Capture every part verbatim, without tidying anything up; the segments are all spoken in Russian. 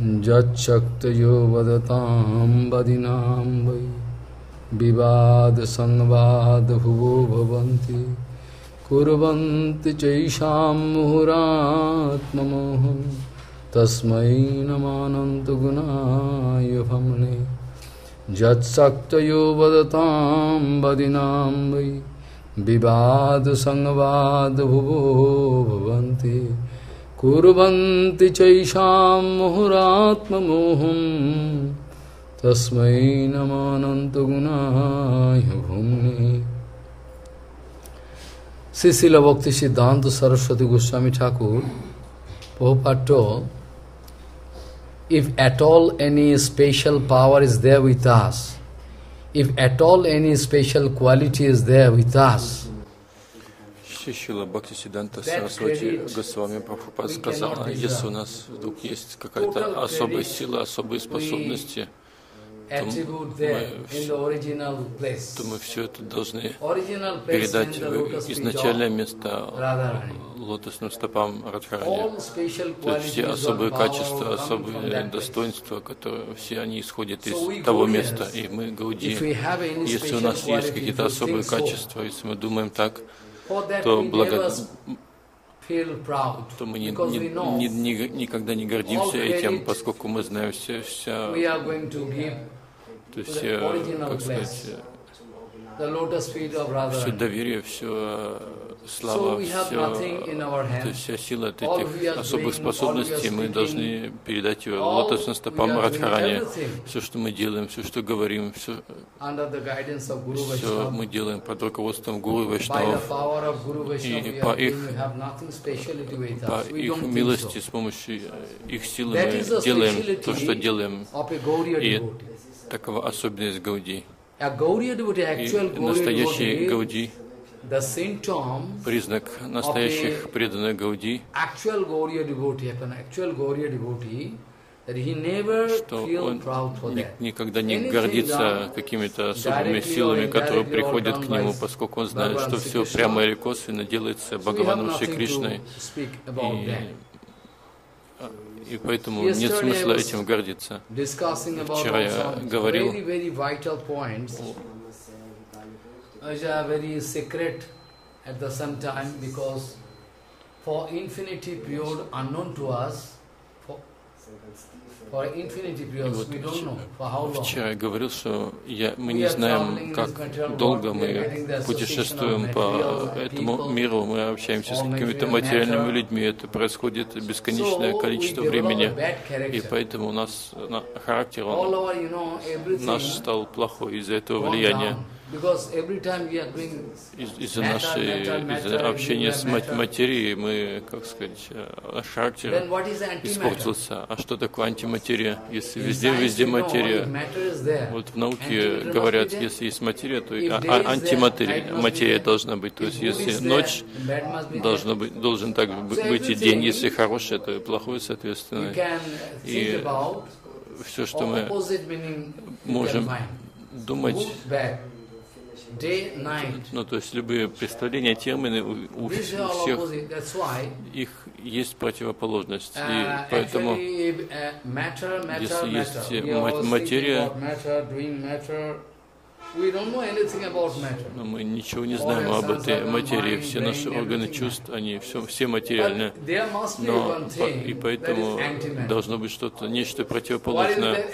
यच्छक्तयो वदतां वदिनां वै विवाद संवाद भुवो भवन्ति कुर्वन्ति चैषां मुहुरात्ममोहं तस्मै नमो अनन्त गुणाय भमने यच्छक्तयो वदतां वदिनां वै विवाद संवाद भुवो भवन्ति कुर्वन्ति चैषां मुहुरात्ममोहं तस्मै नमो अनन्त गुणाय भूमने। श्री शिल भक्ति सिद्धांत सरस्वती Goswami Thakur Prabhupada told, if at all any special power is there with us, if at all any special quality is there with us, Шрила Бхактисиддханта Сарасвати Госвами Прабхупад сказала, если у нас вдруг есть какая-то особая сила, особые способности, то мы, все, то мы все это должны передать изначальное место лотосным стопам Радхарани. То есть все особые качества, особые достоинства, которые все они исходят из того места. И мы гаудии, если у нас есть какие-то особые качества, если мы думаем так, то, благо... то мы не, не, не, никогда не гордимся этим, поскольку мы знаем все, вся, то есть, как сказать, все доверие, все слава, все, то есть, вся сила от этих особых способностей, мы должны передать ее лотосным стопам Радхарани. Все, что мы делаем, все, что говорим, все, все мы делаем под руководством Гуру Вайшнавов. И по их, по их милости, с помощью их силы мы делаем то, что делаем. И такова особенность гаудии. И настоящий гауди, признак настоящих преданных гауди, что он никогда не гордится какими-то особыми силами, которые приходят к нему, поскольку он знает, что все прямо или косвенно делается Бхагаваном Шри Кришной. И поэтому нет смысла этим гордиться. Вчера я говорил вот вчера я говорил, что я, мы не знаем, как долго мы путешествуем по этому миру, мы общаемся с какими-то материальными людьми, это происходит бесконечное количество времени, и поэтому у нас характер он, наш стал плохой из-за этого влияния. Из-за нашей из общения с материей мы, как сказать, характер испортился. А что такое антиматерия? Если везде-везде материя. Вот в науке говорят, если есть материя, то и антиматерия материя должна быть. То есть если ночь, должна быть, должен так быть и день. Если хорошее, то и плохое, соответственно. И все, что мы можем думать... Ну, то есть любые представления, термины, у, у всех их есть противоположность. И поэтому, если есть материя, но мы ничего не знаем об этой материи. Все наши органы чувств, они все, все материальны. Но, и поэтому должно быть что-то, нечто противоположное.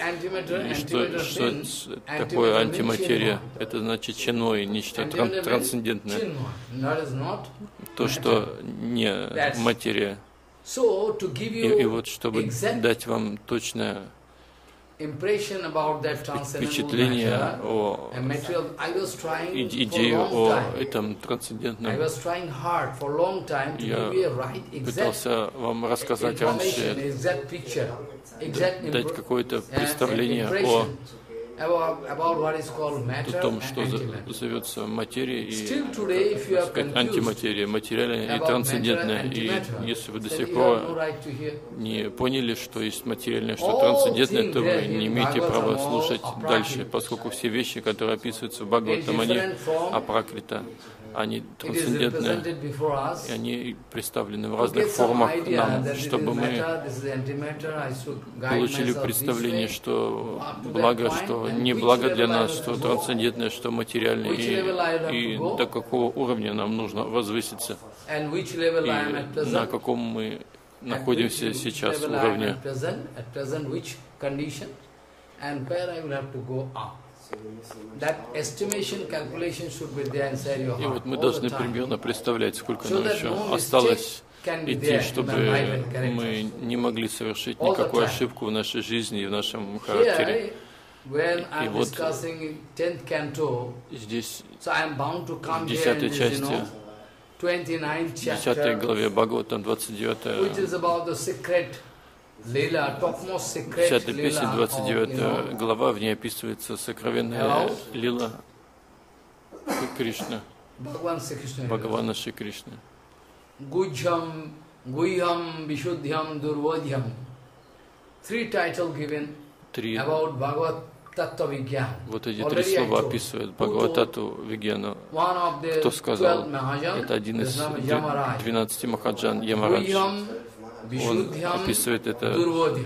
И что, что такое антиматерия? Это значит чиной, нечто тран трансцендентное. То, что не материя. И, и вот, чтобы дать вам точное впечатление о идее о этом трансцендентном. Я пытался вам рассказать раньше, дать какое-то представление о о том, что зовется материя и антиматерия, материальная и трансцендентная. И если вы до сих пор не поняли, что есть материальное, что трансцендентное, то вы не имеете права слушать дальше, поскольку все вещи, которые описываются в Бхагаватам, они апракрита. они трансцендентны, и они представлены в разных формах нам, чтобы мы получили представление, что благо, что не благо для нас, что трансцендентное, что материальное, и, и до какого уровня нам нужно возвыситься, и на каком мы находимся сейчас уровне. И вот мы должны примерно представлять, сколько нам еще осталось идти, чтобы мы не могли совершить никакую ошибку в нашей жизни и в нашем характере. И вот здесь, в десятой части, в десятой главе Бхагаватам, двадцать девятая, десятая песня, двадцать девятая глава, в ней описывается сокровенная лила Кришны, Бхагавана Шри Кришны. Три. Вот эти три слова описывают Бхагаваттату Вигьяну. Кто сказал? Это один из двенадцати Махаджан, Ямарадж. Он описывает это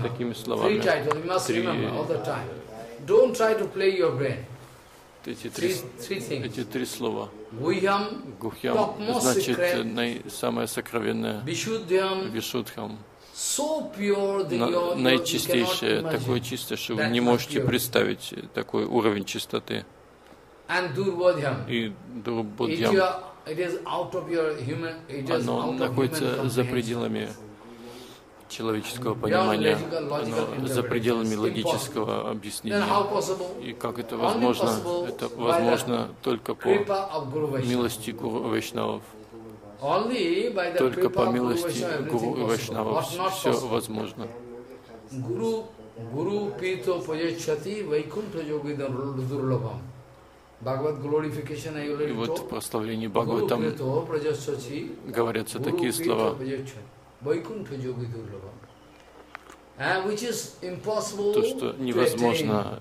такими словами. Три... Эти, три... эти три слова. Гухьям значит самое сокровенное. Вишудхам. На... Наичистейшее, такое чистое, что вы не можете представить такой уровень чистоты. И Дурбодхям. Оно находится за пределами человеческого понимания, оно за пределами логического объяснения. И как это возможно? Это возможно только по милости Гуру Вайшнавов. Только по милости Гуру Вайшнавов все возможно. Гуру Пито Паячати Вайкунта Йогидам Дурлабам. И вот в прославлении Бхагаватам говорятся такие слова. То, что невозможно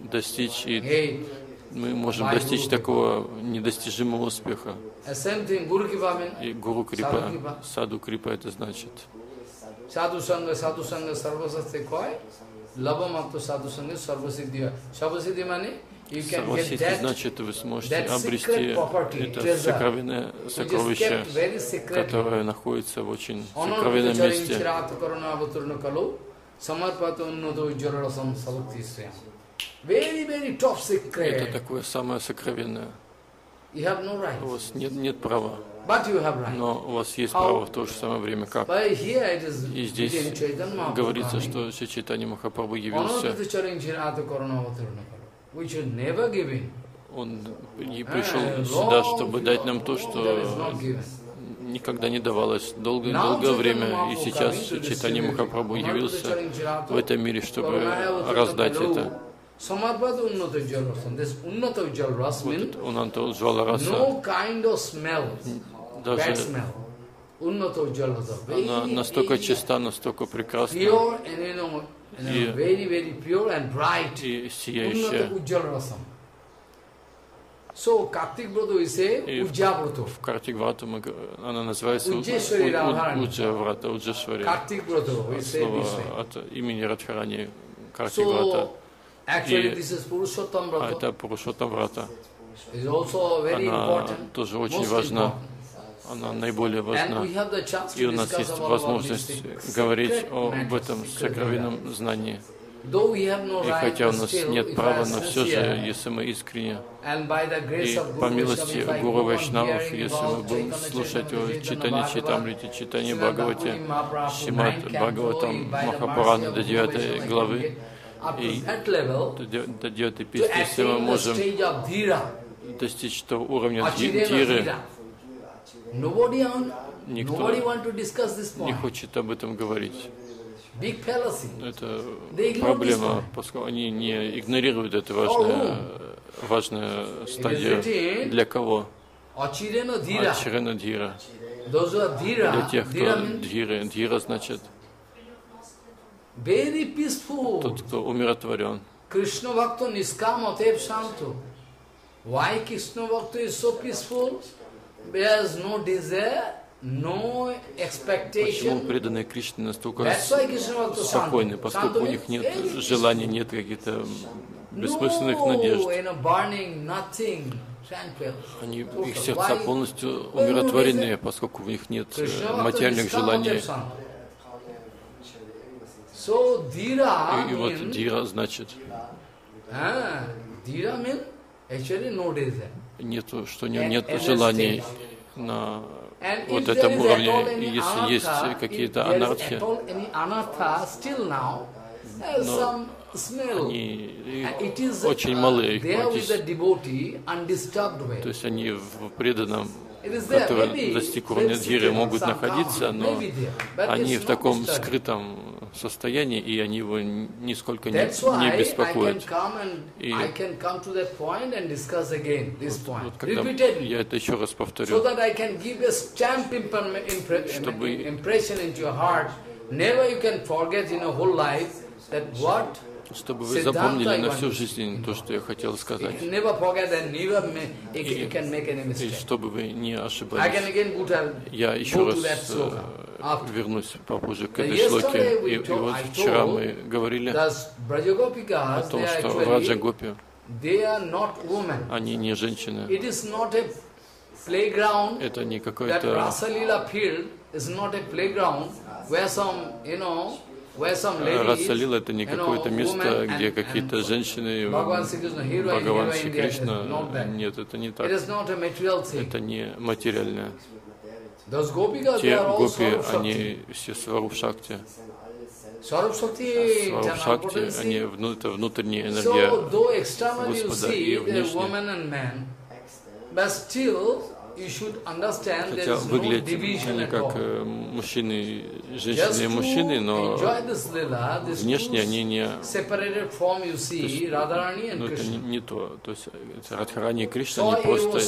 достичь, и мы можем достичь такого недостижимого успеха. И Гуру Крипа, Саду Крипа, это значит. Саду Санга, Саду Санга, Сарвасасте Кой, Лабаматто Саду Санга, Сарвасиддия. Сарвасиддия мани? Сарвасиддия значит, вы сможете обрести это сокровенное сокровище, которое находится в очень сокровенном месте. Это такое самое сокровенное. У вас нет, нет права, но у вас есть право в то же самое время, как. И здесь говорится, что Шри Чайтанья Махапрабху явился. Он пришел сюда, чтобы дать нам то, что никогда не давалось долгое, долгое время. И сейчас Шри Чайтанья Махапрабху явился в этом мире, чтобы раздать это. Вот Уннато Уджвала Раса, даже она настолько чиста, настолько прекрасна, и сияющая. И в Картикврату она называется Уджаврата, Уджашвари, слово от имени Радхарани Картикврата. И это Пурушоттам Врата. Она тоже очень важна. Она наиболее важна. И у нас есть возможность говорить об этом сокровенном знании. И хотя у нас нет права, но все же, если мы искренне, и по милости Гуру Вайшнавов, если мы будем слушать его читание Чайтамрите, читание Бхагавате, Шримад Бхагаватам Махапурана до девятой главы, и до девятой песни, если мы можем достичь того уровня Дхиры, никто не хочет об этом говорить. Это проблема, поскольку они не игнорируют эту важную, важную стадию. Для кого? Ачирена Дхира. Для тех, кто Дхира. Дхира значит тот, кто умиротворен. Why Krishna Bhakti is so peaceful? There's no desire, no expectation. Почему преданные Кришне настолько спокойны, поскольку у них нет желаний, нет каких-то бессмысленных надежд? Они, их сердца полностью умиротворены, поскольку у них нет материальных желаний. И, и вот дира значит. Нету, что у него нет желаний на вот этом уровне. И если есть какие-то анархи, но они очень малы. То есть они в преданном, который достиг уровня дхири, могут находиться, но они в таком скрытом состоянии, и они его нисколько не, не беспокоят. И вот, вот когда я это еще раз повторю, чтобы чтобы вы запомнили на всю жизнь то, что я хотел сказать. И, и чтобы вы не ошибались. Я еще раз вернусь попозже к этой шлоке. И, и вот вчера мы говорили о том, что Враджа-гопи, они не женщины. Это не какой-то... Расалила — это не какое-то место, где какие-то женщины, Бхагаван Шри Кришна. Нет, это не так. Это не материальное. Те гопи, они все сварупшакти. Сварупшакти, они это внутренняя энергия Господа и внешняя. Хотя выглядят они как мужчины, женщины и мужчины, но внешне они не... Есть, ну, это не, не то. То есть Радхарани и Кришна, они просто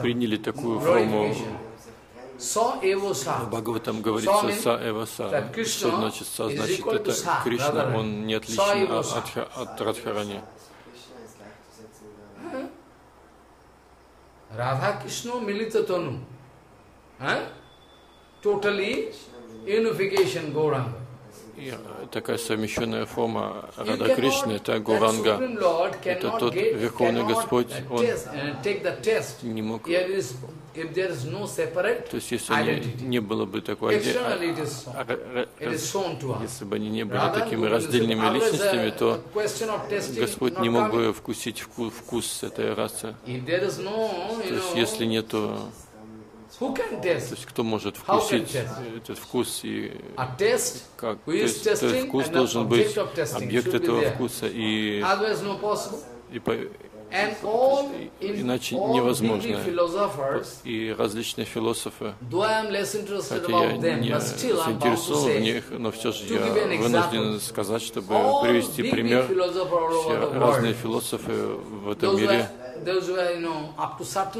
приняли такую форму. В Бхагаватам говорится «са эва са». Что значит «са»? Значит, это Кришна, он не отличен от, от Радхарани. Radha Krishna Milita Tanu. Huh? Totally unification Gauranga. Такая совмещенная форма Рада Кришны, это Гуранга. Это тот Верховный Господь, Он не мог. То есть, если они не было бы такой, если бы они не были такими раздельными личностями, то Господь не мог бы вкусить вкус этой расы. То есть, если нету... То есть, кто может вкусить этот вкус, и как этот вкус должен быть объект этого вкуса, и, и, по, и иначе невозможно. И различные философы, хотя я не заинтересован в них, но все же я вынужден сказать, чтобы привести пример, все разные философы в этом мире.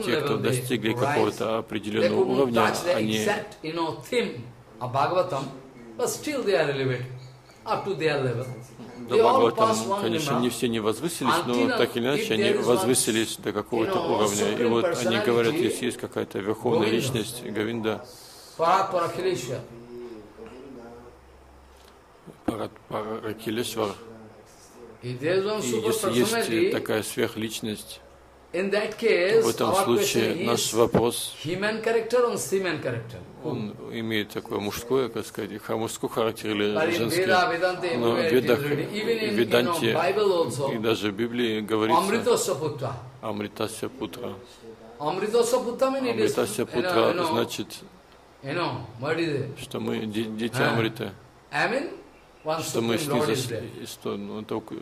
Те, кто достигли какого-то определенного уровня, они до Бхагаватам, конечно, не все не возвысились, но так или иначе они возвысились до какого-то уровня. И вот они говорят, если есть какая-то верховная личность, Говинда, Паракилешвар, и если есть такая сверхличность, в этом случае наш вопрос, он имеет такое мужское, как сказать, мужской характер или женский, но в Ведах, в Веданте и даже в Библии говорится Амритасья Путра. Амритасья Путра значит, что мы дети Амриты, что мы снизошли, что так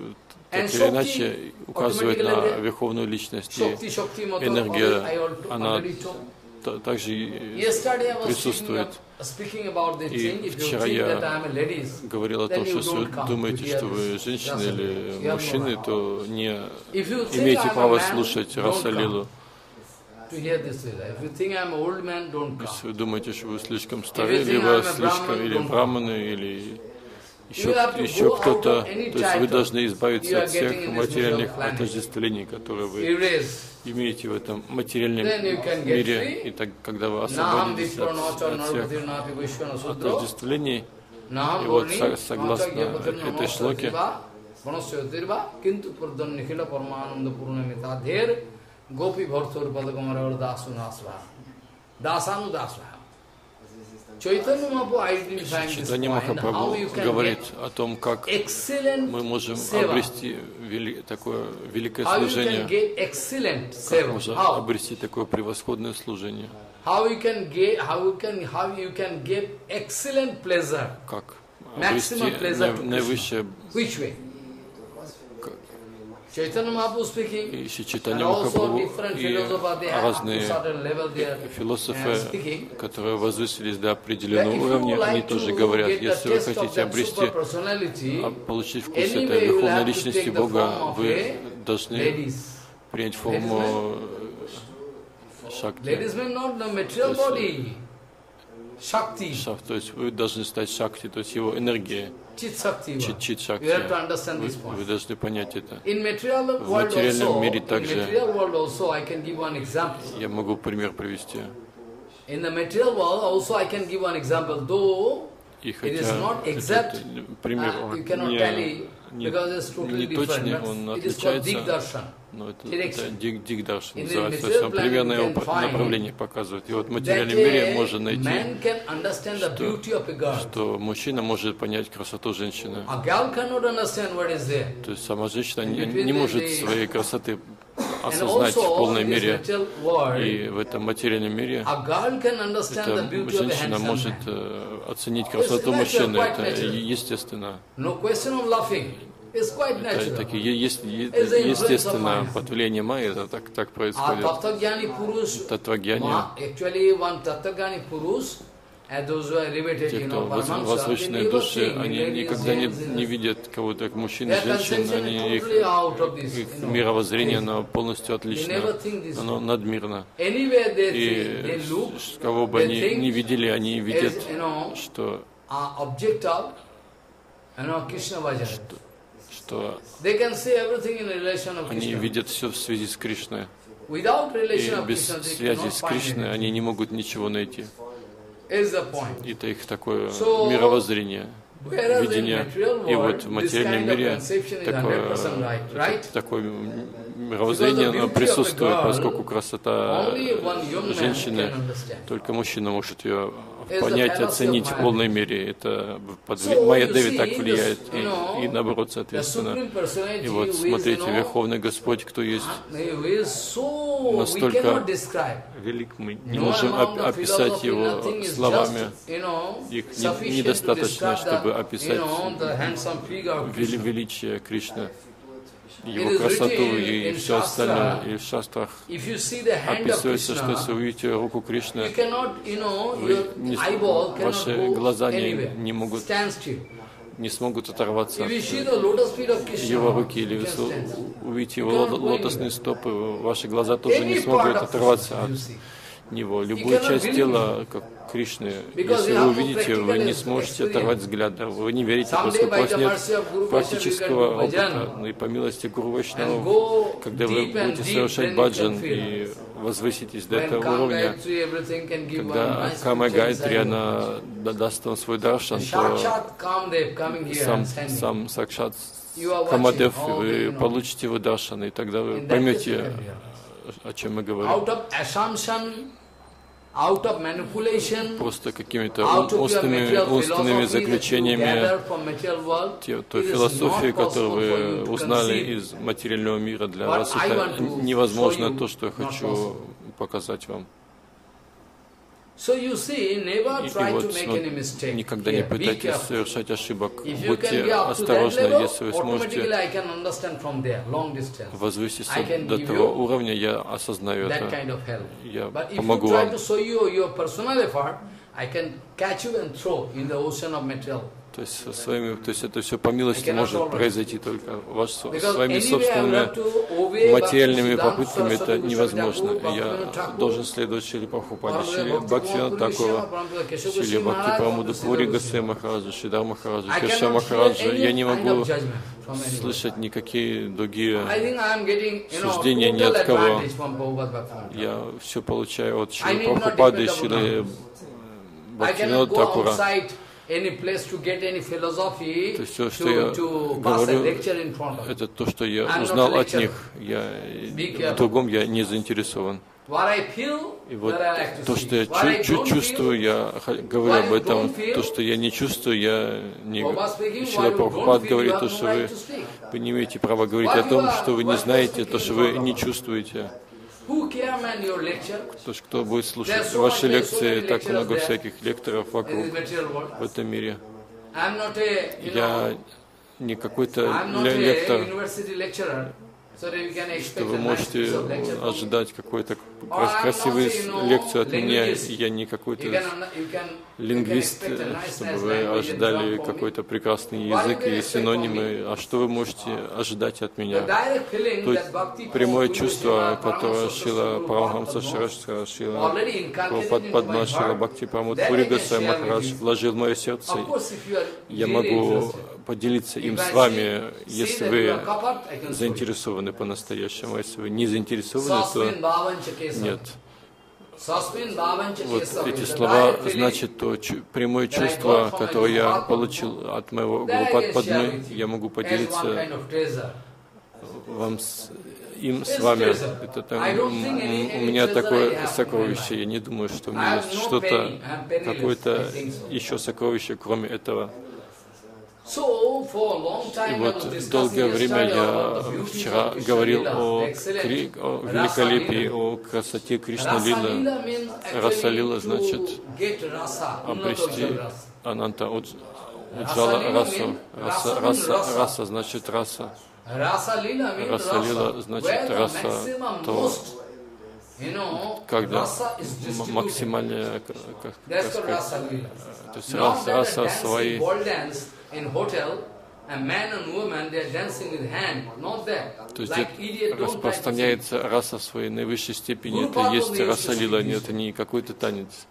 или иначе указывает на Верховную Личность, и энергия, она также присутствует. И вчера я говорил о том, что если вы думаете, что вы женщины или мужчины, то не имеете права слушать Расалилу. Если вы думаете, что вы слишком старые, либо слишком или браманы, или... еще, еще кто-то, то есть вы должны избавиться от всех материальных отождествлений, которые вы имеете в этом материальном мире. И так, когда вы освободитесь от, от всех отождествлений, и вот согласно этой шлоке, Чайтанья Махапрабху говорит о том, как мы можем обрести вели, такое великое служение, как можно обрести такое превосходное служение, как обрести наивысшее блажение. И Чайтанья Махапрабху и разные философы, которые возвысились до определенного уровня, они тоже говорят, если вы хотите обрести, получить вкус этой духовной личности Бога, вы должны принять форму шакти. Шакти. То есть вы должны стать шакти, то есть его энергией. Чит-шакти. Вы, вы должны понять это. В материальном мире также. Я могу пример привести. И хотя этот пример не, не, не точный, он отличается, но это, это дигдаршан называется, то есть он примерно его направление показывает. И вот в материальном мире можно найти, что, что мужчина может понять красоту женщины. То есть сама женщина не, не может своей красоты осознать в полной мере. И в этом материальном мире эта женщина может оценить красоту мужчины. Это естественно. Это так, есть, естественно, под влиянием майя это так, так происходит. Татвагьяни. Те, кто возвышенные души, они никогда не, не видят кого-то, как мужчин и женщин, они, их, их мировоззрение оно полностью отлично, оно надмирно. И кого бы они не видели, они видят, что... что что они видят все в связи с Кришной. И без связи с Кришной они не могут ничего найти. Это их такое мировоззрение, видение. И вот в материальном мире такое, такое мировоззрение оно присутствует, поскольку красота женщины, только мужчина может ее понять, оценить в полной мере. Это Майя Деви так влияет, и, и наоборот, соответственно. И вот, смотрите, Верховный Господь, кто есть, настолько велик, мы не можем описать Его словами. Их недостаточно, чтобы описать величие Кришны, Его красоту и, и все остальное. И в шастрах описывается, что если увидите руку Кришны, вы не, ваши глаза не, не могут, не смогут оторваться от Его руки. Или если увидите Его лотосные стопы, ваши глаза тоже не смогут оторваться от Него. Любую часть тела, как Кришны, если вы увидите, вы не сможете оторвать взгляда, вы не верите, поскольку у вас нет практического опыта. И по милости Гуру Вайшнава, когда вы будете совершать баджан и возвыситесь до этого уровня, когда Кама Гайатри, она даст вам свой даршан, то сам, сам Сакшат Камадев, вы получите его даршан, и тогда вы поймете, о чем мы говорим. Просто какими-то устными, устными заключениями те, той философии, которую вы узнали из материального мира, для вас это невозможно, то, что я хочу показать вам. И, и вот, ну, никогда не пытайтесь совершать ошибок. Будьте осторожны, если вы сможете возвыситься до того уровня, я осознаю это, я помогу вам. I can catch you and throw in the ocean of material. То есть со своими, то есть это все по милости может произойти только ваш, своими собственными материальными попытками это невозможно. Я должен следовать Шри Прабхупаде, Шри Бхактивинода Такура, Шри Бхакти Прамода Пури Госвами Махараджа, Шридхар Махараджа, Кеша Махараджа. Я не могу слышать никакие другие суждения ни от кого. Я все получаю от Шри Прабхупады, Шри Бхактивинода Такура. Any place to get any philosophy to, to pass a lecture in front of. Это то, что я узнал от них. В другом я не заинтересован. И вот то, что я чувствую, я говорю об этом. То, что я не чувствую, я не говорю. Шрила Прабхупада говорит, то, что вы не имеете права говорить о том, что вы не знаете, то, что вы не чувствуете. То, кто будет слушать ваши лекции, так много всяких лекторов вокруг в этом мире. Я не какой-то лектор, что вы можете ожидать какой-то красивую лекцию от меня. Я не какой-то лингвист, чтобы вы ожидали какой-то прекрасный язык или синонимы. А что вы можете ожидать от меня? То прямое чувство, которое Шрила Парамахамса Шрила Прабхупада, Шрила Бхакти Прамода Пури Госвами Махарадж вложил в мое сердце. Я могу поделиться им с вами, если вы заинтересованы по-настоящему. Если вы не заинтересованы, то нет. Вот эти слова значат то чу прямое чувство, которое я получил от моего Гурупадпадмы. Я могу поделиться вам с, им с вами. Это, там, у меня такое сокровище. Я не думаю, что у меня есть что-то, какое-то еще сокровище, кроме этого. И вот долгое время я вчера говорил о, кри... о великолепии, о красоте Кришна-лила. Раса-лила значит обрести ананта, уджала расу. Раса, раса, раса значит раса. Раса-лила значит раса, то, когда максимальная, как, как сказать, то есть раса, раса свои. То есть распространяется раса в своей наивысшей степени. Это есть раса-лила, это не какой-то танец.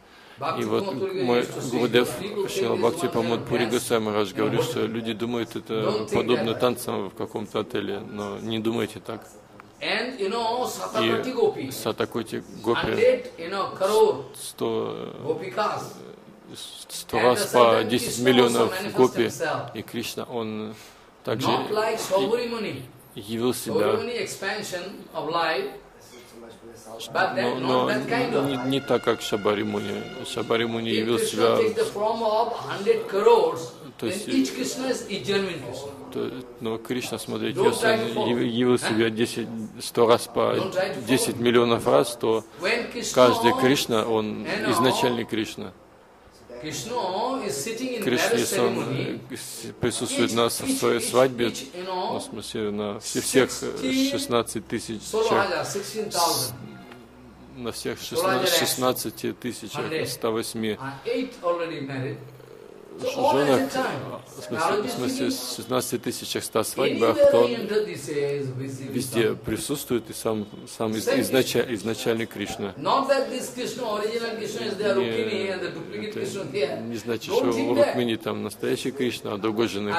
И вот мой Гурудев Шрила Бхакти Прамода Пури Госвами Махарадж говорит, что люди думают, это подобно танцам в каком-то отеле, но не думайте так. И Сатакоти Гопи сто раз по десять миллионов гопи, и Кришна, он также явил себя, но, но не, не так, как Шабари Муни. Шабари Муни явил себя, то есть, то, но Кришна, смотрите, если он явил себя десять, сто раз по десять миллионов раз, то каждый Кришна, он изначальный Кришна. Кришна, он присутствует на своей свадьбе, в смысле, на всех шестнадцати тысяч, на всех шестнадцати тысячах ста восьми женах, в смысле, в шестнадцати тысячах ста свадьбах, то он везде присутствует и сам, сам изнача, изначальный Кришна. Не, не значит, что у Рукмини там настоящий Кришна, а другой жены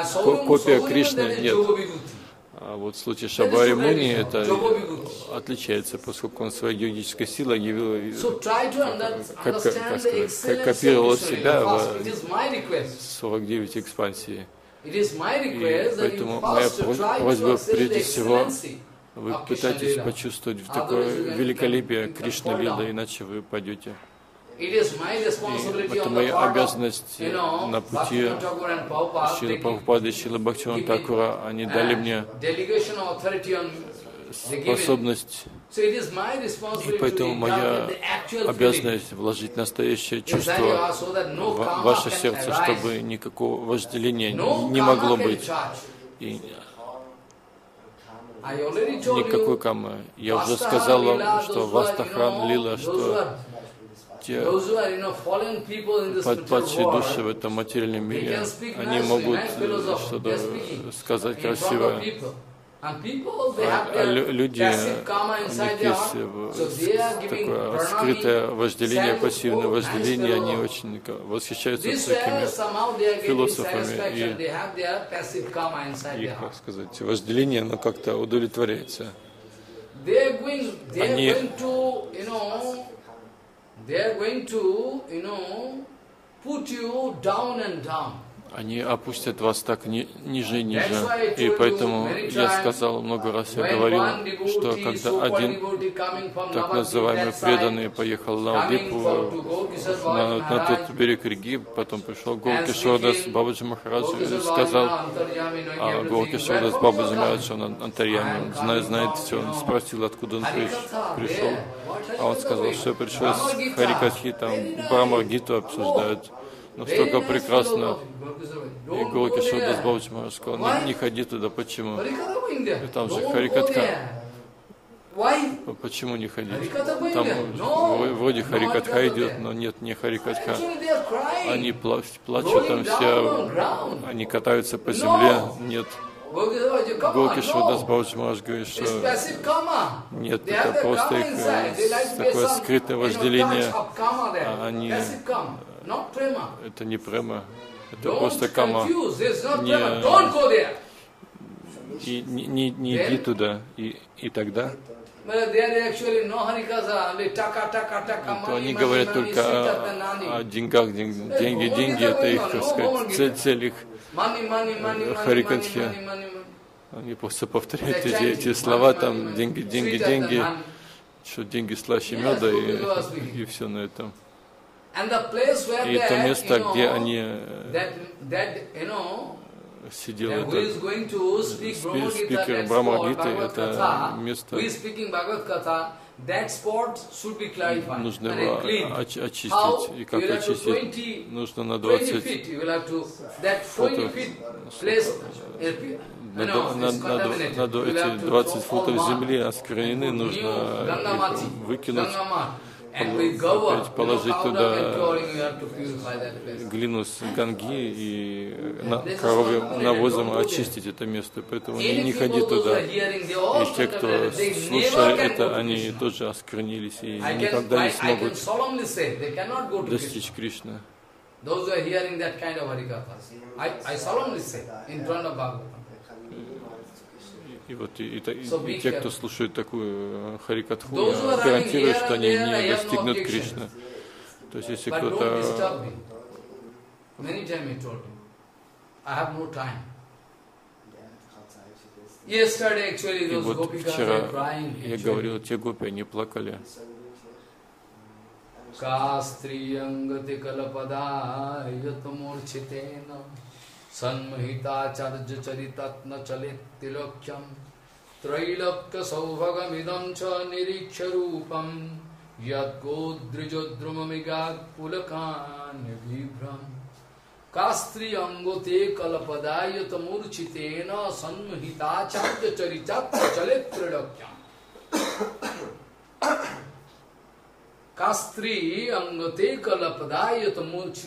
копия Кришны, нет. А вот в случае Шабари Муни это отличается, поскольку он своей йогической силой явил, как, как, как сказать, копировал себя в сорок девять экспансий. И поэтому моя просьба прежде всего, вы пытаетесь почувствовать в такое великолепие Кришна-лилы, иначе вы пойдете. И это моя обязанность на пути Шрила Прабхупады и Шрила Бхактивинода Такура. Они дали мне способность, и поэтому моя обязанность вложить настоящее чувство в ваше сердце, чтобы никакого вожделения не могло быть. И никакой камы. Я уже сказал вам, что Вастахан Лила, что те падшие души в этом материальном мире, они могут что-то сказать красивое. А люди, такое скрытое вожделение, пассивное вожделение, они очень восхищаются всякими философами, и их, как сказать, вожделение, оно как-то удовлетворяется. Они Они опустят вас так ни, ниже и ниже. И поэтому я сказал много раз, я говорил, что когда один так называемый преданный поехал на Удипу, на, на тот берег реки, потом пришел Гауркишордас Бабаджи Махараджу и сказал, а Гауркишордас Бабаджи Махараджу, он антарьями, знает, знает все. Он спросил, откуда он пришел. А он сказал, что я пришел из Харикатхи, там Брахмагиту обсуждают. Настолько прекрасно. И Гауркишордас Бабаджи Махарадж сказал, не, не ходи туда, почему? И там же Харикатха. Почему не ходить? Там вроде Харикатха идет, но нет, не Харикатха. Они пла плачут там все, они катаются по земле, нет. Гауркишордас Бабаджи Махарадж говорит, что нет, это просто их такое скрытое вожделение. Они... Это не према, это просто кама. Не, не, не, не иди туда, и, и тогда. То они говорят только о, о деньгах, деньги, деньги, деньги, это их, так сказать, цель, цель их харикатхи. Они просто повторяют эти, эти слова, там, деньги, деньги, деньги, что деньги слаще меда, и, и все на этом. И то место, где они сидели, это спикер Брахмагиты, это место нужно очистить. И как очистить? Нужно на двадцать футов земли осквернены, нужно выкинуть. Опять положить туда глину с ганги и коровьим навозом очистить это место. Поэтому не, не ходи туда. И те, кто слушали это, они тоже осквернились и никогда не смогут достичь Кришны. И вот и, и, и те, кто слушает такую харикатху, гарантируют, что они не достигнут Кришны. То есть если кто-то... И вот вчера я говорил, те гопи, они плакали. Sanmahita charja charitatna chalet tilokhyam trailakya saubhagamidam cha niriksharupam yad godrijodrumamigad pulakan vibram kastri angote kalapadayat murchitena sanmahita charja charitatna chalet tilokhyam Kastri angate kalapadayat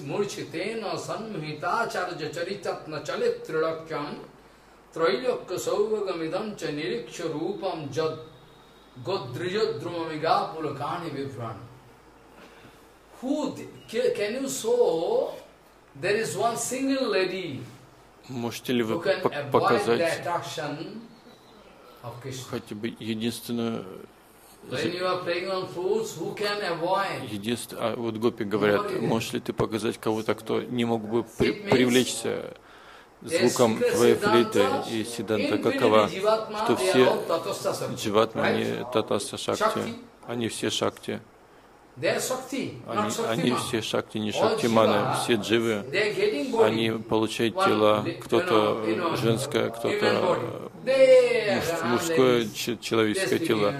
murchitena sanmhita charja charitatna chalet trilakyam trailakya saubhagamidam cha niriksha rupam jad godrijodrumamiga pulakani vibran. Who, can you show there is one single lady Можете ли вы показать хотя бы единственную Единственное, а вот гопи говорят, можешь ли ты показать кого-то, кто не мог бы при, привлечься звуком твоей флейты и сиданта какова, что все дживатмы, они татаса шакти, они все шакти. Они, они все шакти, не шактиманы, все дживы, они получают тела, кто-то женское, кто-то мужское, человеческое тело.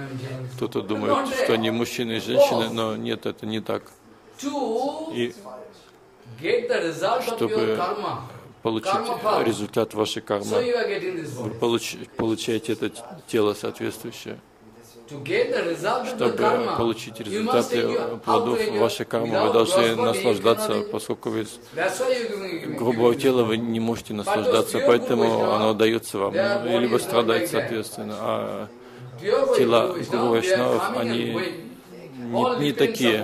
Кто-то думает, что они мужчины и женщины, но нет, это не так. И чтобы получить результат вашей кармы, вы получаете это тело соответствующее. Чтобы получить результаты плодов вашей кармы, вы должны наслаждаться, поскольку вы грубого тела вы не можете наслаждаться, поэтому оно дается вам, либо страдает соответственно. А тела гуру вайшнавов, они не, не такие,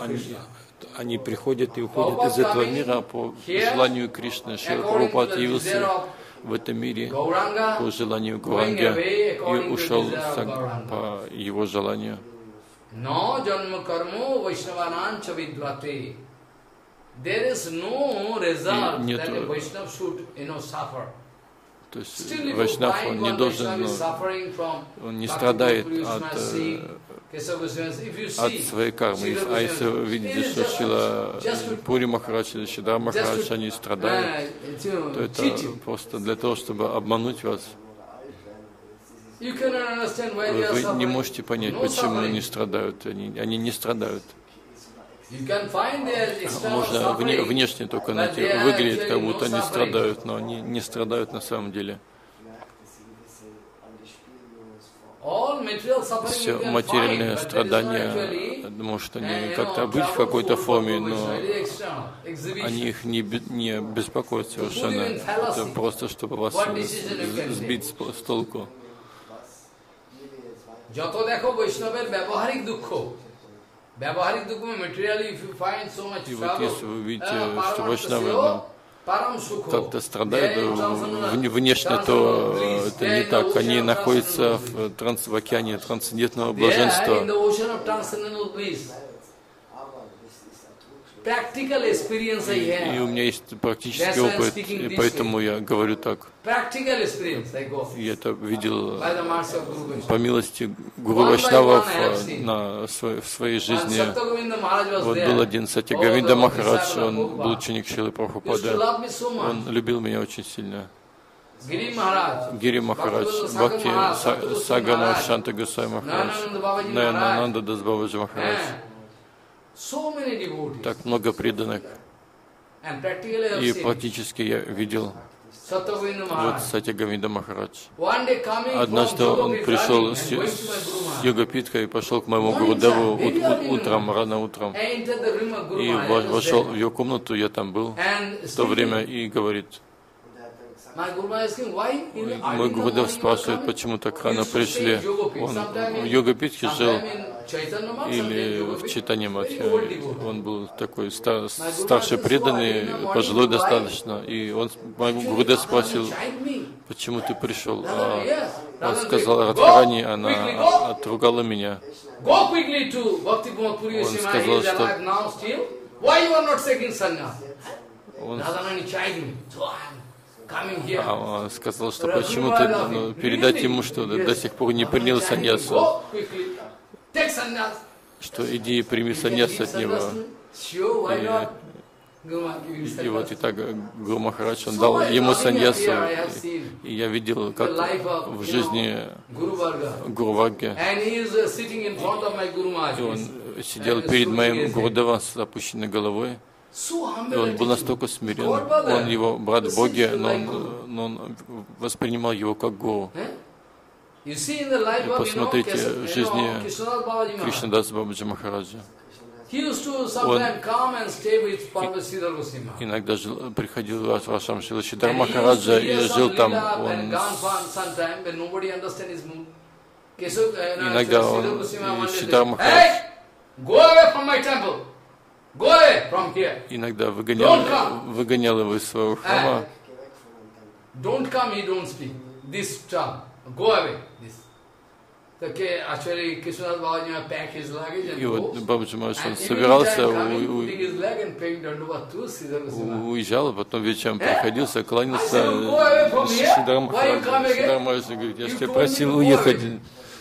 они, они приходят и уходят из этого мира по желанию Кришны. Шрила Прабхупада явился в этом мире по желанию Гуранги и ушел по его желанию. И нет, то есть вайшнав не должен, он не страдает от, от своей кармы. А если вы видите, что Шрила Пури Махарадж или Шрила Махарадж, они страдают, то это просто для того, чтобы обмануть вас. Вы, вы не можете понять, почему они страдают. Они, они не страдают. Можно вне, внешне только найти, выглядит, как будто они страдают, но они не страдают на самом деле. Все материальные страдания, может, они как-то быть в какой-то форме, но они их не, не беспокоят совершенно. Это просто, чтобы вас сбить с, с толку. И вот если вы видите, что вайшнавы как-то страдают внешне, то это не так. Они находятся в, транс, в океане трансцендентного блаженства. И, и у меня есть практический опыт, и поэтому я говорю так. Я это видел по милости Гуру Вайшнавов на свой, в своей жизни. Вот был один Сатья Говинда Махарадж, он был ученик Шрилы Прабхупады. Он любил меня очень сильно. Гири Махарадж, Бхакти Сагана Шанта Госвами Махарадж, Наянананда Дасбабаджи Махарадж. Так много преданных. И практически я видел вот Сатья Говинда Махарадж. Однажды он пришел с, с Йогапиткой и пошел к моему Гурудеву утром, рано утром. И вошел в его комнату, я там был в то время, и говорит. Мой Гурудев спрашивает, почему так рано пришли. Он в Йогапитке жил. Или в Чайтанья Матхе. Он был такой стар, старший преданный, пожилой достаточно. И он Гурудев спросил, почему ты пришел. А он сказал, Радхарани, она отругала меня. Он сказал, что... Он... А он сказал, что почему ты, ну, передать ему, что до сих пор не принял саньясу. Что иди и прими саньяс от него. И, и вот и так Гуру Махарадж, он дал ему саньясу. И, и я видел, как в жизни Гуру Варги. И он сидел перед моим Гурудевом с опущенной головой. И он был настолько смирен, он его брат в Боге, но он, но он воспринимал его как гуру. И посмотрите в жизни Кришнадас Бабаджи Махараджа. Он иногда жил, приходил в Ашрам Шрилы Сиддхар Махараджа и жил там. Он... Иногда он Сиддхар Махарадж. Иногда выгонял, выгонял его из своего храма. И вот Бабаджи Махарадж собирался, уезжал, потом вечером приходился, кланялся Сиддхар Махараджу. Сиддхар Махарадж говорит, я же тебя просил уехать.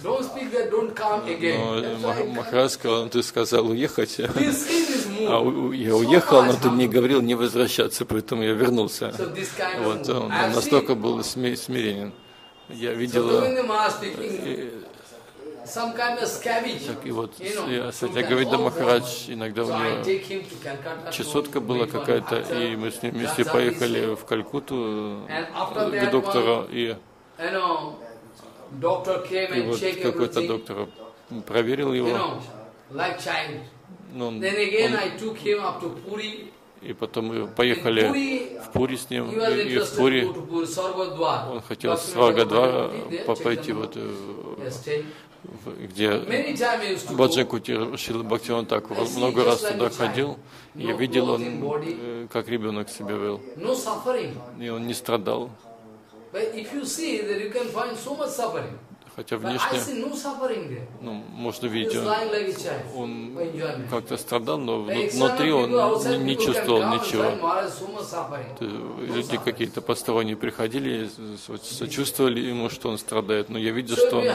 Но Махарадж сказал, ты сказал уехать. А у, я уехал, но ты мне говорил не возвращаться, поэтому я вернулся. Вот, он настолько был смиренен. Я видел... Так, и вот Сатья Говинда Махарадж, иногда у него чесотка была какая-то, и мы с ним вместе поехали в Калькутту к доктору, и... И вот какой-то доктор проверил его. Но он, он, и потом мы поехали в Пури с ним. И, и в Пури он хотел в Сваргадвара пойти, вот, где Баджан Кутир Шрила Бхактивинод Тхакур много раз туда ходил. Я видел, он как ребенок себя вел. И он не страдал. Хотя внешне, ну, можно видеть, он, он как-то страдал, но внутри он не, не чувствовал ничего. Люди какие-то посторонние приходили, сочувствовали ему, что он страдает. Но я видел, что он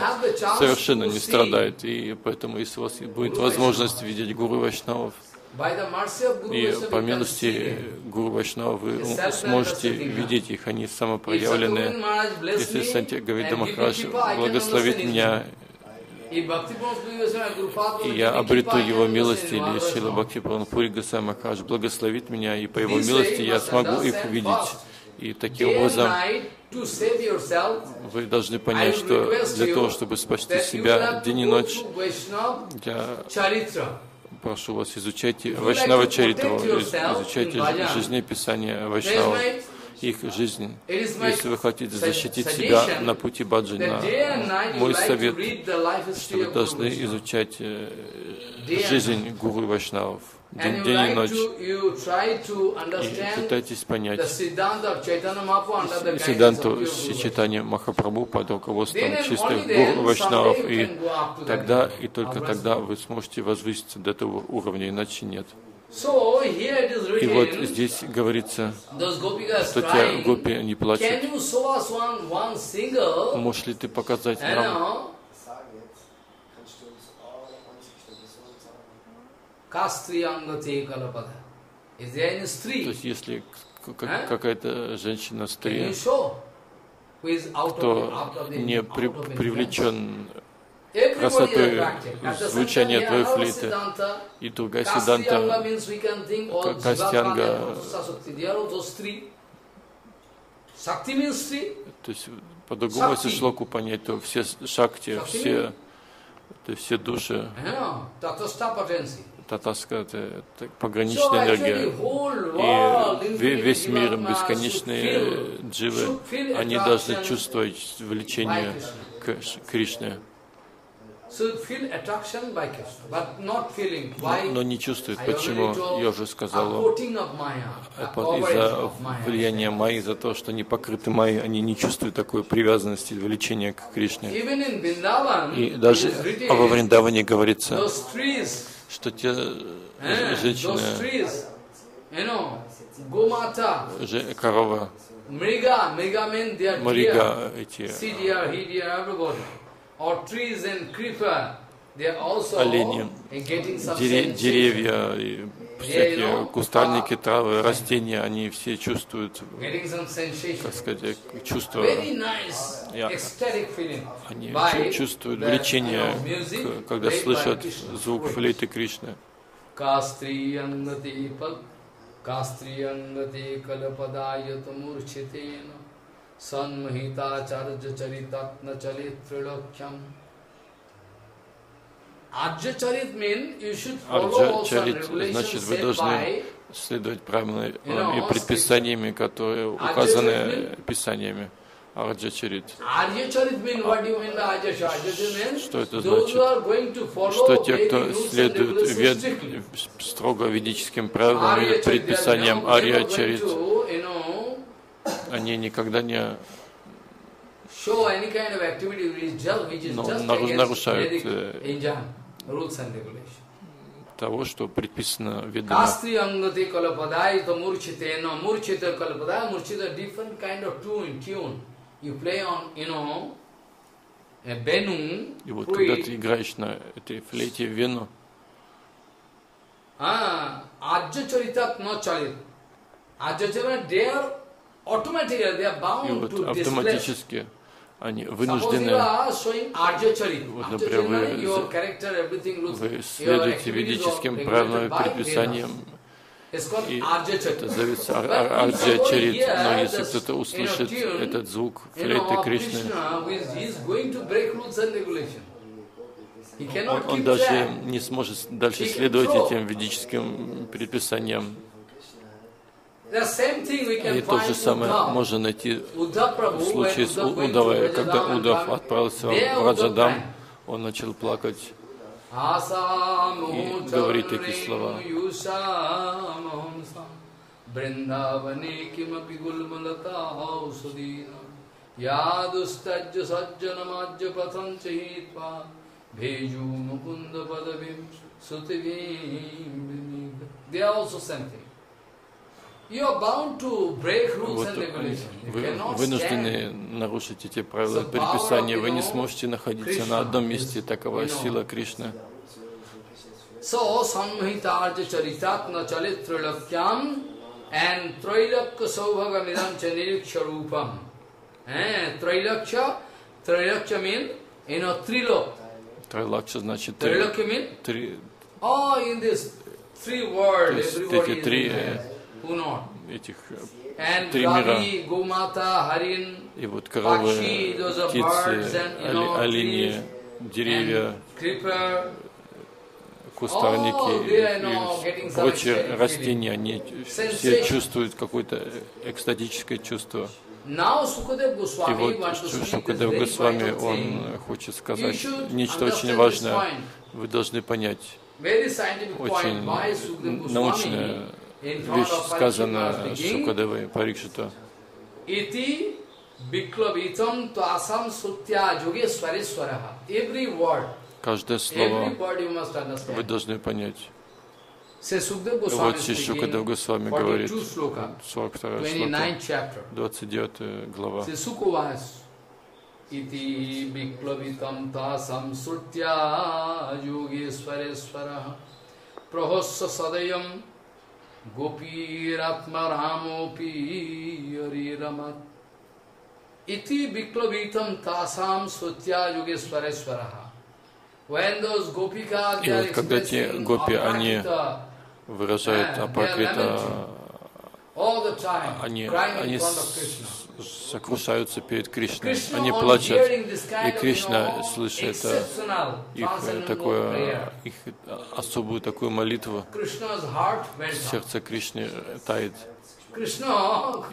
совершенно не страдает. И поэтому, если у вас будет возможность видеть гуру Вайшнавов, и по милости Гуру Вайшнава вы сможете видеть их, они самопроявленные. Если Сантьяго Гавинда Махарадж благословит меня, и я обрету его милость, или Шрила Бхактивинод Пури Госвами Махарадж благословит меня, и по его милости я смогу их увидеть. И таким образом вы должны понять, что для того, чтобы спасти себя день и ночь, я прошу вас, изучайте Вайшнава Чаритаву, изучайте жизнеописание Вайшнава, их жизнь. Если вы хотите защитить себя на пути баджана, мой совет, что вы должны изучать жизнь гуру Вайшнавов день, день и ночь, и пытайтесь понять Сидданту Чайтанья Махапрабху под руководством чистых гуру Вайшнавов, и тогда, и только тогда вы сможете возвыситься до того уровня, иначе нет. И вот здесь говорится, что те гопи, они плачут. Можешь ли ты показать нам Калапада? То есть, если какая-то женщина стрия, кто не при привлечен красотой звучания твоей флейты, и другая Сиддханта, Кастянга, то есть по-другому, если шлоку понять, то все шакти, все, то есть все души, татаска — это пограничная энергия, и весь мир, бесконечные дживы, они должны чувствовать влечение к Кришне. Но не чувствует, почему, я уже сказал, из-за влияния майи, за то, что не покрыты майи, они не чувствуют такой привязанности, влечения к Кришне. И даже во Вриндаване говорится, что те женщины, корова, марига, эти олени, деревья, и всякие кустарники, травы, растения, они все чувствуют, так сказать, чувства, они чувствуют влечение, когда слышат звук флейты Кришны. Арджа-чарит значит, вы должны следовать правилами и предписаниями, которые указаны писаниями. Арджа-чарит. Что это значит? Что те, кто следует вед... строго ведическим правилам и предписаниям Арджа-чарит, они никогда не нарушают того, что предписано ведами. И вот когда ты играешь на этой флейте вену, и вот автоматически они вынуждены, вот, например, вы, вы следуете ведическим правилам и предписаниям, И это зовется Арджа Чарит. Но если кто-то услышит этот звук флейты Кришны, он, он даже не сможет дальше следовать этим ведическим предписаниям. И то же самое можно найти в случае с Удавой. Когда Удав отправился в Раджадам, он начал плакать и говорить такие слова. Вот вы вынуждены нарушить эти правила предписания. Вы не сможете находиться на одном месте. Такова сила Кришны. Трилакша значит три. Эти три этих три мира. И вот коровы, птицы, олени, деревья, кустарники и прочие растения, они все чувствуют какое-то экстатическое чувство. И вот Шукадев Госвами, он хочет сказать нечто очень важное. Вы должны понять, очень научная вещь сказана Шукадевой Парикшита. Каждое слово вы должны понять. Вот здесь Шукадев Госвами говорит, сорок вторая, двадцать девятая глава. Iti biklavitam tasam srutya yogesvaresvara prahossa sadayam gopiratmarhamopi ariramat. Iti biklavitam tasam srutya yogesvaresvara. When those gopika they are expressing Apakritta, Они, они сокрушаются перед Кришной, они плачут, и Кришна, слыша это, их, такое, их особую такую молитву, сердце Кришны тает. Кришна,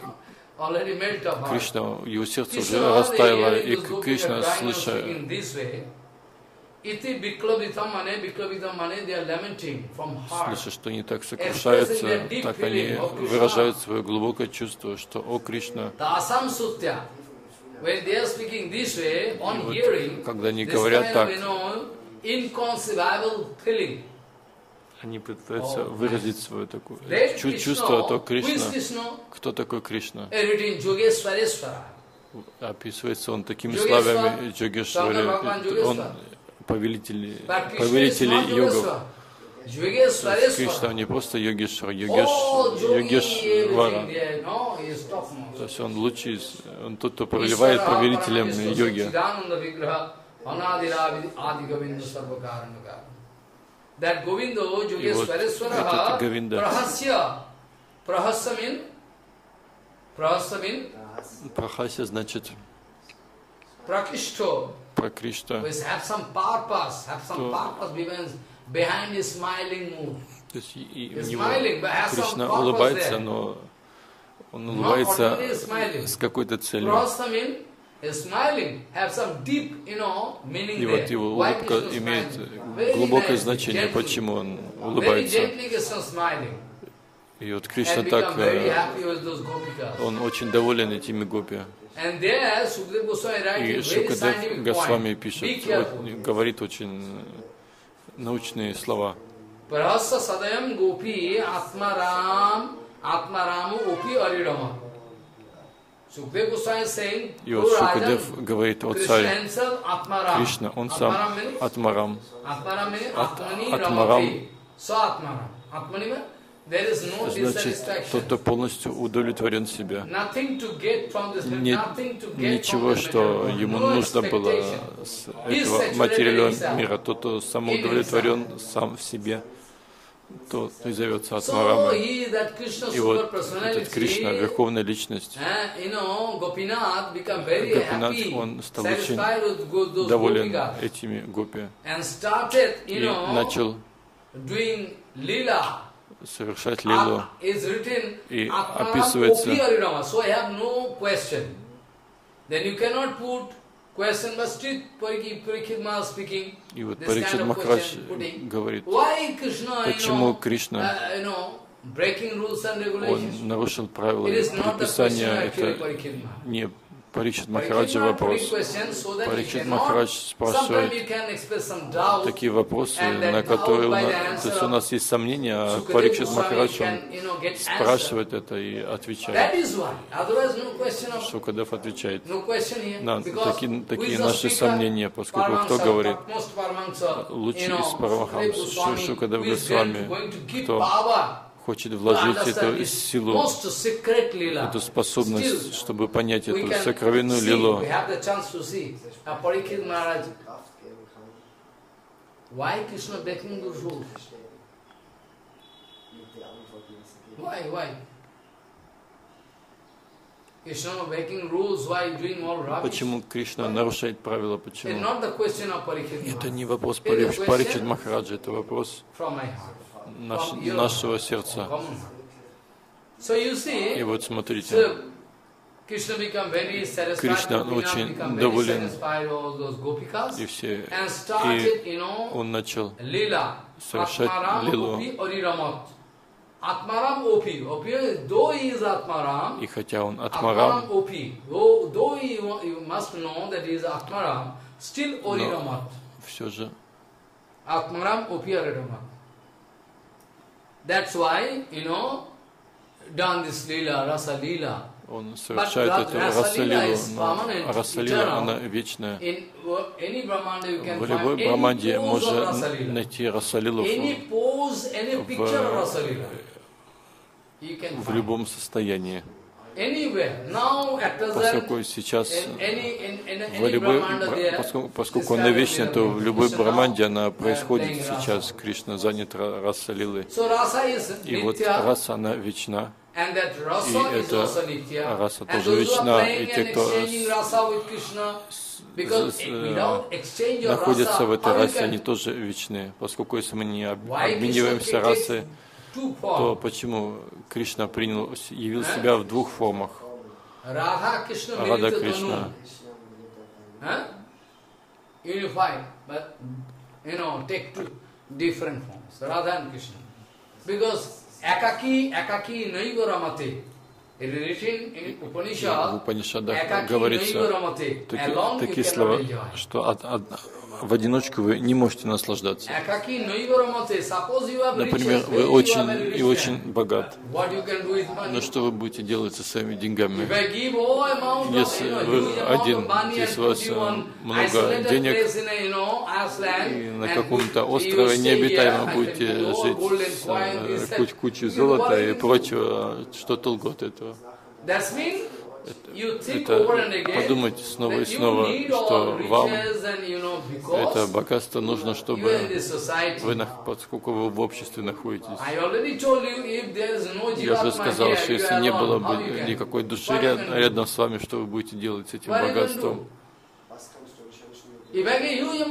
его сердце уже растаяло, и Кришна, слыша, слыша, что они так сокрушаются, так они выражают свое глубокое чувство, что «О Кришна». Вот, когда они говорят так, они пытаются выразить свое такое чувство, «О Кришна». Кто такой Кришна? Описывается он такими словами Йогешвари. Он повелители, повелители йогов. Кришна не просто йогешвар, йогеш, йогешвара. То есть он лучший, он тот, кто повелевает повелителем йоги. И вот этот Говинда. Прахася значит Пракришта, то есть и у него Кришна улыбается, но он улыбается с какой-то целью. И вот его улыбка имеет глубокое значение, почему он улыбается. И вот Кришна так, он очень доволен этими гопи. И Шукадев Госвами пишет, вот, говорит очень научные слова. И вот Шукадев говорит, о царь Кришна, он сам Атмарам. Ат, атмарам. Значит, тот, кто полностью удовлетворен себя. Нет ничего, что ему нужно было с этого материального мира. Тот, кто самоудовлетворен сам в себе, то зовется Атмарама. И вот этот Кришна, Верховная Личность, Гопинат, он стал очень доволен этими гопи и начал совершать лилу. И описывается И вот Парикшит Махарадж говорит, почему Кришна, он нарушил правила предписания, это не Парикшит Махараджа вопрос. Парикшит Махарадж спрашивает такие вопросы, на которые у нас, то есть у нас есть сомнения, а Парикшит Махарадж спрашивает это и отвечает. Шукадев отвечает на такие, такие наши сомнения, поскольку кто говорит лучше из Парамахамса, Шукадев Госвами, кто хочет вложить эту силу, эту способность, чтобы понять эту сокровенную лилу. Почему Кришна нарушает правила? Почему? Это не вопрос Парикшит Махараджа, это вопрос Наш, нашего сердца. И вот смотрите, Кришна очень доволен, и все, и он начал совершать лилу. И хотя он Атмарам, но все же That's why, you know, done this lila, rasa lila. Он совершает эту расалилу, но расалила, она вечная. В любой браманде можно найти расалилу в любом состоянии. Поскольку сейчас, в любой, поскольку, поскольку она вечна, то в любой браманде она происходит сейчас. Кришна занят расалилой. И вот раса, она вечна. И эта раса тоже вечна. И те, кто находятся в этой расе, они тоже вечны. Поскольку если мы не обмениваемся расой, то почему Кришна принял, явил себя в двух формах? Рада Кришна. В Упанишадах говорится таки, такие слова, что от, от, в одиночку вы не можете наслаждаться. Например, вы очень и очень богат, но что вы будете делать со своими деньгами? Если вы один, если у вас много денег, и на каком-то острове необитаемо будете жить с куч кучей золота и прочего, что толку от этого? Это, это подумайте снова и снова, что вам это богатство нужно, чтобы вы, поскольку вы в обществе находитесь. Я уже сказал, что если не было бы никакой души рядом с вами, что вы будете делать с этим богатством? То есть вы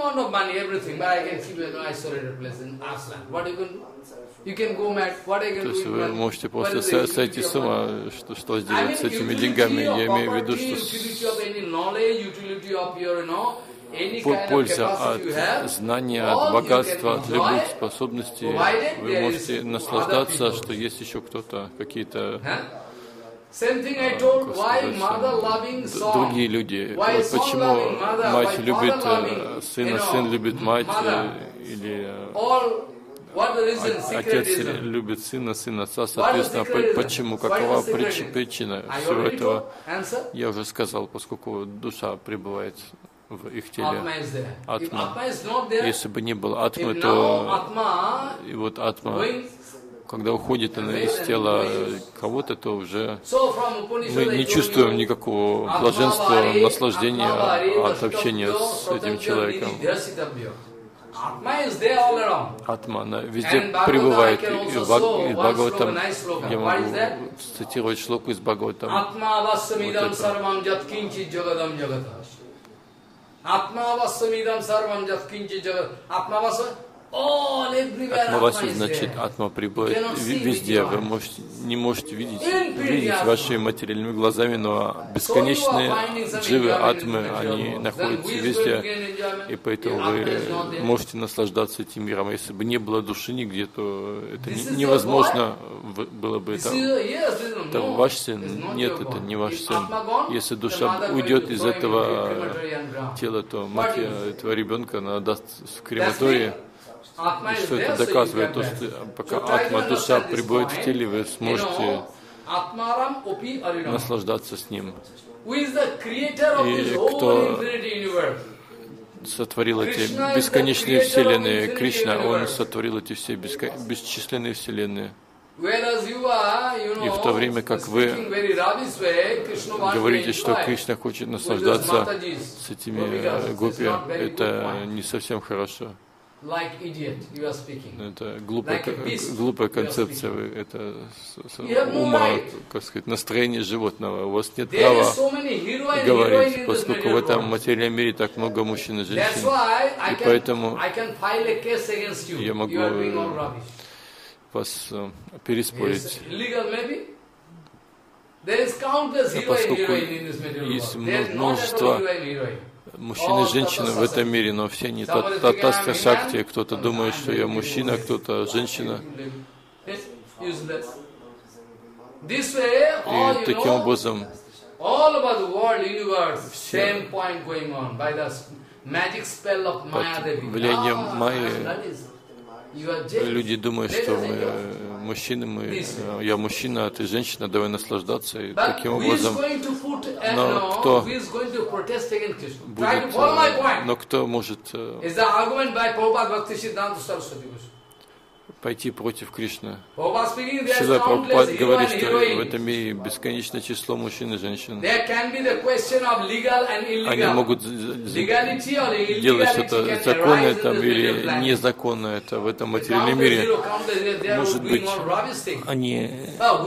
можете просто сойти с ума, что, что сделать с этими деньгами. Я имею в виду, что польза от знания, от богатства, от любых способностей, вы можете наслаждаться, что есть еще кто-то, какие-то другие люди. Почему мать любит сына, сын любит мать, или отец любит сына, сын отца, соответственно, почему, какова причина всего этого? Я уже сказал, поскольку душа пребывает в их теле, атма. Если бы не было атмы, то и вот атма, когда уходит она из тела кого-то, то уже мы не чувствуем никакого блаженства, наслаждения от общения с этим человеком. Атмана везде пребывает. И Бхагаватам, я могу цитировать шлоку из Бхагаватам. Атмавасу значит атма пребывает везде. Вы можете, не можете видеть, видеть вашими материальными глазами, но бесконечные дживы атмы, они находятся везде, и поэтому вы можете наслаждаться этим миром. Если бы не было души нигде, то это невозможно было бы. Это, это ваш сын? Нет, это не ваш сын. Если душа уйдет из этого тела, то мать этого ребенка она даст в крематории. И что это доказывает, то, что пока атма, душа пребывает в теле, вы сможете наслаждаться с ним. И кто сотворил эти бесконечные вселенные, Кришна, Он сотворил эти все бесчисленные вселенные. И в то время, как вы говорите, что Кришна хочет наслаждаться с этими гопи, это не совсем хорошо. Like idiot, you are speaking. Это глупая, like a beast, глупая концепция, это ума, как сказать, настроение животного. У вас нет права говорить, поскольку в этом материальном мире так много мужчин и женщин, и поэтому я могу вас переспорить. Поскольку есть множество мужчины и женщины в этом мире, но все они татастха-шакти. Кто-то думает, что я мужчина, кто-то женщина. И таким образом все под влиянием Майи люди думают, что мы мужчины, мы, я мужчина, а ты женщина, давай наслаждаться. И таким образом, но кто будет, но кто может пойти против Кришны? Шрила Прабхупад говорит, что в этом мире бесконечное число мужчин и женщин. Они могут делать что-то законное там или незаконное это в этом материальном мире. Может быть, они... Но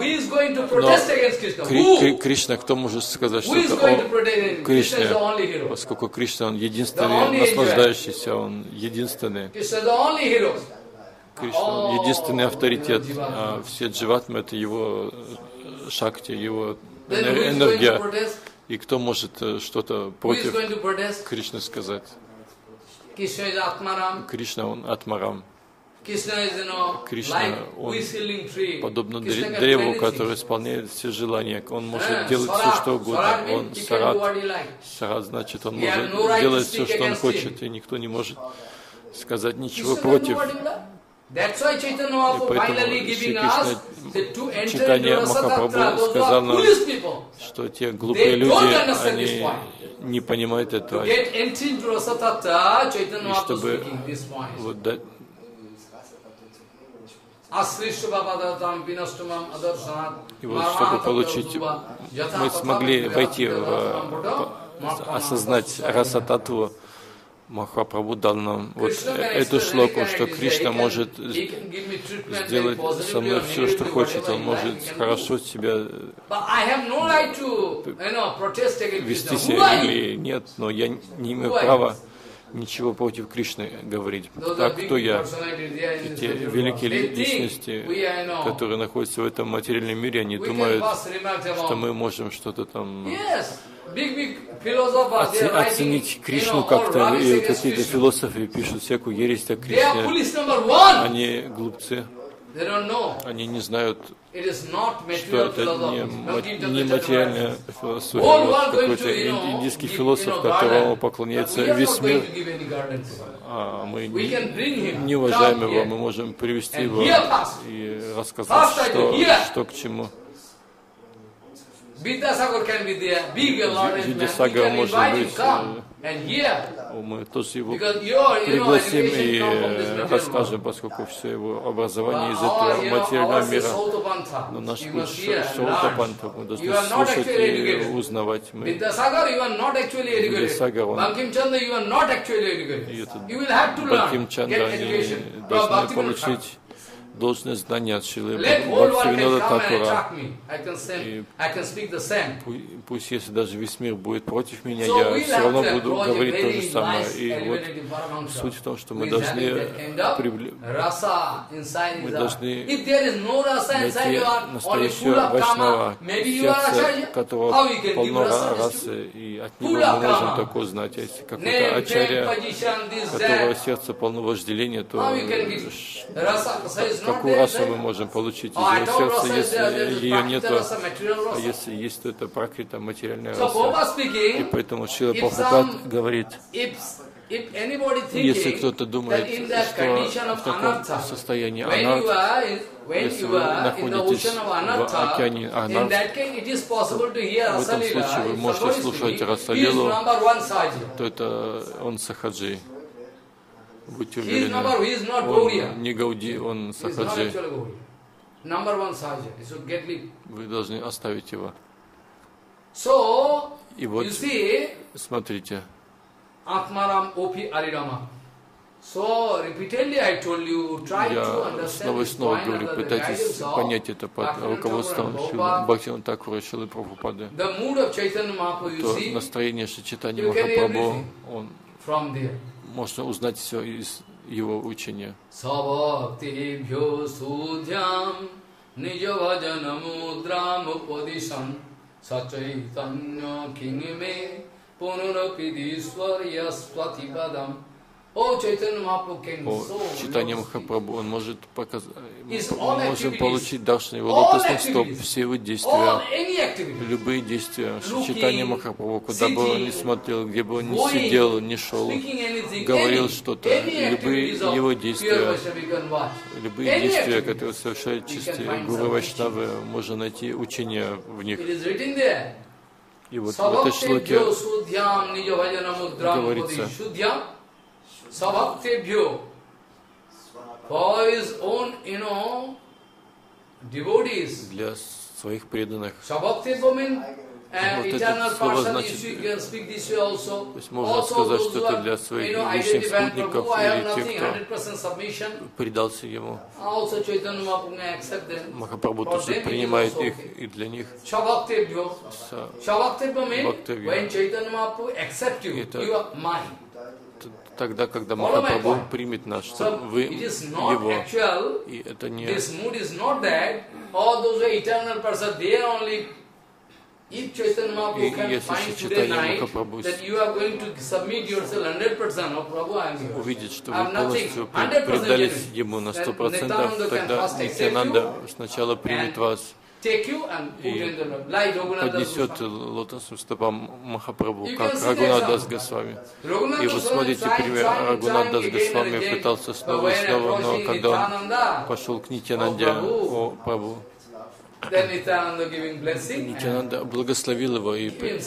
Кришна, кто может сказать, что это о Кришне? Поскольку Кришна, он единственный наслаждающийся, он единственный. Кришна — единственный авторитет, а все дживатмы — это его шакти, его энергия. И кто может что-то против Кришны сказать? Кришна — он Атмарам. Кришна, он подобно древу, который исполняет все желания. Он может делать все, что угодно. Он сарат. Сарат значит, он может делать все, что он хочет, и никто не может сказать ничего против. И поэтому Шри Кришна, читание Махапрабху, сказал нам, что те глупые люди, они не понимают этого. И чтобы вот дать... И вот чтобы получить, мы смогли войти в, осознать Расататтву. Махапрабху дал нам вот эту шлоку, что Кришна может сделать со мной все, что хочет. Он может хорошо себя вести себя или нет, но я не имею права ничего против Кришны говорить. А кто я? И те великие личности, которые находятся в этом материальном мире, они думают, что мы можем что-то там... Оце, оценить Кришну как-то, и какие-то философы пишут всякую ересь о Кришне. Они глупцы, они не знают, что это не, не материальная философия. Вот какой-то индийский философ, которому поклоняется весь мир, а мы не, не уважаем его, мы можем привести его и рассказать, что, что к чему. Видясагар может быть, мы тоже его пригласим и расскажем, поскольку все его образование из этого материального мира. Но наш курс Саутапанта мы должны слушать и узнавать. Видясагар, он Банкимчандра, они должны получить должное знание от Шрилы Бхактивинода Такура. И пусть, если даже весь мир будет против меня, я все равно буду говорить то же самое. И вот суть в том, что мы должны привлечь, мы должны найти настоящего Вайшнава, сердце которого полно расы, и от него мы можем такое узнать. А если какой-то ачарья, которого сердце полно вожделения, то какую расу мы можем получить из его сердца, если ее нет, а если есть, то это пракрита, материальная раса. И поэтому Шрила Прабхупад говорит, если кто-то думает, что в таком состоянии анарт, если вы находитесь в океане анарт, в этом случае вы можете слушать Расалилу, то это он сахаджи. Будьте уверены, он не Гауди, он Сахаджи. Вы должны оставить его. И вот, смотрите. Я снова и снова говорю, пытайтесь понять это под руководством Бхактивинода Такура и Шрилы Прабхупады. То настроение Шичитани Махапрабху, он можно узнать все из его учения. О, Чайтанья Махапрабху, он может показать, мы можем получить даршан его лотосных стоп, все его действия, любые действия. Чайтанья Махапрабху, куда бы он ни смотрел, где бы он ни сидел, ни шел, говорил что-то, любые его действия, любые действия, которые совершают чистые гуру Вайшнавы, можно найти учение в них. И вот в этой шлоке говорится, Sabhaktebhyo, for his own, you know, devotees. Для своих преданных. Sabhaktebhyo means an eternal person. You can speak this way also. Also those who are, you know, identified Prabhu, I have nothing, one hundred percent submission. Предался ему. Also Chaitanya Mahaprabhu accept them. Махапрабху тоже принимает их и для них. Sabhaktebhyo. Sabhaktebhyo means when Chaitanya Mahaprabhu accept you, you are mine. Тогда, когда Махапрабху примет нас, что вы его, и это не и если Чайтанья Махапрабху увидит, что вы полностью предались ему на сто процентов, тогда Нитянанда сначала примет вас и поднесет лотос стопам Махапрабху, как Рагунат Дас Госвами. И вы смотрите пример, Рагунат Дас Госвами пытался снова и снова, но когда он пошел к Нитянанде, о Прабху, Нитянанда благословил его и, и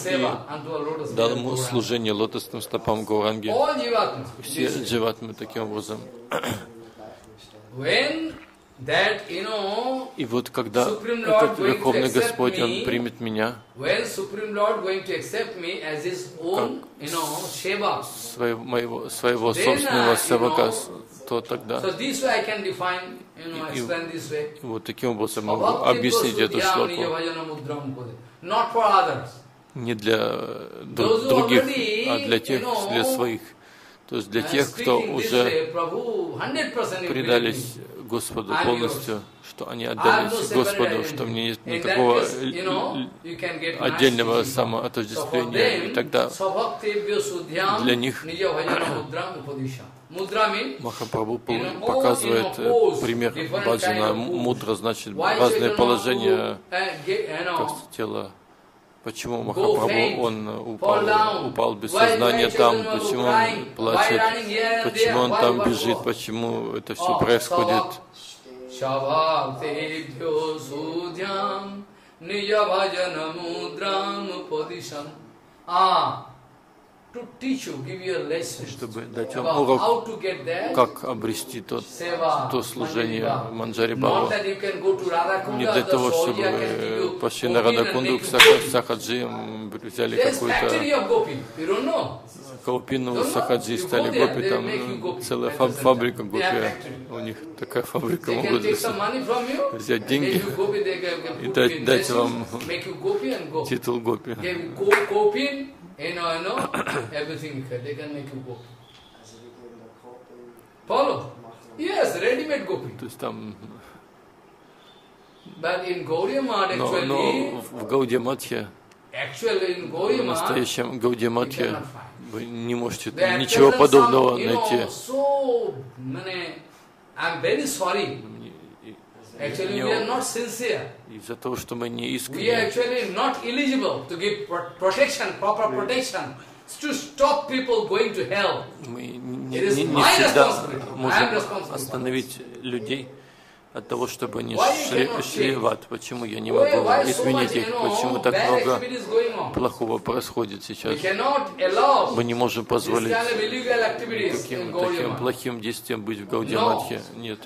дал ему служение лотосным стопам Гауранги. Все дживатмы таким образом. И вот когда этот Верховный Господь, Он примет меня, как своего, моего, своего собственного севака, то тогда, и, и вот таким образом могу объяснить эту шлоку. Не для других, а для тех, для своих. То есть для тех, кто уже предались Господу полностью, что они отдались Господу, что мне нет никакого отдельного самоотождествления. И тогда для них Махапрабху показывает пример баджана. Мудра значит разные положения тела. Почему Махапрабху, он упал, упал без сознания там, почему он плачет, почему он там бежит, почему это все происходит. Nija bhajana mudram podisham. Ah, to teach you, give you a lesson about how to get there. Как обрести тот, то служение Манджари Бабу. Не для того, чтобы пошли на Радакунду, к Сахаджи взяли какую-то Калпину, Сахаджи стали гопи, там целая фабрика гопи. У них такая фабрика, могут взять деньги и дать, дать вам титул гопи. You know, I know everything. They can make you gopi. Follow? Yes, ready-made gopi. But in Gaudiya Math, actually, actually in Gaudiya Math, you cannot find. Вы не можете ничего подобного найти. So, I'm very sorry. Actually, we are not sincere. Из-за того, что мы не искренне. We are actually not eligible to give protection, proper protection, to stop people going to hell. Мы не всегда можем остановить людей от того, чтобы они шли в ад. Почему я не могу изменить их? Почему так много плохого происходит сейчас? Мы не можем позволить таким, таким плохим действиям быть в Гаудия Матхе. Нет.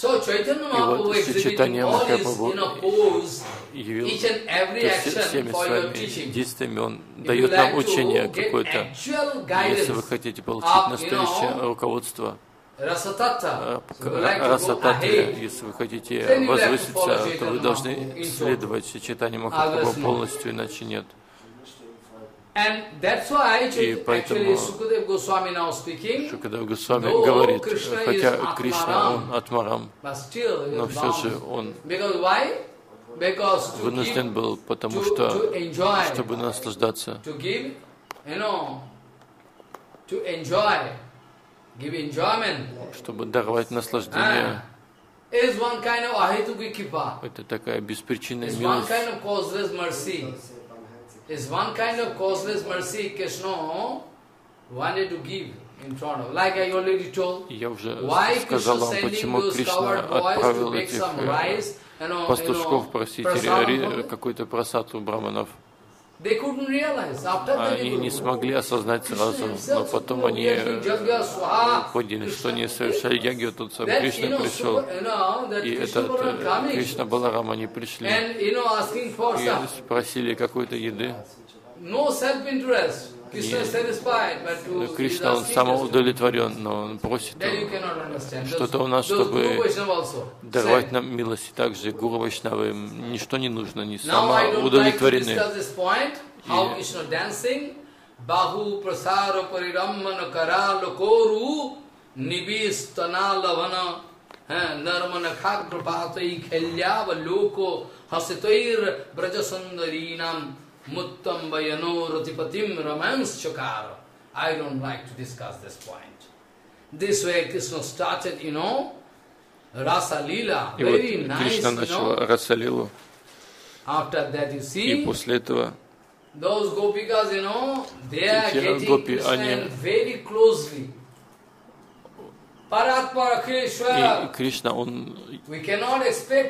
So Chaitanya Mahaprabhu exhibited all his, you know, pose, each and every action for your teaching. If you like to get actual guidance of, you know, Rasatattva, если вы хотите возвыситься, то вы должны следовать Чайтанья Махапрабху полностью, иначе нет. And that's why actually Sukadeva Goswami now speaking, though Krishna is Atmaram, but still he was bound. Because why? Because to give, to enjoy, to give, you know, to enjoy, give enjoyment, is one kind of ahituki kippa, is one kind of causeless mercy. Is one kind of causeless mercy Krishna wanted to give in front of. Like I already told, why Krishna sending those coward boys to make some rice and all, you know, they couldn't realize. After that, they couldn't. Krishna himself was doing Yajna Swaha. Krishna пришел, и этот Кришна Баларам они пришли и спросили какой-то еды. Но Кришна, он самоудовлетворен, но он просит что-то у нас, чтобы даровать нам милость. И также Гуру Вайшнавы, ничто не нужно, не самоудовлетворены. Muttam Vayano Ratipatim Ramans Chakara. I don't like to discuss this point. This way Krishna started, you know, Rasa Lila. Very nice, you know. After that, you see, those Gopikas, you know, they are getting Krishna very closely. И Кришна, он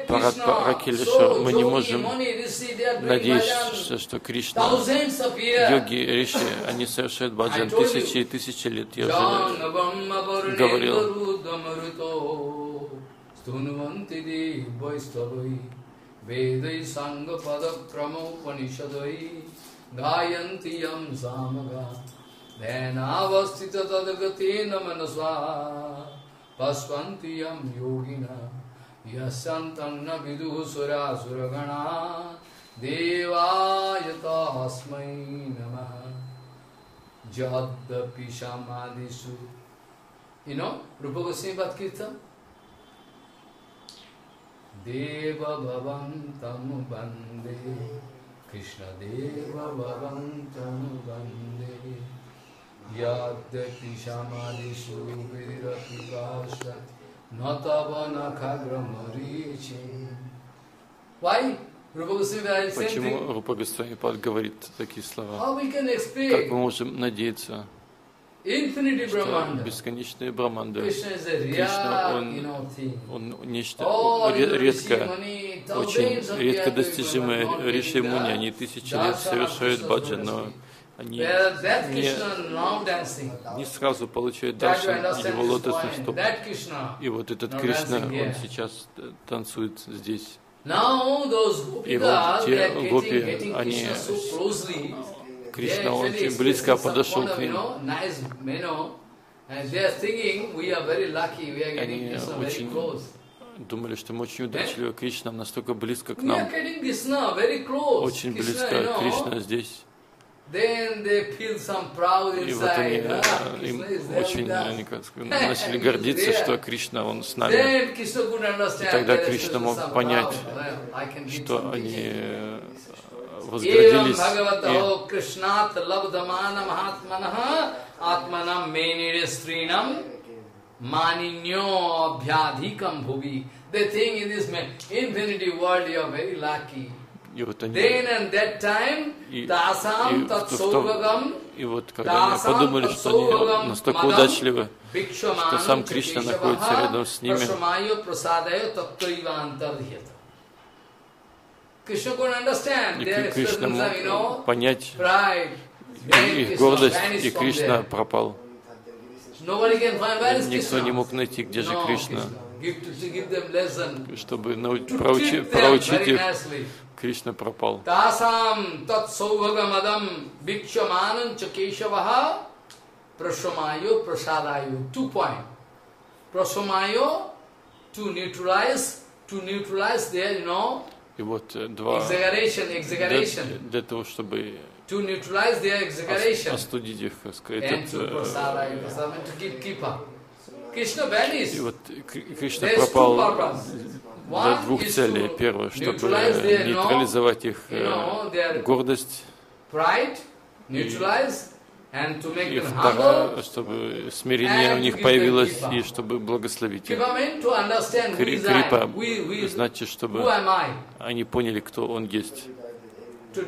Паратпаракилешвар, мы не можем надеяться, что Кришна, йоги, риши, они совершают баджан тысячи и тысячи лет. Я уже говорил. Dhenavastita tadgatena manasva pasvantiyam yogina yasantanna vidu sura suragana devayata asmai namaha jadapi samadhisu. You know, Rupa Goswami Bhat Kirtan? Deva bhavantam bande Krishna deva bhavantam bande Yadati shamadishu virakipasha natavana kagramarichi. Why? Почему Рупа Госвами Пад говорит такие слова? Как мы можем надеяться? бесконечные Брахманды. Кришна, он, он нечто редко, очень редко достижимые Риши и Муни, они тысячи лет совершают баджан, но они не, не сразу получают даршан его лотосных стоп. И вот этот Кришна, он сейчас танцует здесь. И вот те гопи, они... Кришна, он очень близко подошел к ним. Они очень думали, что мы очень удачливы. Кришна настолько близко к нам. Очень близко. Кришна здесь. И вот они им очень, они начали гордиться, что Кришна, он с нами. И тогда Кришна мог понять, что они... возгордились. И вот они, и, и, и, и вот когда они подумали, что они настолько удачливы, что сам Кришна находится рядом с ними. И Кришна мог понять их гордость, и Кришна пропал. Никто не мог найти, где же Кришна, чтобы проучить, проучить их. Кришна пропал. Prasamayo to neutralize, to neutralize their, you know, и вот два, для, для того, чтобы остудить их, так сказать, этот, и вот Кришна пропал для двух целей. Первое, чтобы нейтрализовать их гордость, и, и второе, чтобы смирение у них появилось, и чтобы благословить их. Крипа значит, чтобы они поняли, кто он есть. И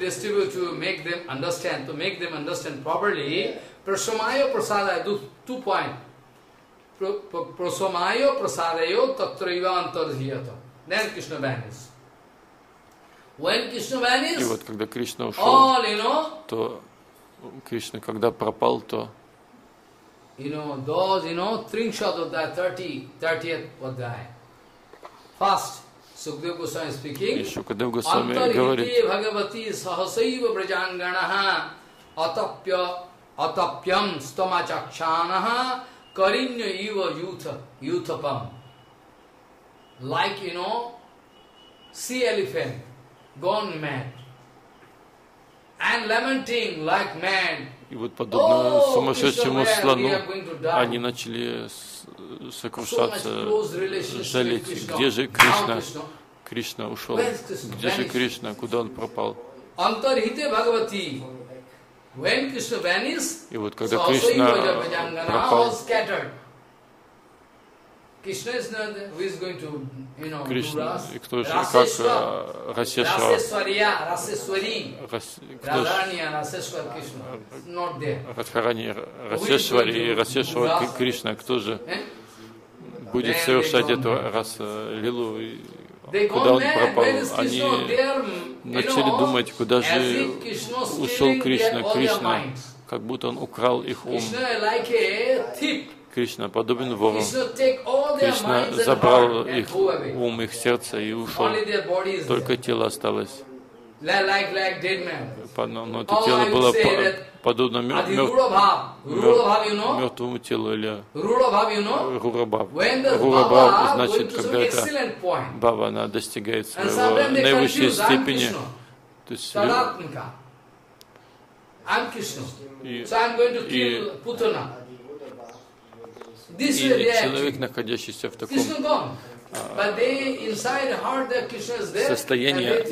вот, когда Кришна ушел, то Кришна, когда пропал, то you know, those, you know, тридцатая, тридцатая, тридцатая, First, Sukadeva Goswami speaking. Sukadeva Goswami говорит. Antarhite bhagavati sahasaiva brajanganaha atapya atapyam stamachakshanaha karinya eva yutha yuthapam. Like, you know, sea elephant gone mad. And lamenting like man. И вот подобно сумасшедшему слону они начали сокрушаться, жалеть. Где же Кришна? Кришна ушел. Где же Кришна? Куда он пропал? И вот когда Кришна пропал, Кришна, и кто же, как Расешвара, Радхарани, Расешвари и Расешвара Кришна, кто же будет совершать эту рас-лилу, куда он пропал? Они начали думать, куда же ушел Кришна, Кришна, как будто он украл их ум. Кришна подобен вору. Кришна забрал их ум, их сердце и ушел. Только тело осталось. Но это тело было подобно мертвому телу или Рурабав. Рурабав значит, когда это Баба, она достигает своего наивысшей степени. То есть, и, и, И человек, находящийся в таком а, состоянии,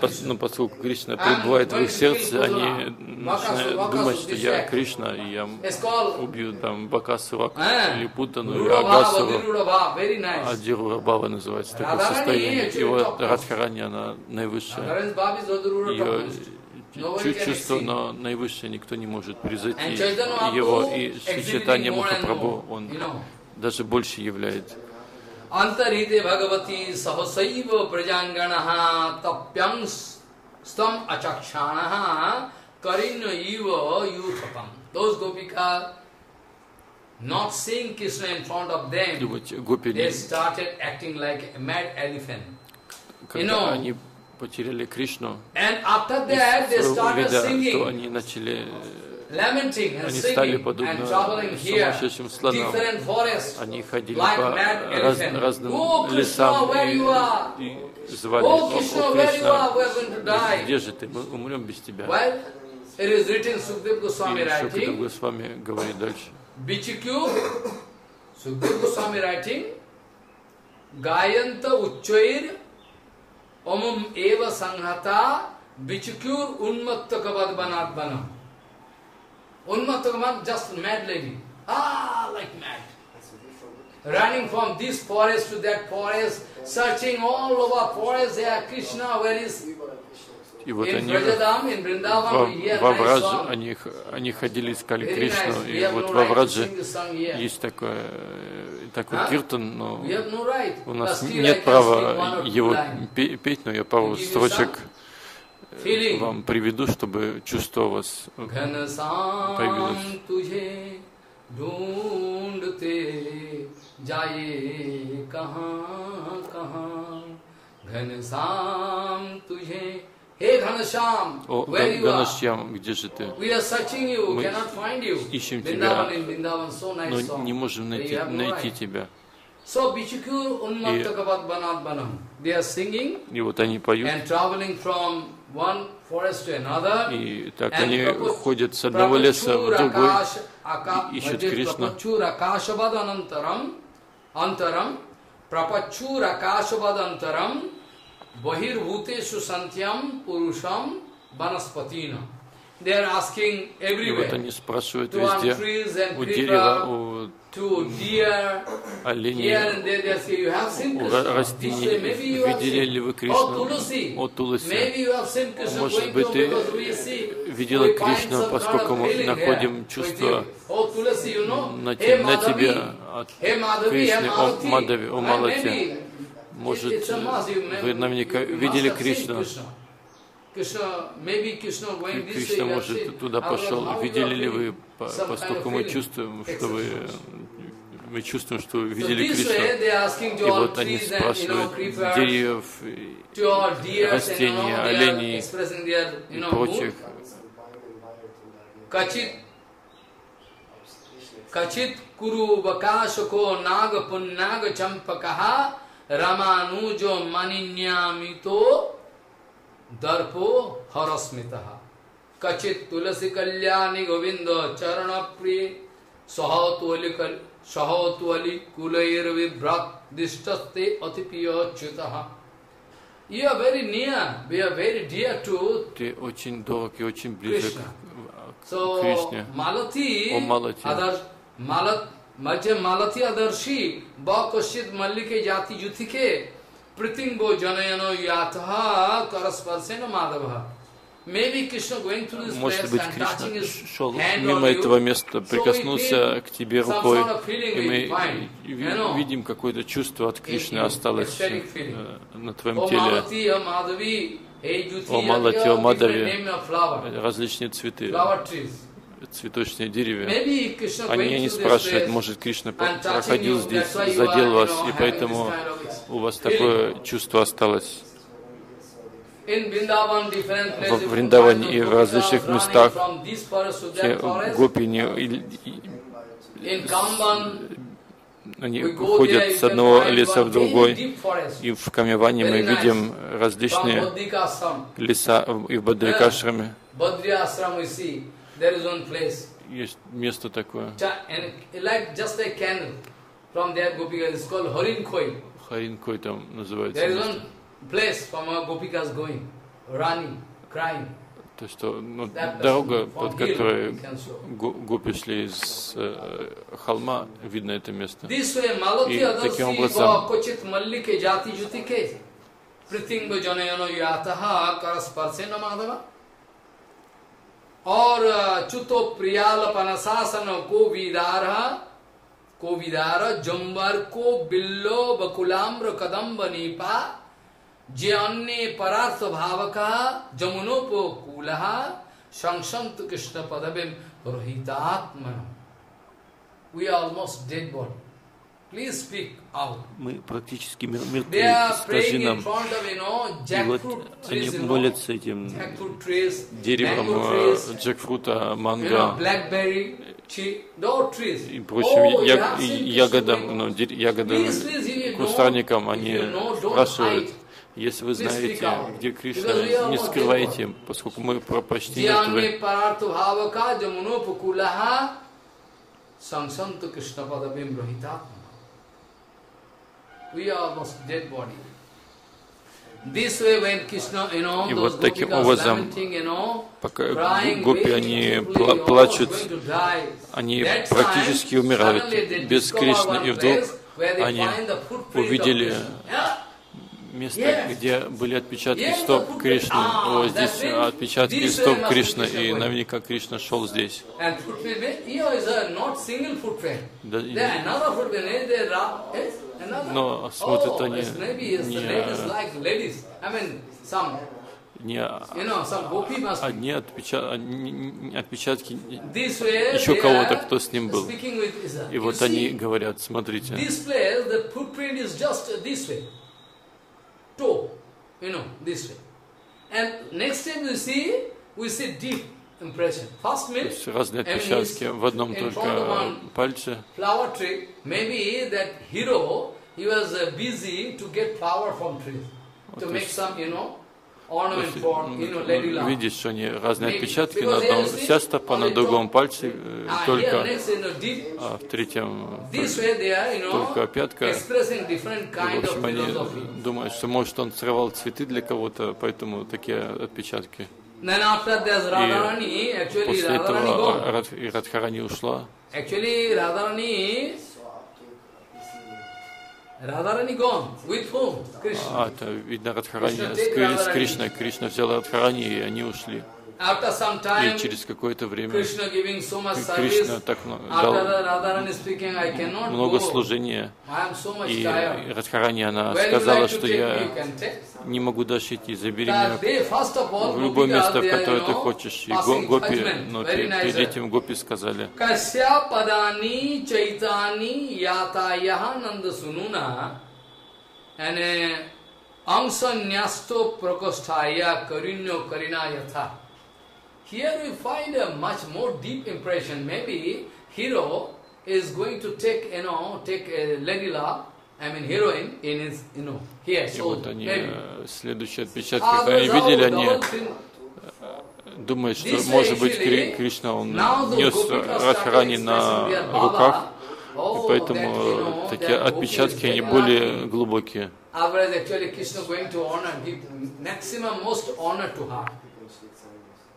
пос, ну, поскольку Кришна пребывает в их сердце, они начинают думать, что я Кришна, и я убью там Бакасу или Путану, и Агасу, Адиру Рабава называется такое состояние. И вот Радхарани, она наивысшая. Ее чуть чувство, но наивысшее никто не может превзойти его. И Чайтанья Махапрабху, он даже больше является. Антарите Бхагавати Сахасайва Праджанганаха Тапьямс Стам Ачакшанаха Каринна Ива Юхапам. Those Gopikas not seeing Krishna in front of them, they started acting like a mad elephant. You know, потеряли Кришну. Увидя, они начали, они стали подобно сумасшедшим слонам. Они ходили по раз, разным лесам и, и звали: «О, Кришна, где же ты? Мы умрем без тебя». И Шукадев Госвами говорит дальше. Шукадев Госвами writing Гаянта Уччаир Омум Эва Санхата Бичукюр Унматтакабад Банат Банам. Unmattakabad, just mad lady. Ah, like mad. Running from this forest to that forest, searching all over forest, there Krishna, where is... И вот они во Врадже, они, они ходили, искали Кришну, и вот во Врадже есть такой, такой киртан, но у нас нет права его петь, но я пару строчек вам приведу, чтобы чувство у вас появилось. Hey Ghanasham, oh, where you are? We are searching you, we cannot find you. Vrindavan in Vrindavan, so nice song. You have no right. So Bichukur Unmattakavat Banat Banam. They are singing and traveling from one forest to another. И так они ходят с одного леса в другой, ищут Кришну. Prapachura Akashavad Anantaram, Antaram, Prapachura Akashavad Antaram. Bahirvhutesu santyam purusham vanaspatina. They are asking everywhere. To our trees and people, to deer, here and there. They say, you have seen Krishna. Maybe you have seen Krishna. Oh, Tulsi. Maybe you have seen Krishna going to because we see. Видела Кришну, поскольку мы находим чувство на тебе от Кришны, о Мадаве, о Малате. Может, вы наверняка видели Кришну. Кришна, может, туда пошел. Видели ли вы, поскольку мы чувствуем, что вы, мы чувствуем, что вы видели Кришну. И вот они спрашивают деревьев, растений, оленей и прочих. Качит куру бакашако нага пуннага чампакаха Рамануджо маниньямито дарпо харасмитаха. Качит туласи кальяни говиндо чаранапри сахатуали кулаир вибрат диштасте атипио читаха. You are very near, we are very dear to Krishna. So, Malati, other Malati, Majja Malati Adarshi, Bhakoshit Mallike Jati Yutike, Pritingbo Janayano Yataha, Karasparsena Madhava. Maybe Krishna going through this place and touching his hand on you. So we feel some sort of feeling we find. Видим какое-то чувство от Кришны осталось на твоем теле. О Малати, о Мадаве, различные цветы. Цветочные деревья. Они не спрашивают, может, Кришна проходил здесь, задел вас, и поэтому у вас такое чувство осталось. Во Вриндаване и в различных местах гопи, они уходят с одного леса в другой, и в Камьяване мы видим различные леса и в Бадрикашраме. There is one place. Есть место такое. Like just a candle from their Gopikas is called Horinkoi. Horinkoi там называется. There is one place from our Gopikas going, running, crying. То есть дорога, под которой гопи шли из холма, видно это место. И таким образом. और चुतो प्रियालपन शासन को विदारह को विदार जुम्बर को बिल्लो बकुलाम्र कदम्ब नीपा ज्ञान्य परार्थ भाव का जमुनोपो कूलहा संसंत कृष्ण पदबिम रोहितात्मन। We are almost dead body. Please speak out. Мы практически мертвы, скажи нам. И вот они молятся этим деревом джекфрута, манго и прочим ягодам, ягодам, кустарникам. Они спрашивают, если вы знаете, где Кришна, не скрывайте, поскольку мы почти мертвы. Sansantu Krishna Padabim Rohitatma. We are almost dead body. This way when Krishna, you know, и вот таким образом, пока гопи, они пла плачут, они практически умирают без Кришны, и вдруг они увидели место, где были отпечатки стоп Кришны. О, здесь отпечатки стоп Кришны, и наверняка Кришна шел здесь. Но смотрят они не одни отпечатки еще кого-то, кто с ним был. И вот они говорят, смотрите. Toe, you know, this way. And next time we see, we see deep impression. First means, разные отпечатки в одном только пальце. Flower tree. Maybe that hero, he was busy to get flower from trees, to make some, you know, ornament for, you know, lady love. Видишь, что они разные отпечатки на одном, вся стопа на другом пальце только, а в третьем только пятка. В общем, они думают, что может он срывал цветы для кого-то, поэтому такие отпечатки. И после этого и Радхарани ушла. Radharani gone. With whom? Krishna. А, это видно Радхарани с Кришной. Кришна взяла Радхарани, и они ушли. И через какое-то время Кришна так дал много служения. И Радхарани, она сказала, что я не могу дальше идти, забери меня в любое место, в которое ты хочешь. И гопи, но перед этим гопи сказали. Here we find a much more deep impression. Maybe hero is going to take, you know, take a lady love, I mean heroine in his, you know, here. И вот они, следующие отпечатки, когда они видели, они думают, что, может быть, Кришна, он нес Радхарани на руках, и поэтому такие отпечатки, они более глубокие.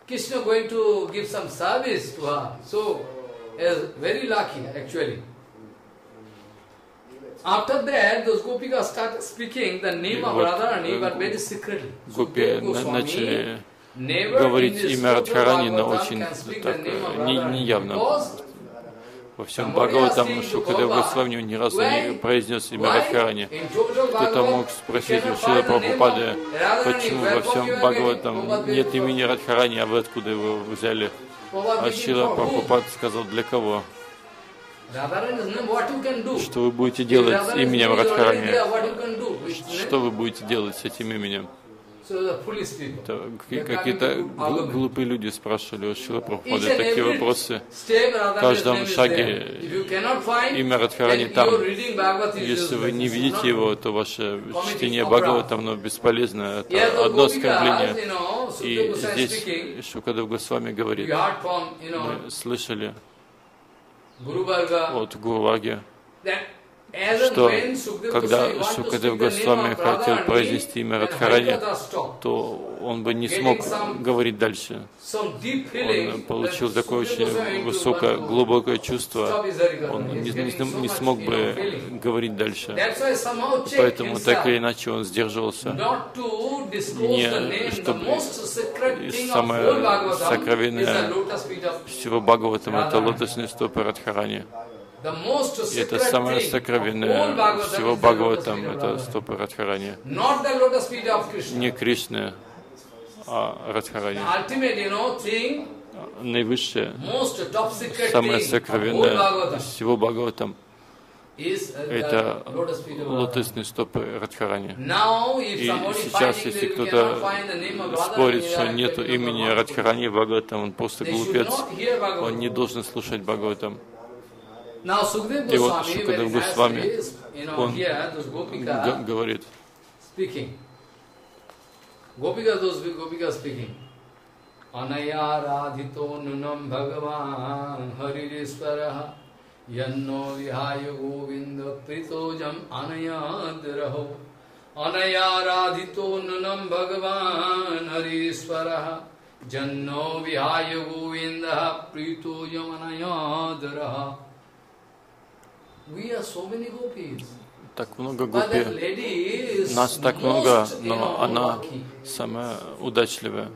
Krishna going to give some service to her, so is very lucky actually. After that, those Gopika start speaking the name of Radharani, but very secretly. Гопи начали говорить имя Радхарани, но очень так неявно. Во всем Бхагаватам, Шукадева Госвами ни разу не произнес имя Радхарани. Кто-то мог спросить у Шрила Прабхупады, почему во всем Бхагаватам нет имени Радхарани, а вы откуда его взяли? А Шрила Прабхупада сказал, для кого? Что вы будете делать с именем Радхарани? Что вы будете делать с этим именем? Какие-то глупые люди спрашивали у Шрила Прабхупады такие вопросы. В каждом шаге имя Радхарани там. Если вы не видите его, то ваше чтение Бхагаватам, оно бесполезно. Это одно оскорбление. И здесь Шукадев Госвами говорит, мы слышали от Гуру Варги, что когда Шукадев Госвами хотел произнести имя Радхарани, то он бы не смог говорить дальше. Он получил такое очень высокое, глубокое чувство, он не, не, не смог бы говорить дальше. Поэтому так или иначе он сдерживался, не, чтобы самое сокровенное всего Бхагаватам — это лотосные стопы Радхарани. И это самое сокровенное всего Бхагаватам, это стопы Радхарани. Не Кришны, а Радхарани. Наивысшее, самое сокровенное всего Бхагаватам — это лотосные стопы Радхарани. И сейчас, если кто-то спорит, что нет имени Радхарани в Бхагаватам, он просто глупец, он не должен слушать Бхагаватам. И вот Шукадев Госвами, он говорит. Yanno vihayo govinda pritojam anayad raho anayaradhito nunam bhagavan harisvaraha janno vihayo govinda pritojam anayad raho. We are so many gopis. Так много гопи. Нас так много, но она самая удачливая.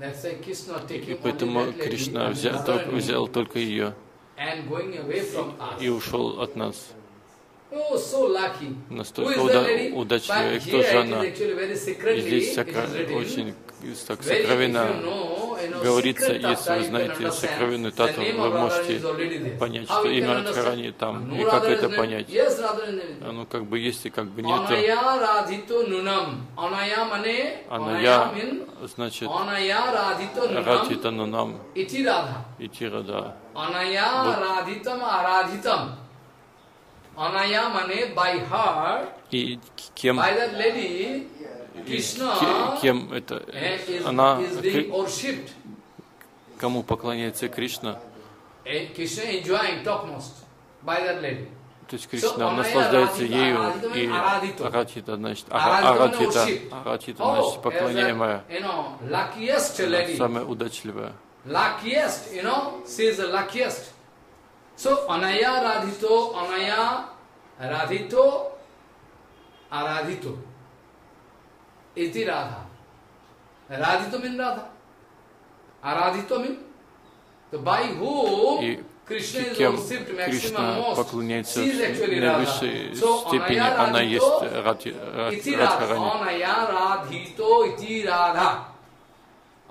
И поэтому Кришна взял, взял только ее. И ушел от нас. Настолько уда удачливая. И кто же она? И здесь очень так сокровенно говорится, если вы знаете сокровенную тату, вы можете понять, что имя Радхарани там. И как это понять? Оно как бы есть и как бы нет. Аная, значит, Радхита Нунам. Итирада. И кем, кем это, она, кому поклоняется Кришна? То есть Кришна наслаждается ею, и Арадхита, значит, Арадхита, Арадхита, значит, поклоняемая, самая удачливая. Luckiest, you know, she is the luckiest. So Anaya Radhito, Anaya Radhito, Aradhito. Iti Radha. Radhito means Radha. Aradhito means the by whom Krishna is worshipped maximum most. She is actually Radha. So Anaya Radhito, Iti Radha. Anaya Radhito, Iti Radha.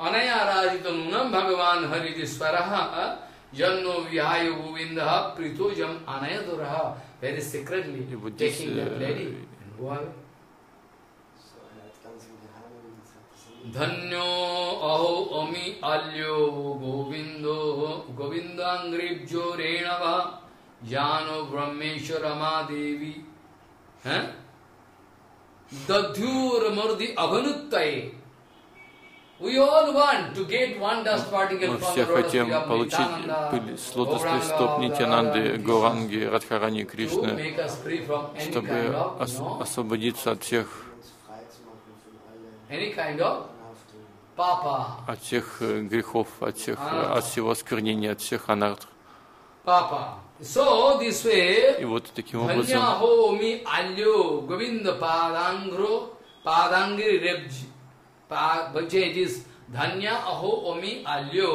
Anaya Radhito Nunam Bhagavan Haridisvaraha Janno Vihayo Govindaha Pritojam Anayaduraha. Very secretly taking that lady and go away. Dhanyo Aho Ami Alyo Govindo Govindangribjo Renava Jano Brahmeshwaramadevi Dadhyur Murdi Abhanuttaye. Мы все хотим получить пыль с лотосных стоп Нитянанды, Гауранги, Радхарани, Кришны, чтобы ос освободиться от всех, от всех грехов, от, всех, от всего осквернения, от всех анарт. И вот таким образом Bhajya, it is Dhanya Aho Omi Alyo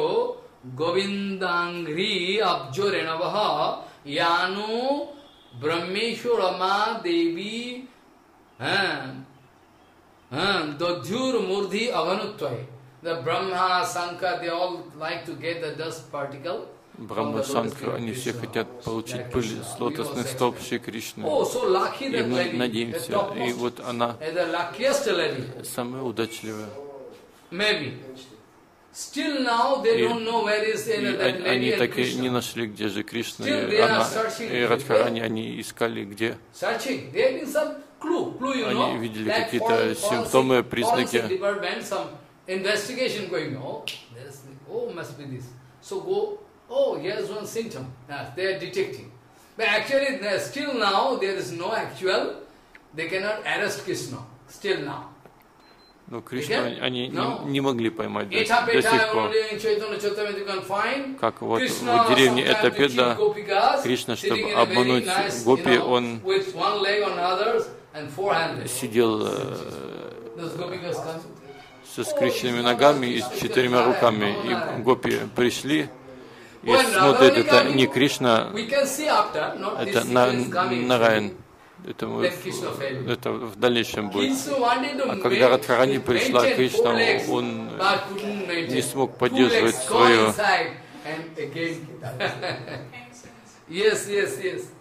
Govindangri Abjo Renavaha Yano Brahmeshwarama Devi Dodhyur Murdhi Avanutvai. The Brahma, Sankha, they all like to get the dust particle. Брахма, Санкха, они все хотят получить пыль с лотосных стоп Шри Кришны. И мы надеемся, и вот она самая удачливая. И они так и не нашли, где же Кришна, и она, и Радхарани, они искали, где. Они видели какие-то симптомы, признаки. So go. Oh, here's one symptom. They are detecting. But actually, still now, there is no actual, they cannot arrest Krishna, still now. Но Кришну они не, не могли поймать до, до сих пор. Как вот в деревне Этапеда Кришна, чтобы обмануть гопи, он сидел со скрещенными ногами и с четырьмя руками. И гопи пришли и смотрят, это не Кришна, это Нараян. Это, это в дальнейшем будет. А когда Радхарани пришла к Кришна, он не смог поддерживать свое.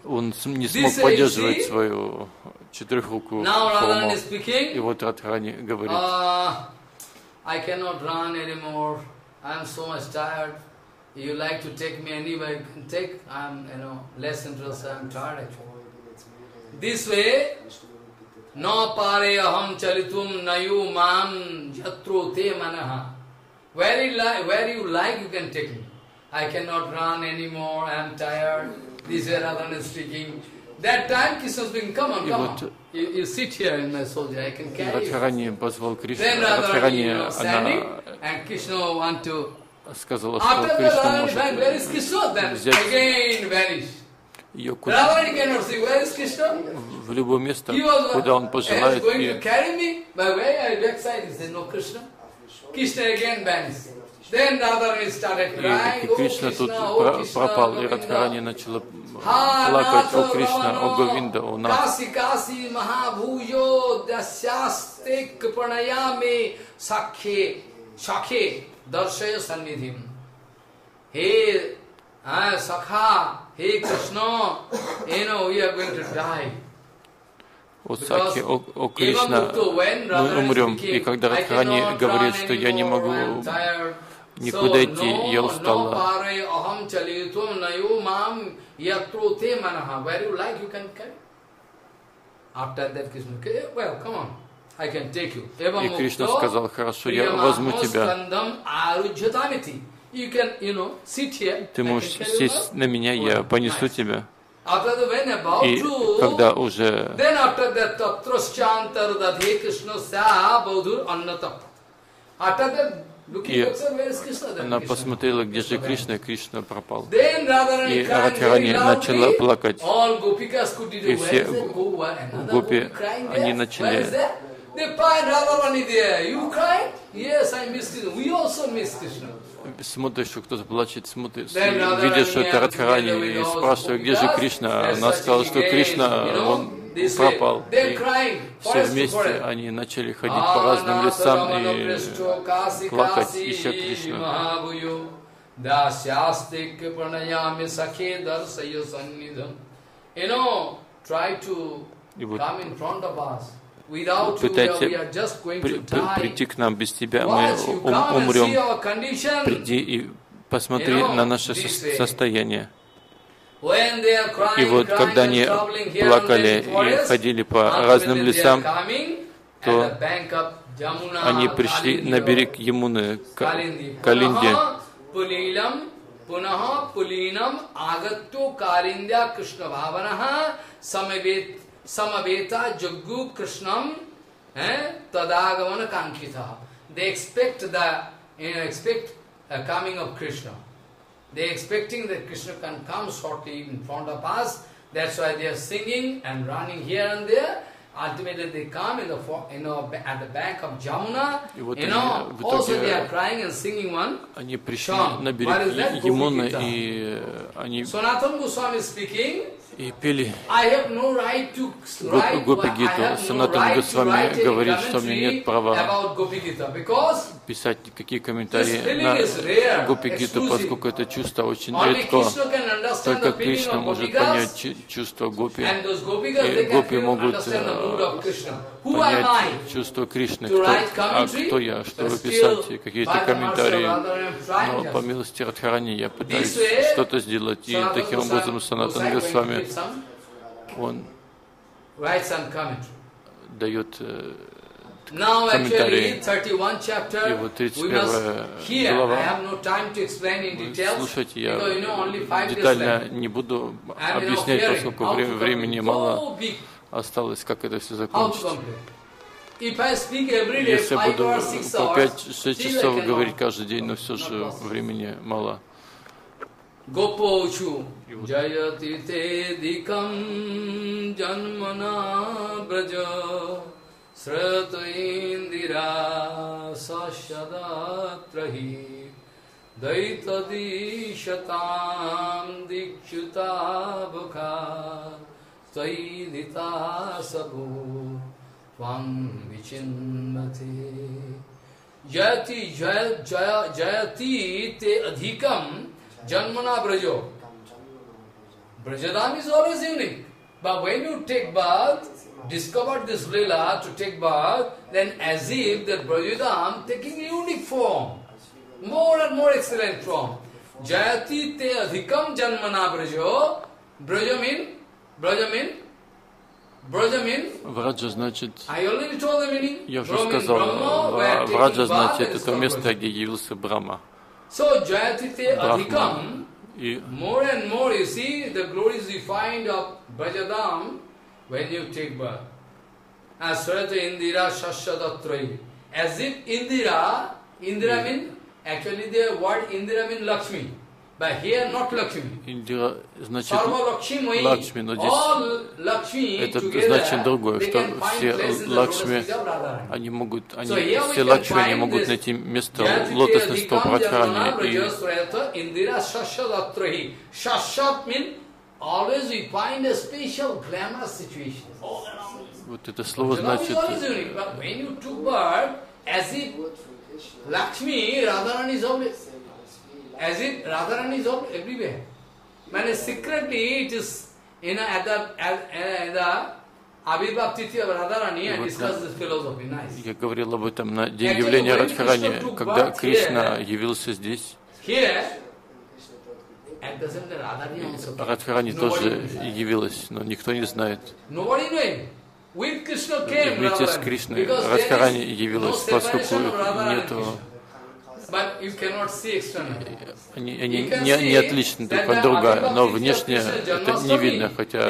Он не смог поддерживать свою четырехрукую форму. И вот Радхарани говорит: you like to take me anywhere you can take. I'm, you know, less interested. I'm tired actually. This way, na pare aham chalitum nayu mam jatro te manaha. Where you like, where you like, you can take me. I cannot run anymore. I'm tired. This way, Radha is speaking. That time, Krishna is speaking. Come on, come on. You, you sit here in my soldier. I can carry you. Then Radha, you know, standing, and Krishna want to. Сказала, что Кришна может взять ее куда, в любое место, куда он пожелает. И Кришна тут пропал, и Радхарани начала плакать: о Кришна, о Говинда, о нас. Darshaya Sannidhim. Hey, uh, Sakha, hey Krishna, you know, we are going to die. О Сакхи, о Кришна, мы умрем. И когда Радхарани говорит, что я не могу никуда идти, я устала. И Кришна сказал: хорошо, я возьму тебя. Ты можешь сесть на меня, я понесу тебя. И когда уже и она посмотрела, где же Кришна, и Кришна пропал. И Радхарани начала плакать. И все гопи, они начали. Смотришь, что кто-то плачет, смотришь, видишь, что это Радхарани, и спрашиваешь, где же Кришна. Она сказала, что Кришна, он пропал. И все вместе они начали ходить по разным лесам и плакать, ища Кришну. И вот пытайтесь прийти к нам без тебя, мы умрем. Приди и посмотри на наше состояние. И вот, когда они плакали и ходили по разным лесам, то они пришли на берег Ямуны, Калинде. Samaveta Jaggu Krishnam Tadagavana Kankitaha. They expect the, you know, expect a coming of Krishna. They are expecting that Krishna can come shortly in front of us. That's why they are singing and running here and there. Ultimately they come in the, you know, at the bank of Jamuna. You know, also they are crying and singing one. Они пришли на берег Ямуны и они. Sanatana Goswami is speaking. И пели Гопи-гиту. Санатан Госвами говорит, что у меня нет права писать никакие комментарии на Гопи-гиту, поскольку это чувство очень редко. Только Кришна может понять чувство гопи. И гопи могут понять чувство Кришны, кто, а кто я, чтобы писать какие-то комментарии. Но по милости Радхарани я пытаюсь что-то сделать. И таким образом Санатан Госвами он дает комментарии. И вот тридцать первая глава, слушать я детально не буду объяснять, поскольку времени мало осталось, как это все закончится. Если я буду по пять-шесть часов говорить каждый день, но все же времени мало. Gopochu jayati te dikam janmana braja srata indira sashadatrahi daitadi shatam dikshuta bhaka saidita sabhu vam vichinmati jayati jayati te adhikam Janmana Brajo. Brajadam is always unique. But when you take bath, discover this Leela to take bath, then as if that Brajadam taking unique form, more and more excellent form. Jayati te adhikam janmana Brajo. Brajo mean? Brajo mean? Braja mean? Vraja значит, я уже сказал, Vraja значит это место, где явился Брахма. So Jayatite Adhikam, more and more you see the glories you find of Brajadam when you take birth. As Swarata Indira Shashadatrayi. As if Indira, Indira means, actually the word Indira means Lakshmi. But here not Lakshmi. Indira значит Lakshmi, но здесь это значит другое, что все Lakshmi, они могут, они, все Lakshmi не могут найти место лотосных стоп Радхарани. И вот это слово значит as if Radharani is all everywhere. Meaning secretly it is, you know, at the, at, at the Abhibhav Titi of Radharani and discuss this philosophy. Nice. Я говорил об этом на день явления Радхарани, когда Кришна явился здесь. Радхарани тоже явилась, но никто не знает. Вместе с Кришной Радхарани явилась, поскольку нету. But you cannot see externally. Они, они you can не, не отличны друг от друга, но внешне это не видно, хотя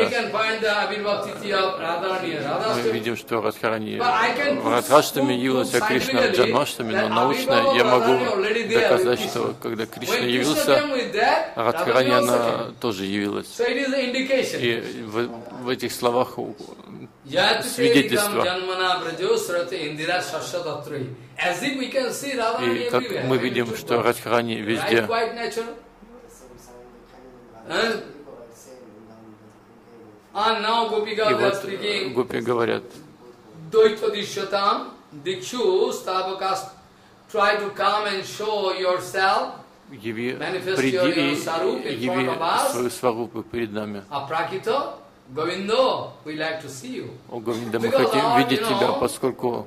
мы видим, что Радхарани Радхаштами явился, Кришна Джанмаштами, но научно я могу доказать, что когда Кришна явился, Радхарани она тоже явилась. И в, в этих словах свидетельство. И как мы видим, что Радхарани везде. И вот гопи говорят. Яви, приди и яви свою сварупу перед нами. Govinda, we like to see you. О, Говинда, мы хотим видеть тебя, поскольку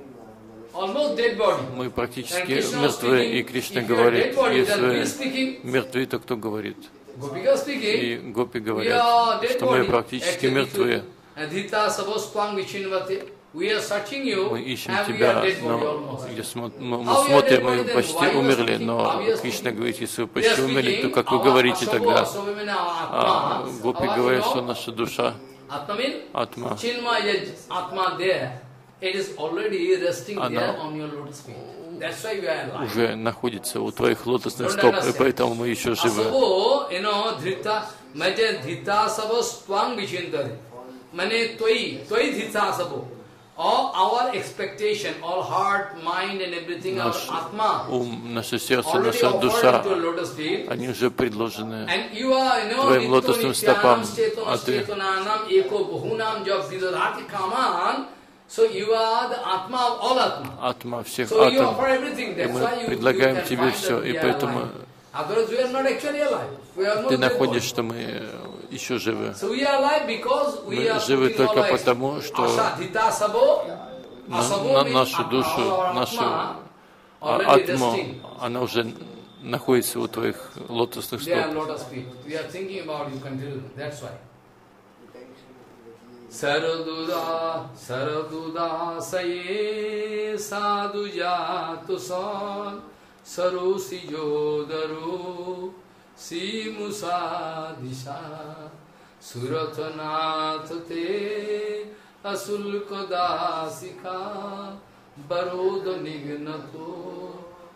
мы практически мертвы, и Кришна говорит, если мертвы, то кто говорит? И гопи говорят, что мы практически мертвы. Мы ищем тебя, но мы смотрим, мы почти умерли, но Кришна говорит, если вы почти умерли, то как вы говорите тогда? А гопи говорит, что наша душа, атма, она уже находится у твоих лотосных стоп, и поэтому мы еще живы. All our expectation, all heart, mind and everything, our atma, already offered to lotus feet, and you are, you know, Nitto Nityam, Chetona Chetonanam, Eko Bhunam, Jog Vidodhati Kaman, so you are the atma of all atma. So you offer everything, that's why you, you can find that we are alive. Otherwise we are not actually alive. We are not dead body. Еще живы. Мы живы только потому, что на нашу душу, нашу атму, она уже находится у твоих лотосных стоп. Sarduda, Sarduda, Saye, Sadujatu Son, Saru Sijodaru, Si Musa Disha, Suratanath Te, Asulkodasika, Baroda Nignato,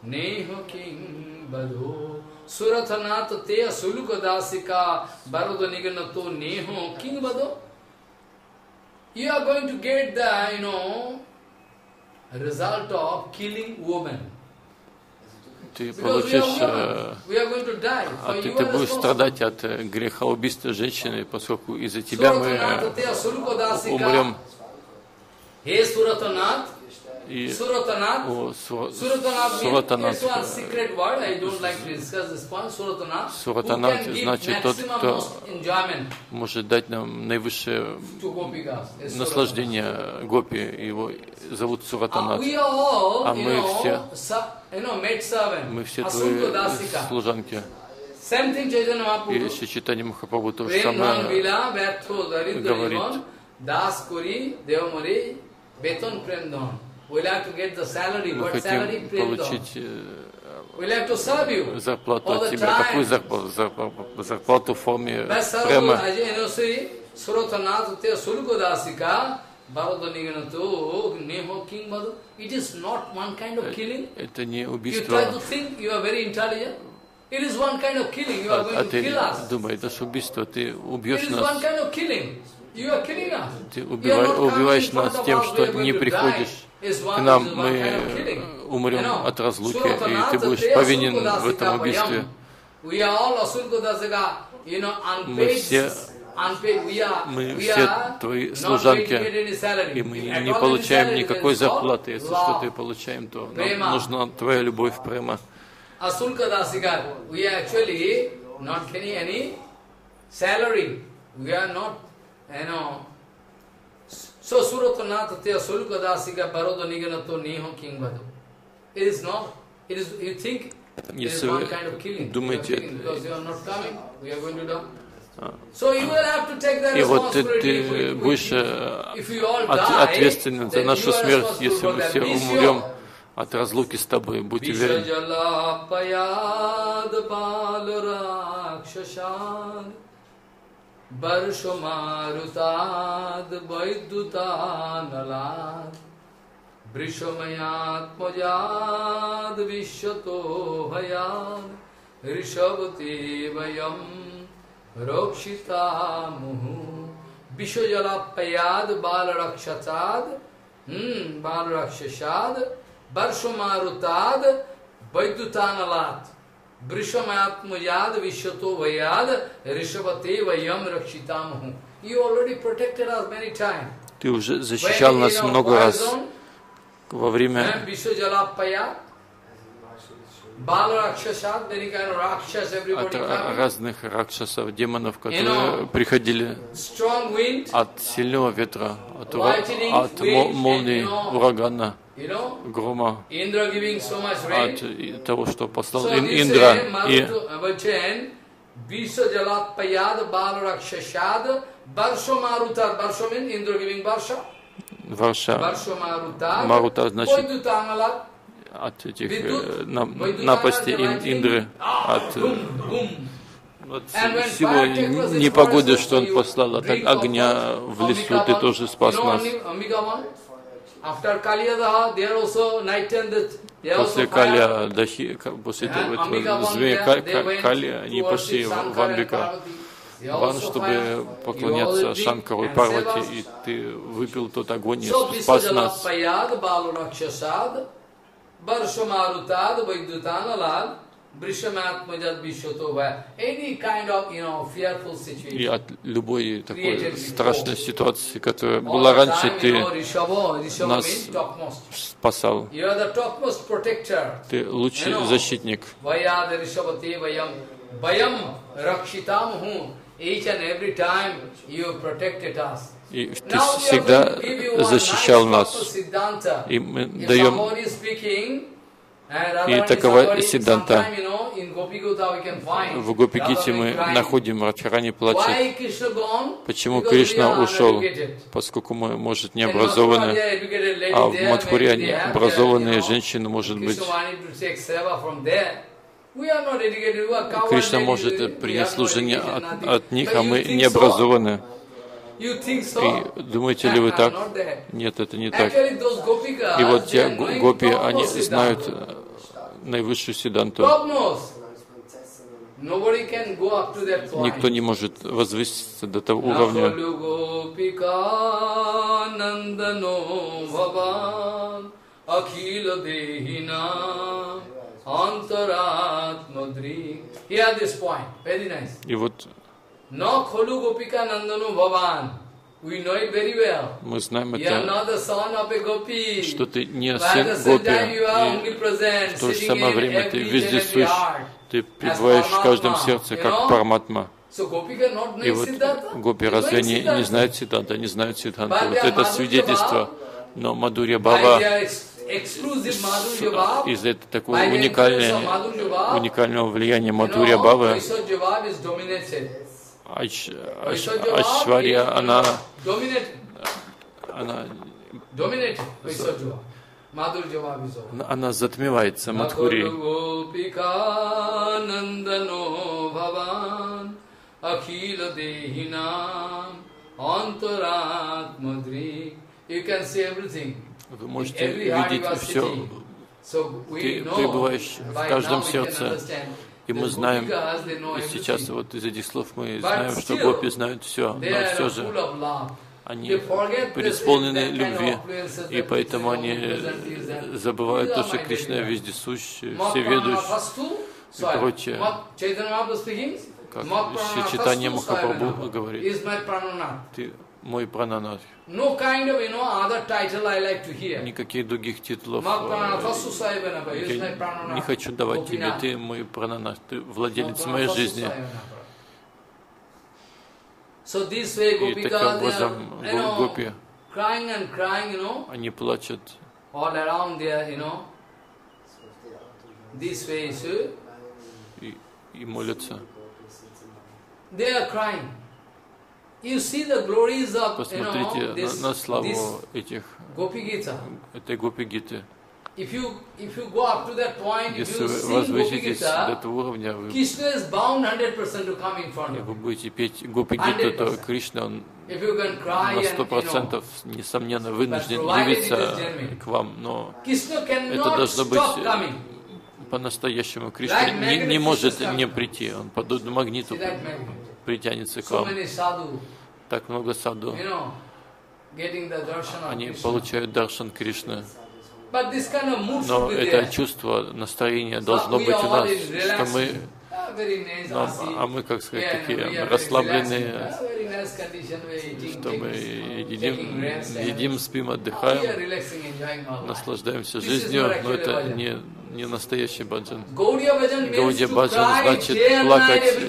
Neho King Bado. Suratanath Te, Asulkodasika, Baroda Nignato, Neho King Bado. You are going to get the, you know, result of killing women. Ты получишь, а ты, ты будешь страдать от греха убийства женщины, поскольку из-за тебя мы умрем. И о, су, Суратанат, Суратанат значит тот, кто может дать нам наивысшее наслаждение гопи, его зовут Суратанат. А мы все, мы все твои служанки. И Чайтанья Махапрабху то же самое говорит. We'll have to get the salary. Мы what salary получить we'll have to serve you. Зарплату от тебя. Какую зарплату? Зарплату, зарплату в форме према. It is not one kind of killing. Это не убийство. You try to think you are very intelligent. It is one kind of killing. You are going to kill us. Думай, это же убийство. Ты убьешь нас. It is one kind of killing. Ты убиваешь нас тем, что не приходишь к нам, мы умрем от разлуки, и ты будешь повинен в этом убийстве. Мы все, мы все твои служанки, и мы не получаем никакой зарплаты. Если что-то получаем, то нам нужна твоя любовь, према. You know, so Suratanath Te Asulukadasika Baroda Niganato Neho King Bado. It is not, it is, you think it is one kind of killing. Because you are not coming, we are going to die. So you will have to take that responsibility. Ты будешь ответственен за нашу смерть, если мы все умрем от разлуки с тобой, будь уверен. Barshomarutad Vaidutanalad Brishamayat Majad Vishatohayad Rishabati Vayam Rokshita Muhu Vishajalapayad Balarakshasad Balarakshasad Barshomarutad Vaidutanalad Brishamayatmayad Vishato Vayad Rishabate Vayam Rakshitamahu. You already protected us many times. Ты уже защищал нас много раз во время от разных ракшасов, демонов, которые приходили от сильного ветра, от, от молнии, урагана, грома, от того, что послал им Индра. И Варша, Марута, значит, от этих напастей Индры, от, от всего непогоды, что он послал, от огня в лесу, ты тоже спас нас. After Kaliadaha, they are also night and they are also fire. После этого змея Кали, они пошли в Амбика, ван, чтобы поклоняться Шанкару и Парвати, и ты выпил тот огонь и спас нас. И от любой такой страшной ситуации, которая была раньше, ты нас спасал. Ты лучший защитник. И ты всегда защищал нас. И мы даем... И такова Сиддханта. в Гопи-гите мы находим Радхарани плачет. Почему Кришна ушел? Поскольку мы, может, не образованы, а в Матхуре они образованные женщины, может быть. Кришна может принять служение от, от них, а мы не образованы. И думаете ли вы так? Нет, это не так. И вот те гопи, они знают наивысшую Сиданту. Никто не может возвыситься до того уровня. И вот мы знаем это, что ты не сын гопи, и в то же самое время ты вездесущ, ты пребываешь в каждом сердце, как Параматма. И вот гопи разве не, не знают Сиддханта, не знают Сиддханта. Вот это свидетельство, но Мадхурья Бхава, из-за такого уникального, уникального влияния Мадхурья Бхавы, Айш, айш, Айшварья, она, она, она затмевается Мадхури. Вы можете видеть все, ты пребываешь в каждом сердце. И мы знаем, и сейчас вот из этих слов мы знаем, что гопи знают все, но все же они преисполнены любви, и поэтому они забывают то, что Кришна вездесущ, всеведущ и прочее. Как Шри Чайтанья Махапрабху говорит, ты мой прананаth. Никаких других титулов я не хочу давать тебе. Ты мой прананаth, ты владелец моей жизни. И таким образом гопи, они плачут. И, и молятся. Посмотрите на, на славу этих, этой гопи-гиты. Если вы возвыситесь до того уровня, вы, если вы будете петь гопи-гиту, то Кришна он на сто процентов, несомненно, вынужден явиться к вам, но это должно быть по-настоящему. Кришна не, не может не прийти, он подобно магниту притянется к вам. Так много саду. Они получают даршан Кришны. Но это чувство, настроение должно быть у нас, что мы, но, а мы, как сказать, такие расслабленные, что мы едим, едим, спим, отдыхаем, наслаждаемся жизнью, но это не, не настоящий баджан. Гаудия баджан значит плакать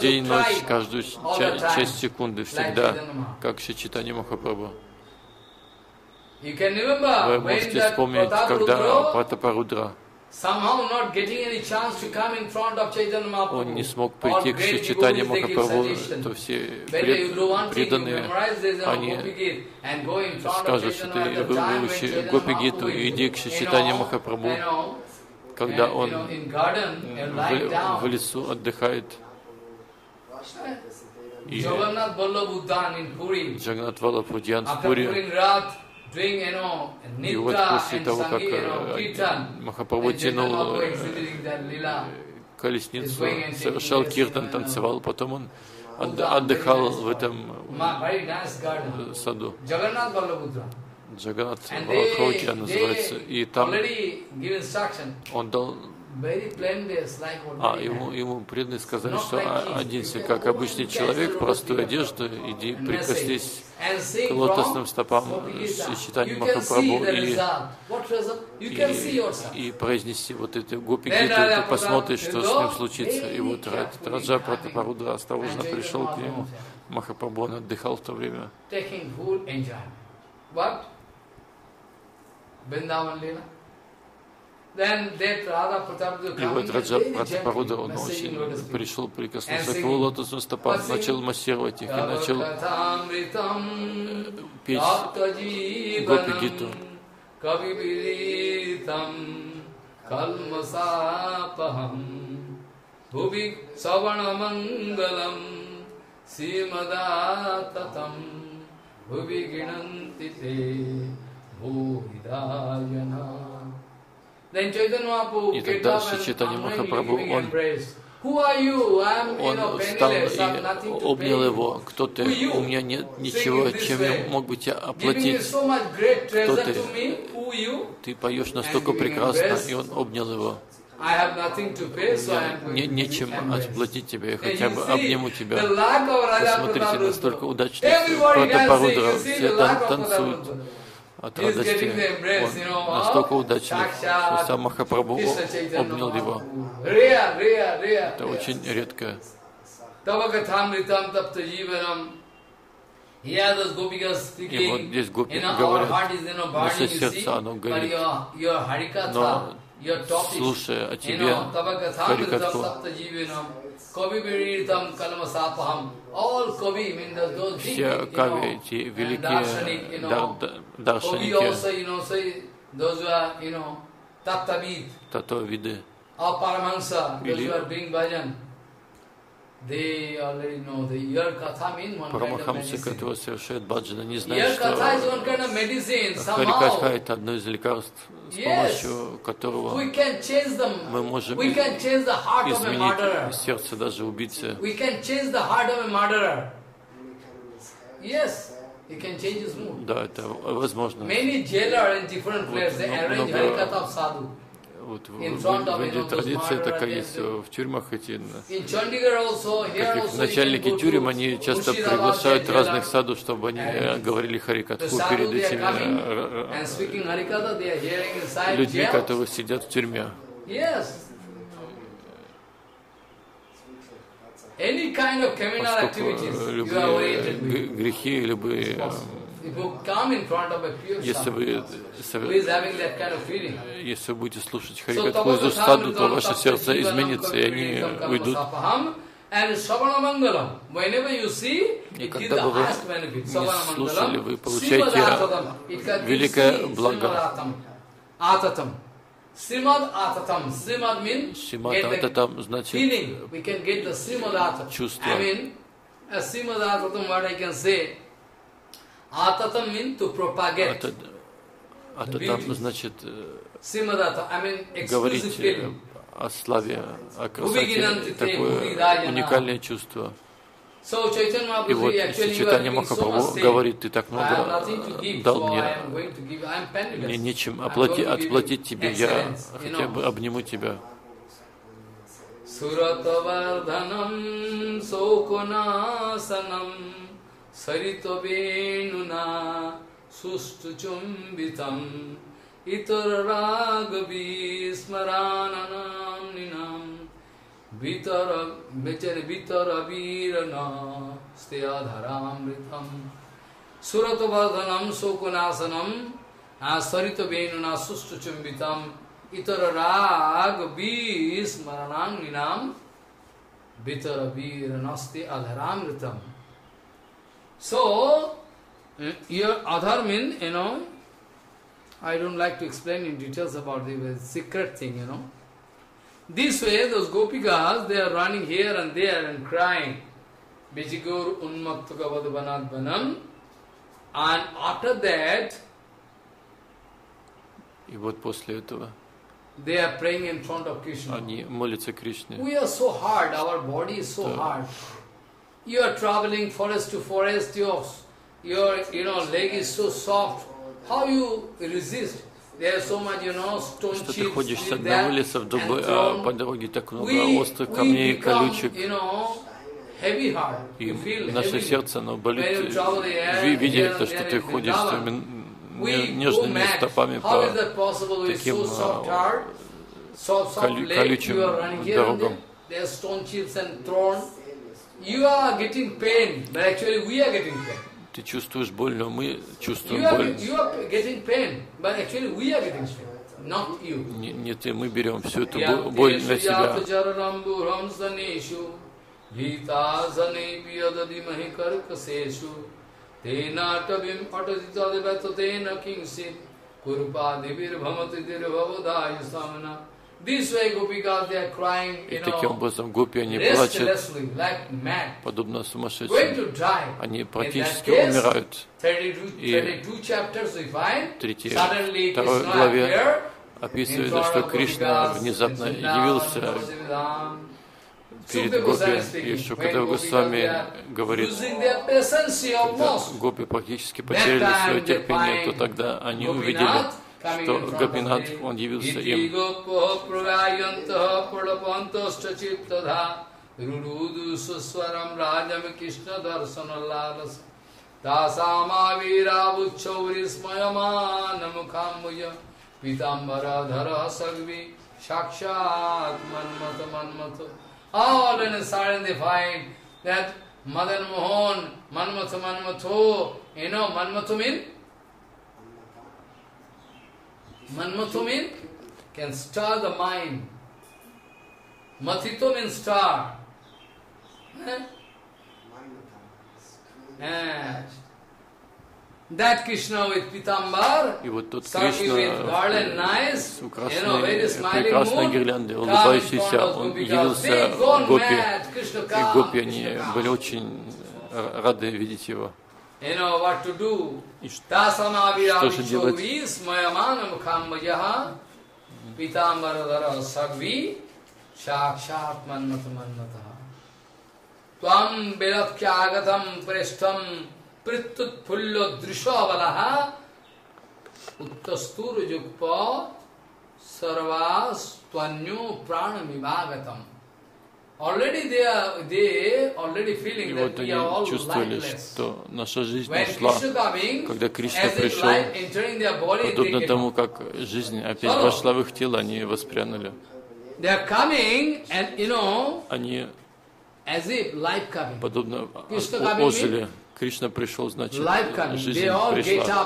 день и ночь, каждую ча часть секунды, всегда, как Шри Чайтанья Махапрабху. Вы можете вспомнить, когда Пратапарудра, он не смог прийти к Шри Чайтанья Махапрабху, то все преданные, они скажут, что ты выучи гопи-гиту и иди к Шри Чайтанья Махапрабху, когда он в, в лесу отдыхает. И Джаганнат Валлабх Буддьян в Пури. И вот после того, как Махапрабху тянул колесницу, совершал киртан, танцевал, потом он отдыхал в этом саду. Джаганнат Валлабх Буддьян называется. И там он дал... А, ему, ему преданные сказали, что оденься, как обычный человек, простую одежду, иди, прикоснись к лотосным стопам Шри Чайтаньи Махапрабху и, и, и произнеси вот эти гопи-гиту, ты посмотришь, что с ним случится. И вот Раджа Пратапарудра осторожно пришел к нему, Махапрабху, он отдыхал в то время. И вот Раджа Пратапаруда, он очень пришел, прикоснулся к лотосным стопам, начал массировать их и начал петь Гопи-гиту. И тогда Шичитанья Махапрабху, он, он встал и обнял его. Кто ты? У меня нет ничего, чем я мог бы тебя оплатить. Кто ты? Ты поешь настолько прекрасно. И он обнял его. Не, нечем отплатить тебя, я хотя бы обниму тебя. Посмотрите, настолько удачно. Пратапаруда, все танцуют от радости. Он настолько удачлив, что сам Махапрабху обнял его. Это очень редко. И вот здесь гопи говорят, наше сердце, оно горит. Но слушая о тебе харикатху, все кави, эти великие даршаники, татвавиды или парамахамсы, которые совершают баджана, не знают, что харикатха — это одно из лекарств, с помощью которого мы можем изменить сердце даже убийцы. Да, это возможно. Много, вот, в Индии традиция такая есть в тюрьмах. Эти, как начальники тюрем, они часто приглашают разных саду, чтобы они говорили харикатху перед этими людьми, которые сидят в тюрьме. Поскольку любые грехи, любые... Если вы, если вы будете слушать харикатху из уст саду, то ваше сердце изменится, и они уйдут. И когда бы вы не слушали, вы получаете великое благо. Сримад ататам. Сримад ататам значит чувство. Сримад ататам, what I can say? Ататам means to propagate. Ататам значит говорить о славе, о красоте, такое уникальное чувство. И вот Чайтанья Махапрабху говорит, ты так много дал мне, мне нечем отплатить тебе, я хотя бы обниму тебя. Саритобенуна сустучумбитам итарарагви смарананам нинам витарабирана стеадхарамритам Суратобаданам сокунасанам саритобенуна сустучумбитам итарарагви смарананам нинам витарабирана стеадхарамритам. So, your adhar means, you know, I don't like to explain in details about the secret thing, you know. This way, those gopikas, they are running here and there and crying. Vijigur unmaktuka vadvanat vanam. And after that, и вот после этого they are praying in front of Krishna. Они молятся Кришне. We are so hard, our body is so hard. You are traveling forest to forest, your, your you know, leg is so soft. How you resist? There are so much, you know, stone chips. Что ты ходишь с одного леса в другой, а по дороге так много острых камней и колючек. И наше сердце, оно болит, видя то, что ты ходишь нежными стопами по таким колючим дорогам. You are getting pain, but actually we are getting pain. Ты чувствуешь боль, но мы чувствуем боль. You are getting pain, but actually we are getting pain. Не, не ты, мы берем всю эту боль на себя. И таким образом гопи, они плачут, подобно сумасшедшим. Они практически умирают. И в третьей, второй главе описывается, что Кришна внезапно явился перед гопи, и Шукадева Госвами говорит, когда гопи практически потеряли свое терпение, то тогда они увидели, что Гопинат, он явился им. All in a sudden they find that Madan Mohan, Manmatha Manmatho, you know, Manmatho mean? Manmatho mean? Can stir the mind. Mathito means star. Eh? Eh. That Krishna with Pitambar, starting with garland nice, you know, very smiling mood, улыбающийся, он явился в гопи, и гопи, они были очень рады видеть его. И что же делать? Prittut phullo drisha valaha uttastur yukpa sarvas tvanyo pranamibhagatam. Already they are, they already feeling that we are all lifeless. When Krishna coming, as if life entering their body, they get. They are coming and you know, as if life coming. Krishna coming. Кришна пришел, значит, жизнь пришла.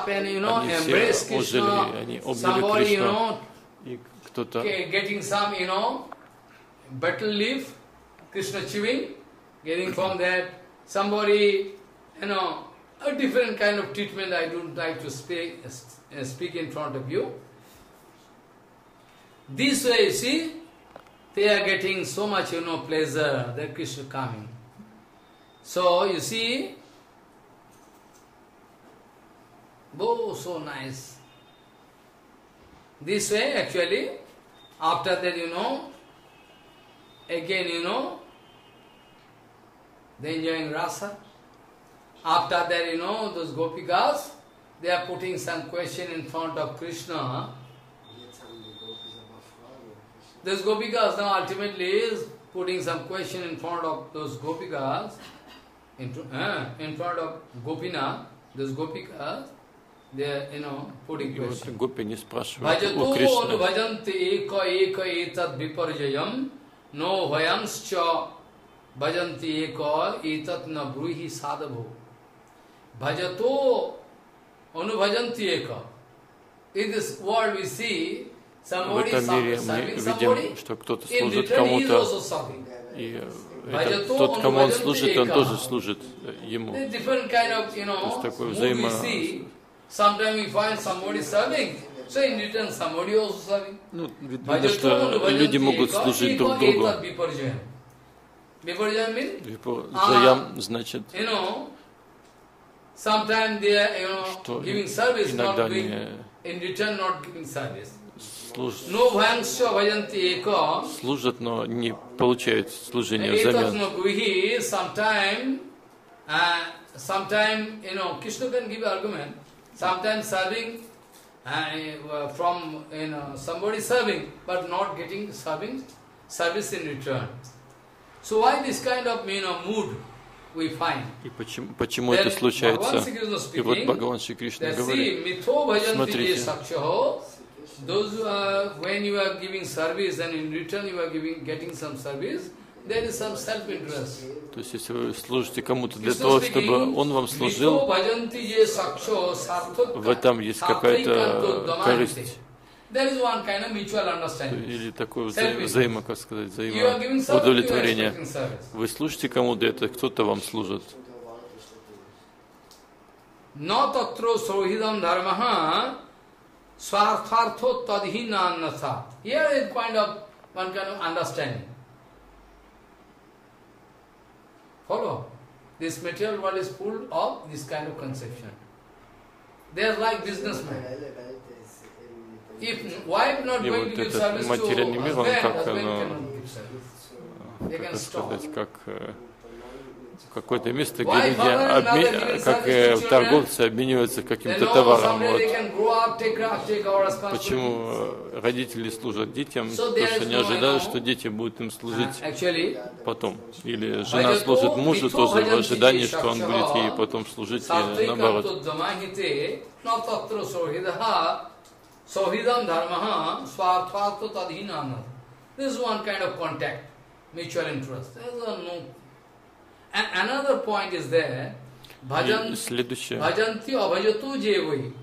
Они все ожили, они обняли Кришну, и кто-то oh, so nice. This way, actually, after that, you know, again, you know, they enjoying rasa. After that, you know, those gopikas, they are putting some question in front of Krishna. Those gopikas now ultimately is putting some question in front of those gopikas, in, uh, in front of Gopina, those gopikas. They're, you know, putting question. Гопи не спрашивают у Кришны. Баджанти эко эко этат випарджаям, но ваямсча баджанти эко этат на брухи садабу. Баджато ону баджанти эко. In this world we see somebody serving somebody. Что кто-то служит кому-то, и это, тот, кому он служит, он тоже служит ему. То есть такое взаимо. Sometimes we find somebody serving, so in return somebody also serving. Ну, видно, что люди могут служить друг другу. Випарджаям значит, что иногда не служат, но не получают служение взамен. Sometimes, you know, Krishna can give argument. Sometimes serving uh, from, you know, somebody serving, but not getting serving service in return. So why this kind of, you know, mood we find? И почему, почему это случается? И вот Бхагаван Шри Кришна говорит, смотрите, those who are, when you are giving service and in return you are giving getting some service, there is some self-interest. То есть, если вы служите кому-то для того, чтобы он вам служил, в этом есть какая-то корысть. Или такое взаимо, как сказать, взаимоудовлетворение. Вы служите кому-то, это кто-то вам служит. Follow? This material world is full of this kind of conception. They are like businessmen. If wife not going to give service to husband, husband cannot give service. They can stop. Какое-то место, где люди, обмен... как э, торговцы, обмениваются каким-то товаром. Вот. Почему родители служат детям? Потому что они ожидают, что дети будут им служить потом. Или жена служит мужу тоже в ожидании, что он будет ей потом служить, и наоборот. And another point is there, Bhajanti Abhajatu Jevai.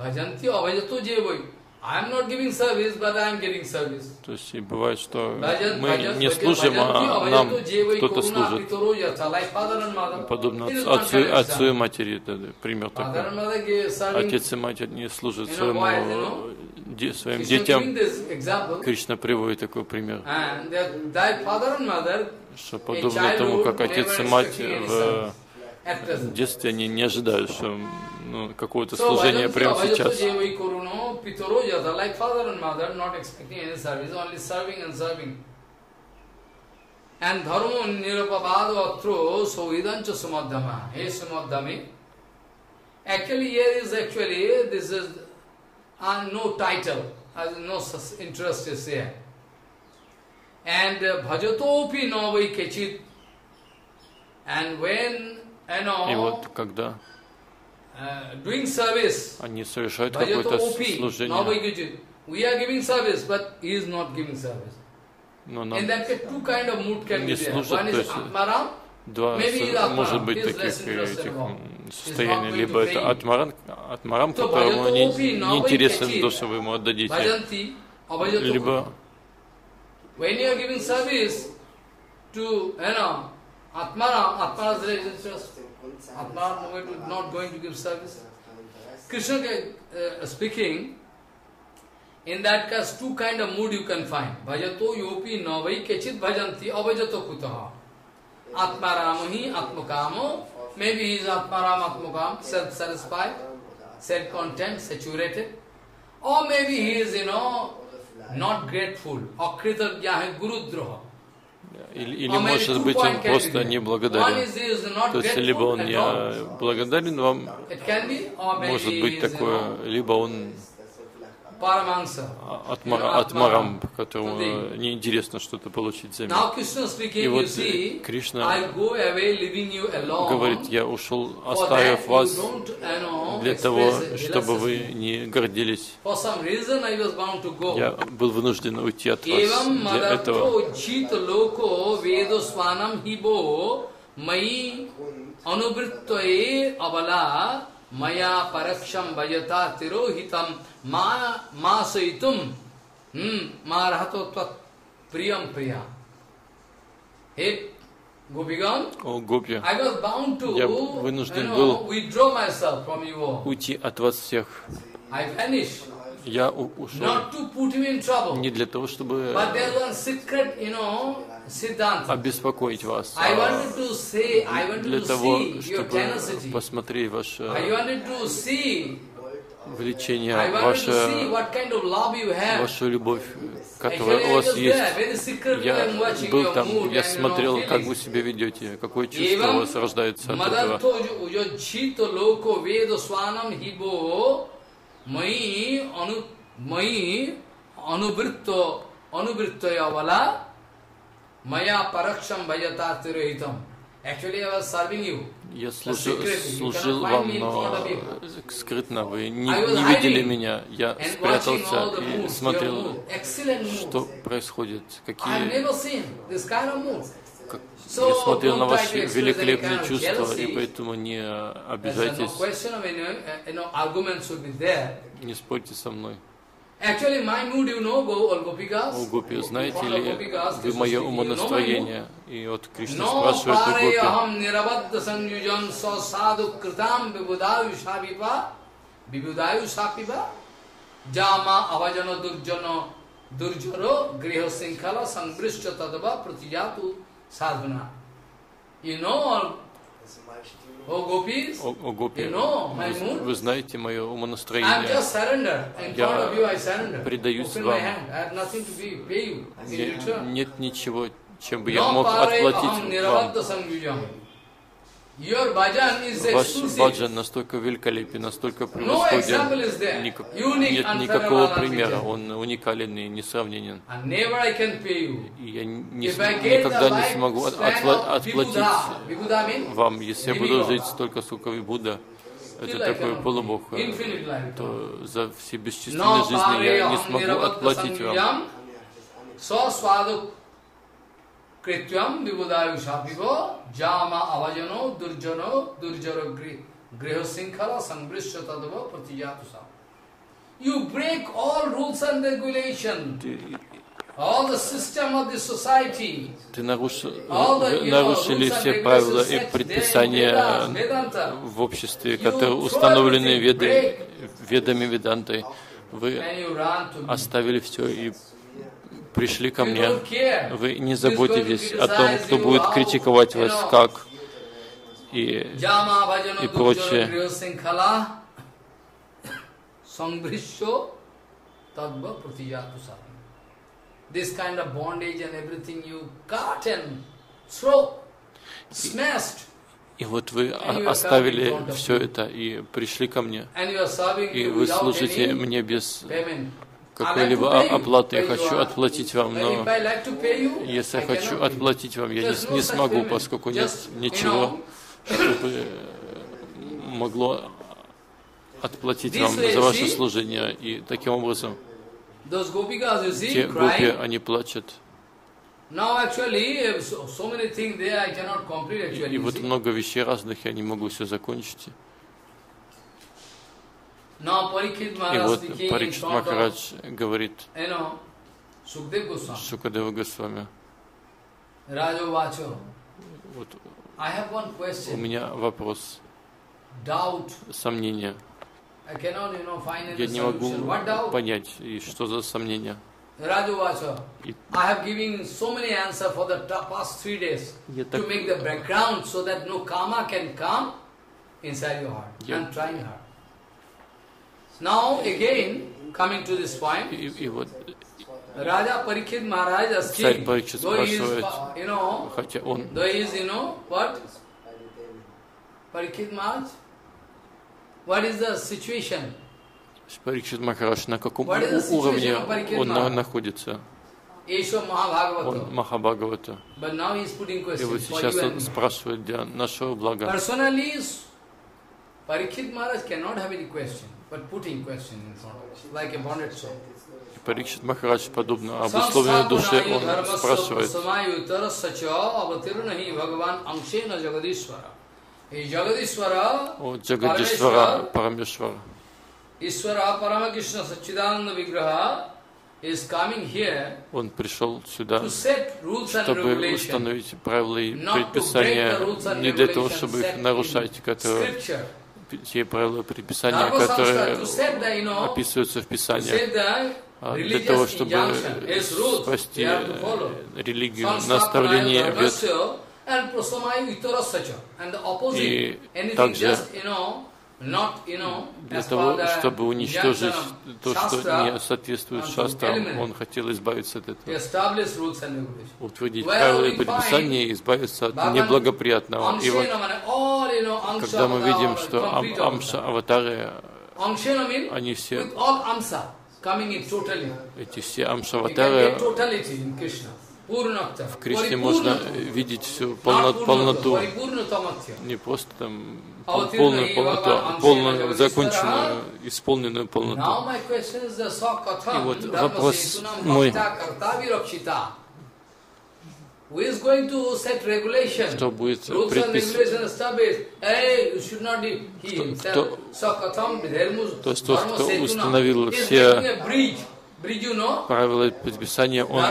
Bhajanti Abhajatu Jevai. I am not giving service, but I am giving service. То есть бывает, что мы не служим, а нам кто-то служит. Подобно отцу и матери, пример такой. Отец и мать не служат своему... своим детям. Кришна приводит такой пример, что подобно тому, как отец и мать в детстве, они не ожидают, что ну, какое-то служение прямо сейчас. And no title, no interest is here. And bhajatopi no vai kechit. And when, you know, uh, doing service, bhajatopi no vai kechit. We are giving service, but he is not giving service. In that case, two kind of mood can be there. One is Atmaram. Два, может быть, таких этих состояний. Либо это атмаран, атмаран, которому не, не интересен то, что вы ему отдадите. Либо... In that case, two kind of mood you can find. Bhajato yopi navai kechit bhajanti abhajato kutaha. Atmaramahi, Atmakamo, maybe he is Atmaram, Atmakam, self-satisfied, self-content, saturated, or maybe he is, you know, not grateful, or Kritagyahe Gurudroha. Или, или может быть, он просто не благодарен. То есть, либо он не благодарен вам, может быть такое, либо он Атмарам, которому неинтересно что-то получить взамен. И вот Кришна говорит, я ушел, оставив вас для того, чтобы вы не гордились. Я был вынужден уйти от вас для этого. Maya paraksham bhajata tirohitam ma masayitum ma rahatotvat priyam priya. Hey, Gopigam, I was bound to, you know, withdraw myself from you all. I vanished. Я ушел не для того, чтобы обеспокоить вас, а для того, чтобы посмотреть ваше влечение, ваше, вашу любовь, которая у вас есть. Я был там, я смотрел, как вы себя ведете, какое чувство у вас рождается от этого. Мои ану, мои анубритто, анубритто явала, моя паракшам бхажата тирохитам. Actually, I was serving you. Я служил, служил вам, но скрытно. Вы не, не видели меня. Я спрятался и смотрел, что происходит, какие как, несмотря на ваши великолепные чувства, и поэтому не обижайтесь, не спорьте со мной. О Гопи, знаете ли вы мое умонастроение? И вот Кришна спрашивает у Гопи, о Гопи, вы, вы знаете мое умонастроение, я предаюсь вам, я, нет ничего, чем бы я мог отплатить вам. Ваш баджан настолько великолепен, настолько превосходен, никак, нет никакого примера, он уникален и несравненен. И я не, никогда не смогу отпла отплатить вам, если я буду жить столько, сколько Вибуда, это такой полубог, то за все бесчисленные жизни я не смогу отплатить вам. Критьям вибудаю шапиво, джама аваджано, дурджано, дурджаро грехосинхала, сангришча тадва, пратиятуса. You break all rules and regulations, all the system of the society, all the, you know, rules and regulations, Vedanta, в обществе, которые установлены ведами Веданты. Вы оставили все и пришли ко мне, вы не заботитесь о том, кто будет критиковать вас, как и, и прочее. И, и вот вы оставили все это и пришли ко мне, и вы служите мне без какой-либо оплаты. Я хочу отплатить вам, но если я хочу отплатить вам, я не, не смогу, поскольку нет ничего, чтобы могло отплатить вам за ваше служение. И таким образом, те гопи, они плачут. И, и вот много вещей разных, я не могу все закончить. И вот Парикшит Махарадж говорит Шукадева Госвами: вот у меня вопрос, сомнение. Я не могу понять, и что за сомнение. Я так... Now again, coming to this point, Raja Parikshit Maharaj is king, though he is, you know, though he is, you know, what? Parikshit Maharaj, what is the situation? Parikshit Maharaj, на каком уровне он находится? Он Махабхагавата. И вот сейчас он спрашивает для нашего блага. Parikshit Maharaj cannot have any question, but putting question in front of us, like a bonded soul. Parikshit Maharaj подобно обусловленной душе он спрашивает. О Джагадишвара, Парамешвара. Исвара Парамакришна Саччидананда Виграха is coming here. Он пришел сюда, чтобы установить правила и предписания, не для того, чтобы их нарушать, которые те правила предписания, которые описываются в Писаниях, а для того, чтобы спасти религию, наставление вед. И также для того, чтобы уничтожить то, что не соответствует шастрам, он хотел избавиться от этого, утвердить правила и предписания и избавиться от неблагоприятного. И вот, когда мы видим, что амша-аватары, они все, эти все амша-аватары, в Кришне можно видеть всю полноту, не просто там полную полноту, полную, законченную, исполненную полноту. И вот вопрос мой. Кто будет предписывать? Кто, то есть тот, кто установил все правила предписания, он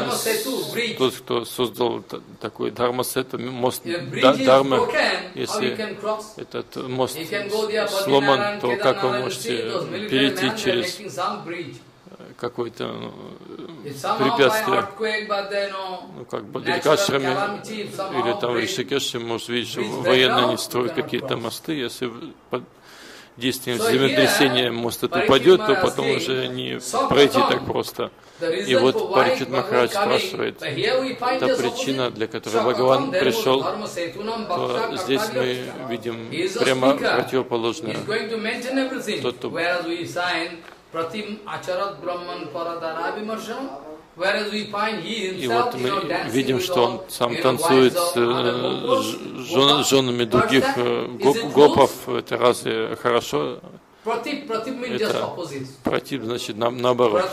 тот, кто создал такой Дхармасету, мост Дхармы. Если этот мост сломан, то как вы можете перейти через какое-то препятствие? Ну, как Бадрикашрами или там в Ришикеше, может видеть, что военные не строят какие-то мосты, если под действием землетрясения мост это упадет, то потом уже не пройти так просто. И вот Парикшит Махарадж спрашивает, та причина, для которой Бхагаван пришел, то здесь мы видим прямо противоположное. Тот, кто и вот мы видим, что он сам танцует с жен, женами других гопов. Это разве хорошо? Это против, значит, на, наоборот.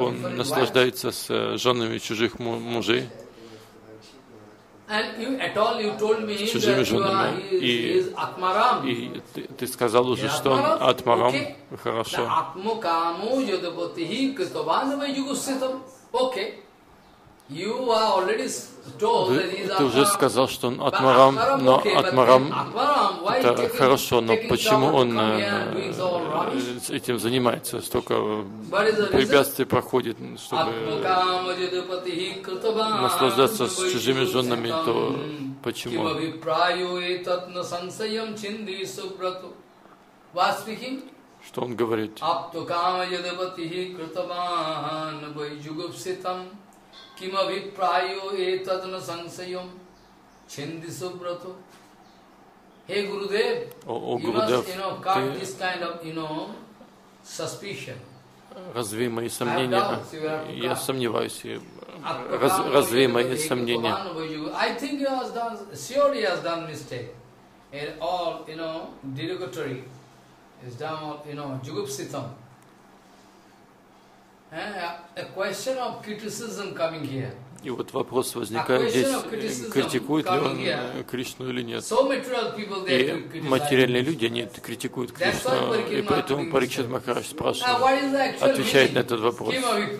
Он наслаждается с женами чужих мужей. С чужими женами. И, и ты, ты сказал уже, что он Атмарам. Хорошо. Ты, ты уже сказал, что он Атмарам, но Атмарам это хорошо, но почему он этим занимается? Столько препятствий проходит, чтобы наслаждаться с чужими женами, то почему? Что он говорит? Кимавипрайо этадна сансайом чиндисубрато. Hey Gurudev, you must, you know, cut this kind of, you know, suspicion. Разве мои сомнения? Я сомневаюсь. Разве мои сомнения? I think he has done, surely has done mistake. And all, you know, derogatory. Is done, you know, jugupsitam. И вот вопрос возникает здесь, критикует ли он Кришну или нет. И материальные люди, они критикуют Кришну, и поэтому Парикшит Махарадж спрашивает, отвечает на этот вопрос. И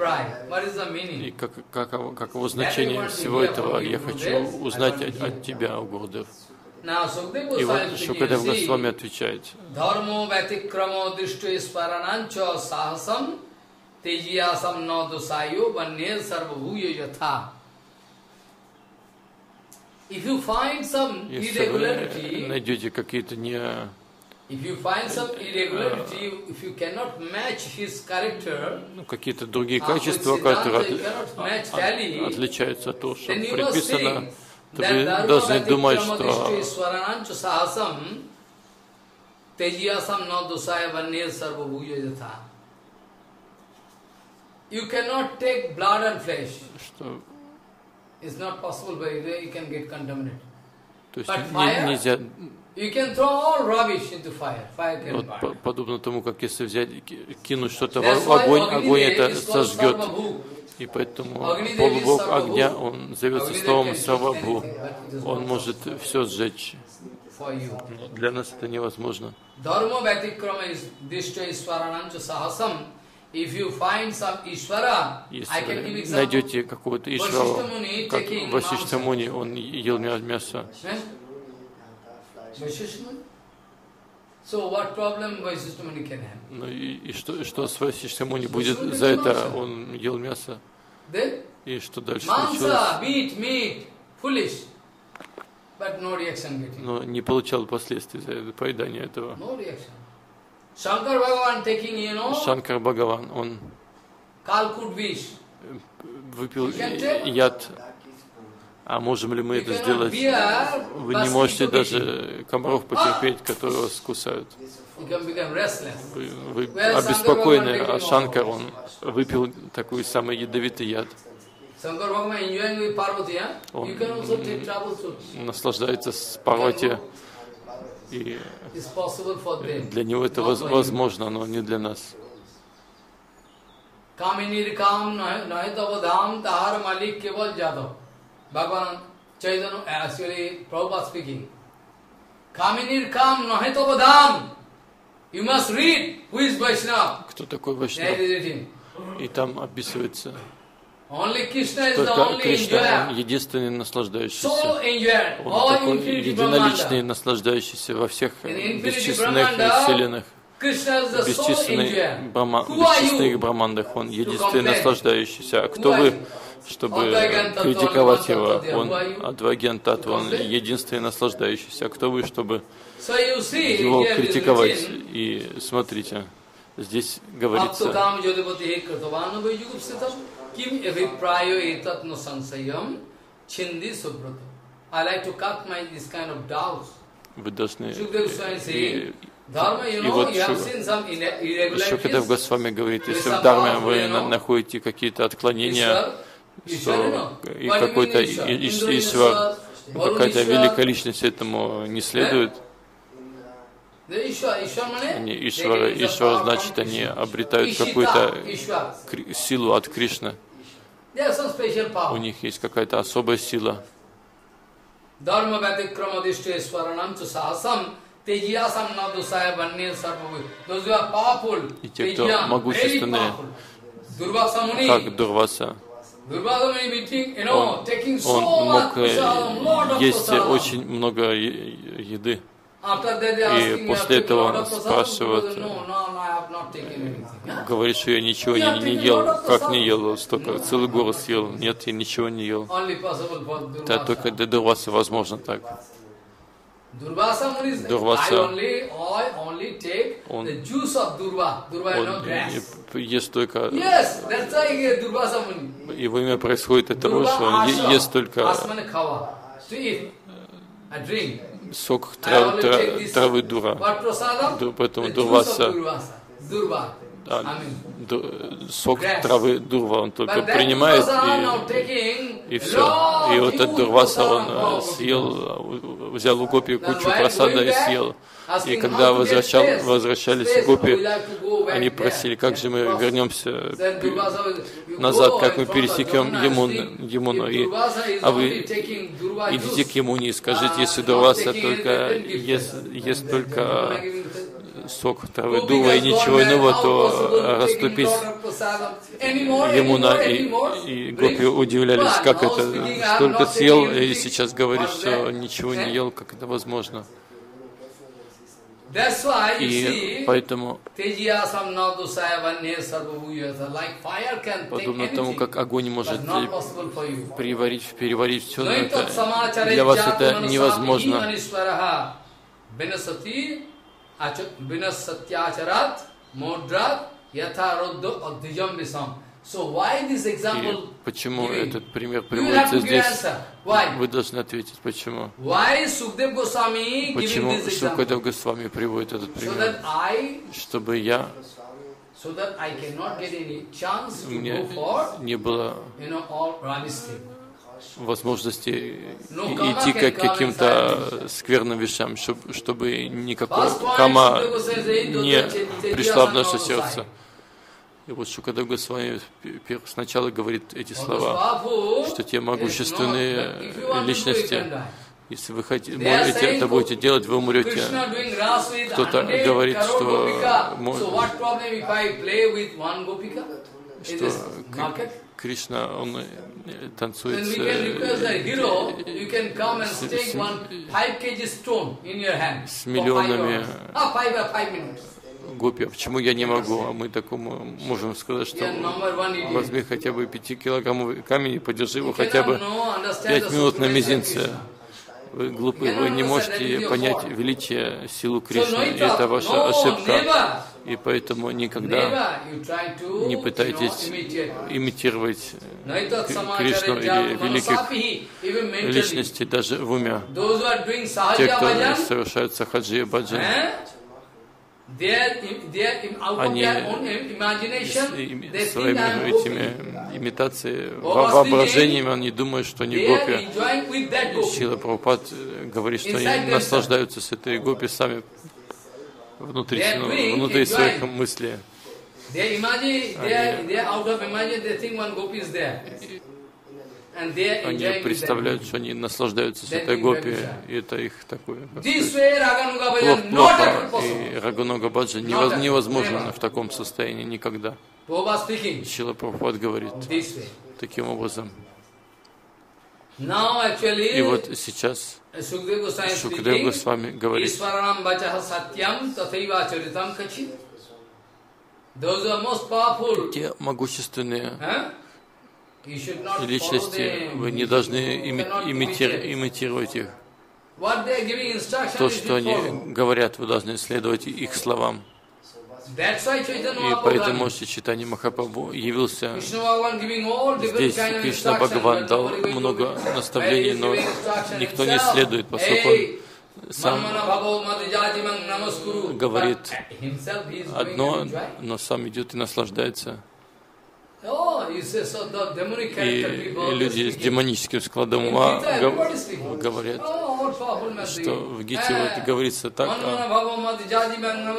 как, как, каково значение всего этого, я хочу узнать от, от тебя, о Гурудев. И вот Шукадев Госвами отвечает. Тежьясам нодусайо ванне сарвабуйо ятха. Если вы найдете какие-то не... Ну, какие-то другие качества, которые от, отличаются от того, что предписано, то вы должны думать, что... Тежьясам нодусайо ванне сарвабуйо ятха. You cannot take blood and flesh. Что? It's not possible, by the way, you can get contaminated. То есть But fire, нельзя... you can throw all rubbish into fire. Fire can burn. Вот, подобно тому, как если взять, кинуть что-то в огонь, огонь это сожгет. И поэтому полубог огня, он зовется словом Сарвабху. Он может все сжечь. Но для нас это невозможно. Если найдете какого-то Ишвару, как Васишта Муни, он ел мясо. Ну и, и что, что с Васишта Муни будет за это? Он ел мясо. И что дальше случилось? Но не получал последствий за поедание этого. Shankar Bhagavan taking, you know, Shankar Bhagavan, он выпил яд. А можем ли мы это сделать? Вы не можете даже комаров потерпеть, которые вас кусают. Вы, вы обеспокоены, а Шанкар, он выпил такой самый ядовитый яд. Он наслаждается с Парвати. И для него это возможно, но не для нас. कामिनीर काम नहे तब धाम तार मालिक केवल जादव। भगवान Chaitanya actually Prabhupada speaking, कामिनीर काम नहे तब धाम। You must read who is Vaishnava. Кто такой Вайшнав? И там описывается только Кришна, единственный наслаждающийся. Он такой единоличный наслаждающийся во всех бесчисленных вселенных, бесчисленных брамандах. Он единственный наслаждающийся. А кто вы, чтобы критиковать его? Он адвагент татва, он единственный наслаждающийся. А кто вы, чтобы его критиковать? И смотрите, здесь говорится, вы должны. И, и вот еще когда Госвами говорит, если в Дхарме вы находите какие-то отклонения, что и какой-то Ишвар, какая-то великая личность этому не следует. Они, Ишвара, Ишвара значит, они обретают какую-то силу от Кришны. У них есть какая-то особая сила. И те, кто могущественные, как Дурваса, он, он мог есть очень много еды. И после этого спрашивают, говорит, что я ничего не, не ел. Как не ел? Столько, целый гору съел. Нет, я ничего не ел. Да, только для Дурваса возможно так. Дурваса, он, он ест только... Его имя происходит от того, что он ест только... сок трав, трав, травы дура, поэтому Дурваса, а, ду, сок травы Дурва он только принимает, и, и все. И вот этот Дурваса он съел, взял у гопи кучу просада и съел. И когда возвращал, возвращались гопи, они просили, как же мы вернемся назад, как мы пересекем Ямуну, Ямуну. И, а вы идите к Ямуне и скажите, если Дурваса только ест, ест только сок травы дула и ничего иного, то расступись Ямуна. И, и гопи удивлялись, как это, столько съел, и сейчас говорит, что ничего не ел, как это возможно. И поэтому, подобно тому, как огонь может переварить, переварить все, но это, для вас это невозможно. И почему этот пример приводится здесь? Вы должны ответить, почему. Почему Шукадев Госвами приводит этот пример? Чтобы я... У меня не было возможности идти к каким-то скверным вещам, чтобы никакой кама не пришла в наше сердце. И вот Шукадев Госвами сначала говорит эти слова, что те могущественные личности, если вы хотите, можете, это будете делать, вы умрете. Кто-то говорит, что, что Кришна, он танцует с, с, с миллионами гопи, почему я не могу? А мы такому можем сказать, что возьми хотя бы пятикилограммовый камень и подержи его хотя бы пять минут на мизинце. Вы глупы, вы не можете понять величие, силу Кришны, и это ваша ошибка. И поэтому никогда не пытайтесь имитировать Кришну или великих личностей даже в уме. Те, кто совершают сахаджи и баджан, они своими этими имитациями, воображениями, они думают, что они гопи. Шрила Прабхупад говорит, что они наслаждаются с этой гопи сами внутри, внутри своих мыслей. They imagine, they are, they are out of imagine, they think one gopi is there. Они представляют, что они наслаждаются Святой Гопи, и это их такое плохо. И Рагануга Баджа невозможно в таком состоянии никогда. Шрила Прабхупад говорит таким образом. И вот сейчас Шукадева Госвами говорит: те могущественные личности, вы не должны ими, имитир, имитировать их. То, что они говорят, вы должны следовать их словам. И поэтому Чайтанья Махапрабху явился здесь. Кришна Бхагаван дал много наставлений, но никто не следует, поскольку он сам говорит одно, но сам идет и наслаждается. И люди с демоническим складом ума говорят, что в Гите вот говорится так, а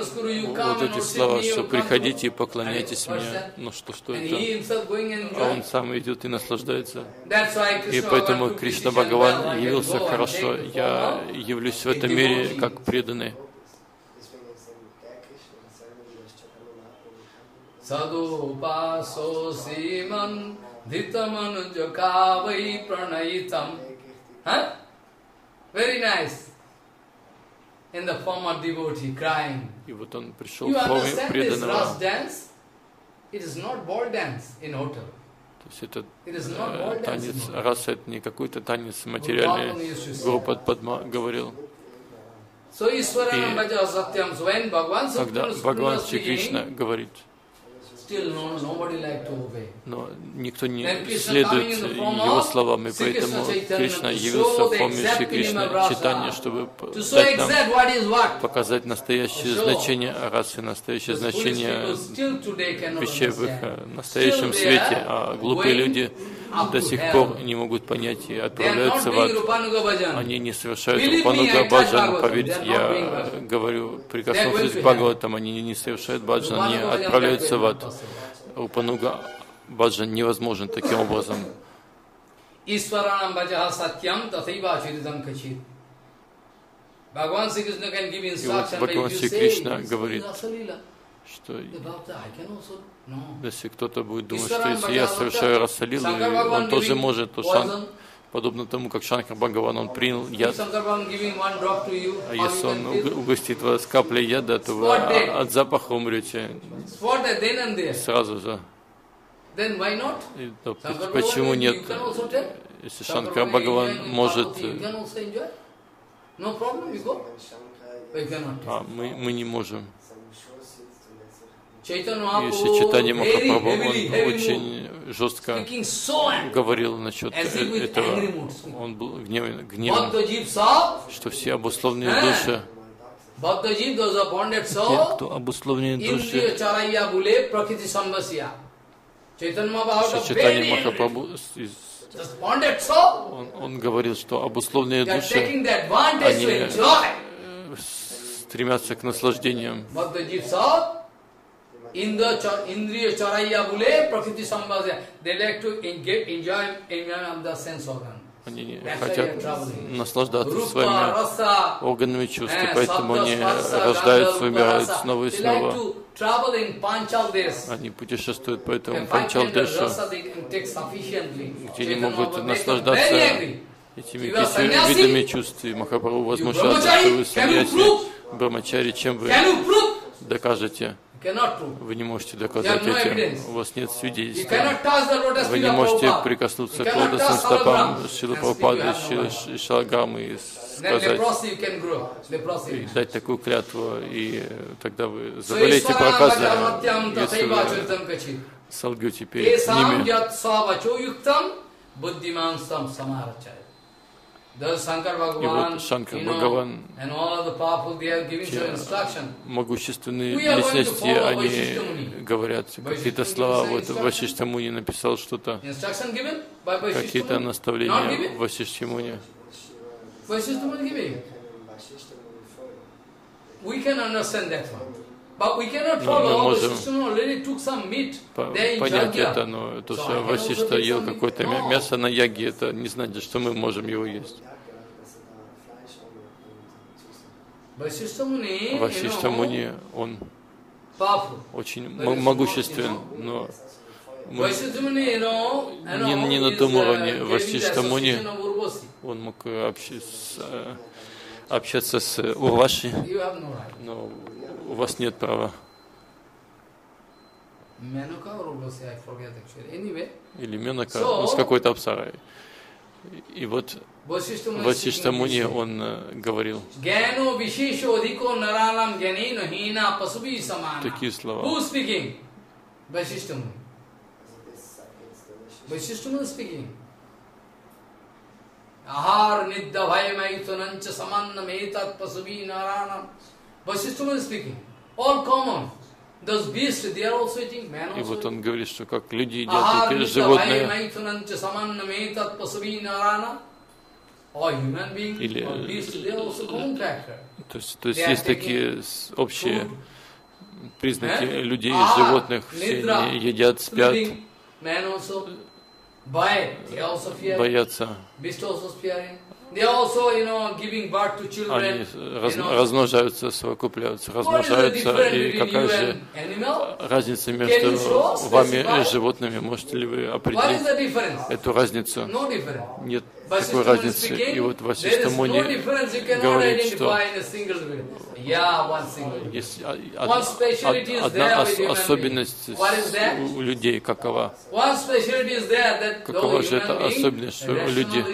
вот эти слова, что приходите и поклоняйтесь мне, ну что, что это? А он сам идет и наслаждается. И поэтому Кришна Бхагаван явился хорошо, я явлюсь в этом мире как преданный. Sadhu upaso siman dhitamanujya kavai pranayitam. Huh? Very nice. In the form of devotee, crying. You understand this Rasa dance? It is not ball dance in hotel. То есть это э, танец Раса, это не какой-то танец материальный. Гопат Падма говорил. И когда Бхагаван Шри Кришна говорит, но никто не следует его словам, и поэтому Кришна явился в форме Шри Кришны Чайтаньи, чтобы дать нам показать настоящее значение расы, настоящее значение вещей в их настоящем свете, а глупые люди до сих пор не могут понять и отправляются в ад. Они не совершают Рупануга Баджану, поверьте, я говорю, прикоснувшись к Бхагаватам, они не совершают баджан, они отправляются в ад. Рупануга Баджан невозможен таким образом. Бхагаван Шри Кришна говорит, что если кто-то будет думать, что если я совершаю Расалилу, он тоже может, то Шан, подобно тому, как Шанкар Бхагаван, он принял яд. А если он угостит вас каплей яда, то вы от запаха умрете сразу же. И, то, почему нет? Если Шанкар Бхагаван может... А мы, мы не можем. Если Чайтанья Махапрабху, он очень жестко говорил насчет этого, он был гневен, гневен, что все обусловленные души, те, кто обусловленные души, Чайтанья Махапрабху, он, он говорил, что обусловленные души, они стремятся к наслаждениям. Indriya charaya bule prakriti sambhasya. They like to enjoy enjoy the sense organ. Они хотят наслаждаться своими органами чувств, поэтому они рождаются, умирают снова и снова. Они путешествуют по этому панчалдешу, где не могут наслаждаться этими пятью видами чувств. И Махапрабху возмущался, что вы саньяси, брахмачари, чем вы докажете? Вы не можете доказать этим, у вас нет свидетельства. Вы не можете прикоснуться к лотосным стопам Шрилы Прабхупады, Шрилы Шалаграмы и сказать, и дать такую клятву, и тогда вы заболеете проказами, если вы солгете перед ними. И вот Шанкар Бхагаван, те могущественные личности, они говорят какие-то слова. Вот Васиштха Муни написал что-то, какие-то наставления Васиштха Муни. Мы Но мы можем понять это, но то, что Васишта ел какое-то мясо на яге, это не значит, что мы можем его есть. Васишта Муни, он очень могуществен, но мы не, не на том уровне. Васишта Муни, он мог общаться, общаться с Урваши, но у вас нет права. Или Менака, он с какой-то Апсарой. И вот Васишта Муни, он говорил такие слова. Васишта Муни speaking. Ahar niddhavai maitunancha samanna metat pasubi naranam. Васишта Муни speaking. All common. Those beasts, they are also eating, man also. И вот он говорит, что как люди едят, так и животные. Или, то есть, то есть есть такие общие признаки людей и животных. Все они едят, спят, боятся. Они размножаются, совокупляются, размножаются, и какая же разница между вами и животными? Можете ли вы определить эту разницу? Нет такой разницы. И вот Васишта Муни говорит, что есть одна особенность у людей, какова? Какова же эта особенность, что у людей,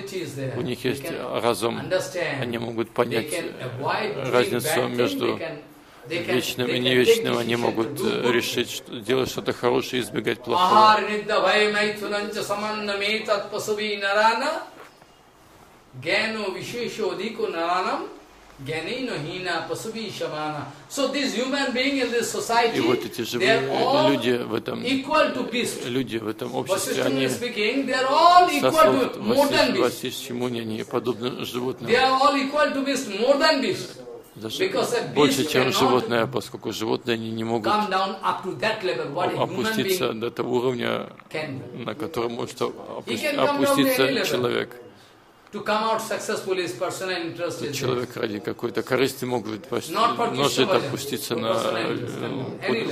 у них есть разум, они могут понять разницу между вечным и невечным, они могут решить, что, делать что-то хорошее и избегать плохого. И вот эти живые люди в этом, люди в этом обществе, они сословят Васиште Муни, они подобны животным, даже больше, чем животное, поскольку животные они не могут опуститься до того уровня, на котором может опуститься человек. Человек ради какой-то корысти мог может опуститься на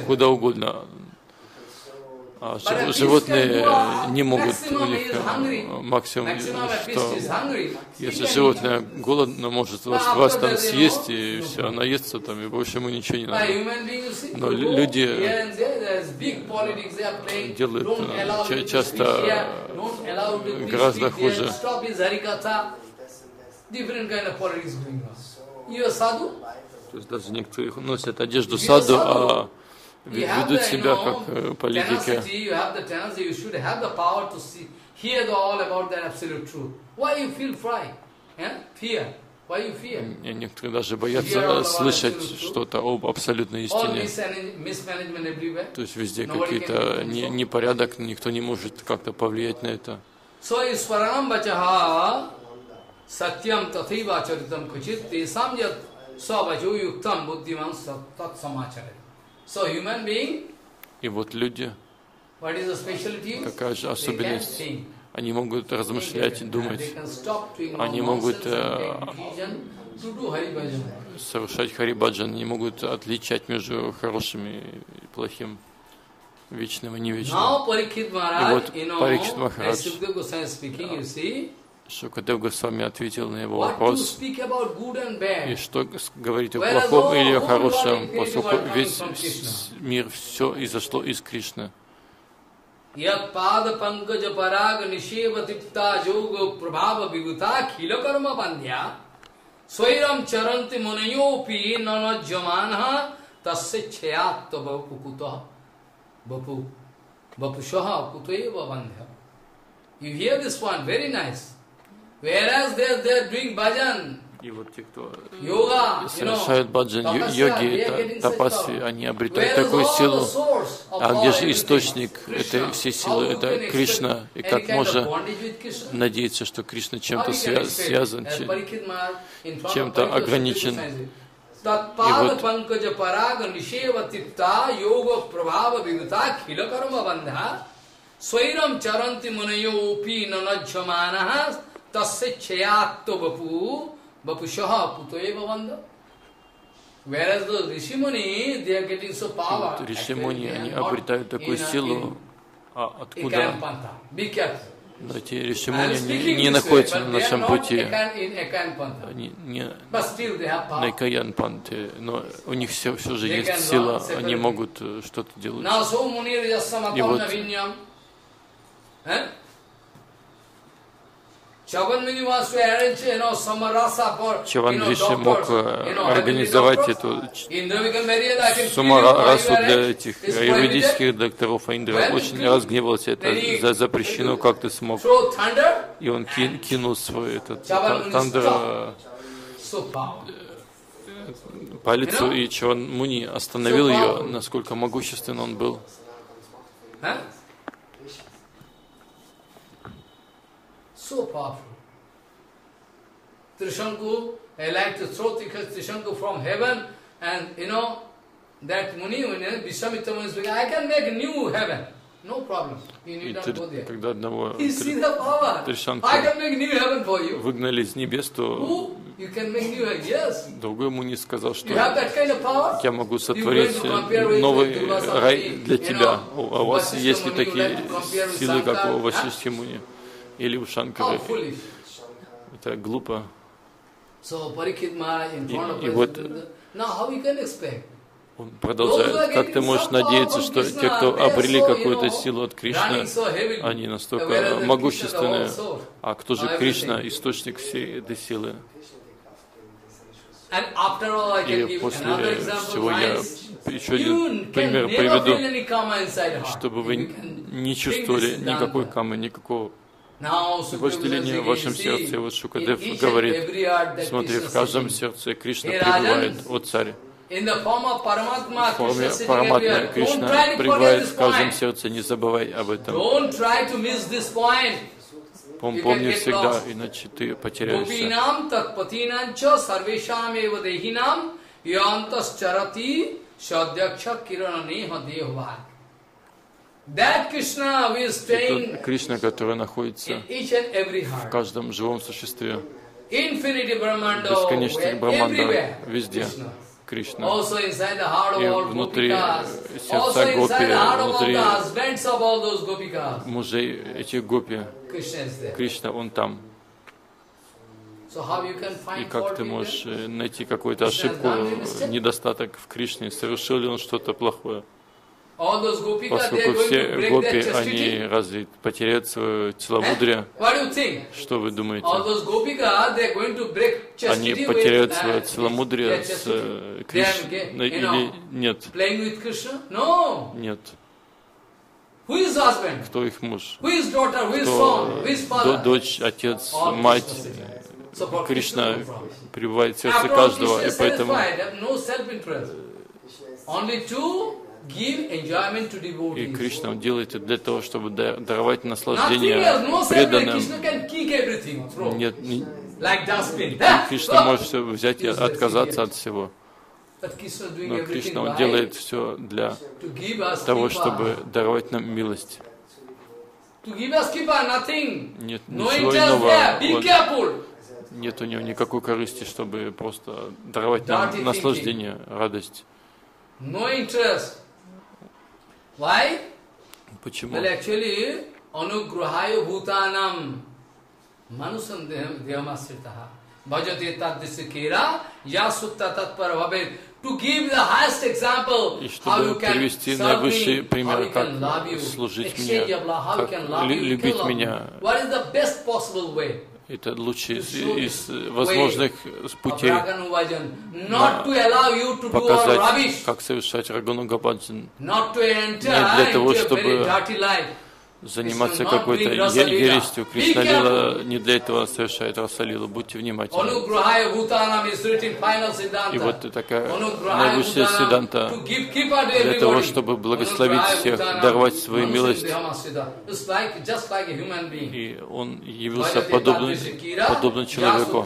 куда угодно. А животные не могут, у них максимум, что если животное голодно, может вас, вас там съесть, и все, она естся там, и больше ему ничего не надо. Но люди делают часто гораздо хуже. То есть даже некоторые носят одежду саду, а ведут себя как политики. И некоторые даже боятся слышать что-то об абсолютной истине. То есть везде какие-то непорядок, никто не может как-то повлиять на это. И вот люди, какая же особенность, они могут размышлять, думать, они могут э, совершать харибаджан, они могут отличать между хорошим и плохим, вечным и невечным. И вот Парикшит Махарадж, Шукадев Госвами ответил на его вопрос, и что говорить о плохом или о хорошем, поскольку весь мир, все изошло из Кришны. You hear this one, very nice. Whereas they they are doing bhajan, yoga, совершают баджан, йоги, тапасви, они обретают такую силу. А где же источник этой всей силы? Это Кришна. И как можно надеяться, что Кришна чем-то связан, чем-то ограничен? Whereas those Rishimuni, they are getting so power. Вот, Ришимуни, они обретают такую силу, а откуда? Да, эти Ришимуни не, не находятся на нашем пути. Они не на Экаян-панте, но у них все, все же есть сила, они могут что-то делать. И вот... Чаван Риши мог организовать эту сумарасу для этих юридических докторов, а Индра очень разгневался, это запрещено, как ты смог. И он кинул свой этот тандер по лицу, и Чаван Муни остановил ее, насколько могуществен он был. So powerful. Trishanku, I like to throw Trishanku from heaven, and you know that Muni, when Vishwamitra Muni speaking, I can make new heaven, no problem. You need not go there. You see the power. I can make new heaven for you. Выгнали с небес, то другой Муни сказал, что я могу сотворить новый рай для тебя. А у вас есть ли такие силы, как у Васишти Муни? Или у Шанкары. Это глупо. И, и вот он продолжает. Как ты можешь надеяться, что те, кто обрели какую-то силу от Кришны, они настолько могущественные? А кто же Кришна, источник всей этой силы? И после всего я еще один пример приведу, чтобы вы не чувствовали никакой камы, никакого вожделение в вашем сердце. И вот Шукадев говорит, смотри, в каждом сердце Кришна пребывает, о царь. В форме Параматма Кришна пребывает в каждом сердце, не забывай об этом. Помни всегда, иначе ты потеряешься. Тот Кришна, который находится в каждом живом существе, бесконечных Брахмандов, везде Кришна, и внутри сердца гопи, внутри мужей этих гопи, Кришна, он там. И как ты можешь найти какую-то ошибку, недостаток в Кришне, совершил ли он что-то плохое? Поскольку все гопи, они разве потеряют свое целомудрие? Что вы думаете? Они потеряют свое целомудрие с Кришной или нет? Нет. Кто их муж? Кто дочь, отец, мать? Кришна пребывает в сердце каждого, и поэтому... И Кришна делает это для того, чтобы даровать наслаждение преданным. Нет, не... Кришна может все взять и отказаться от всего. Но Кришна, он делает все для того, чтобы даровать нам милость. Нет ничего иного. Нет у него никакой корысти, чтобы просто даровать нам наслаждение, радость. Почему? И чтобы привести наивысший пример, как служить мне, как любить меня. Это лучший из, из возможных путей показать, как совершать Рагуну Габаджан. Не для того, чтобы заниматься какой-то ересью. Кришна-лила не для этого совершает Расалилу. Будьте внимательны. И вот такая наивысшая Сиданта для того, чтобы благословить всех, даровать свою милость. И он явился подобным, подобным человеку.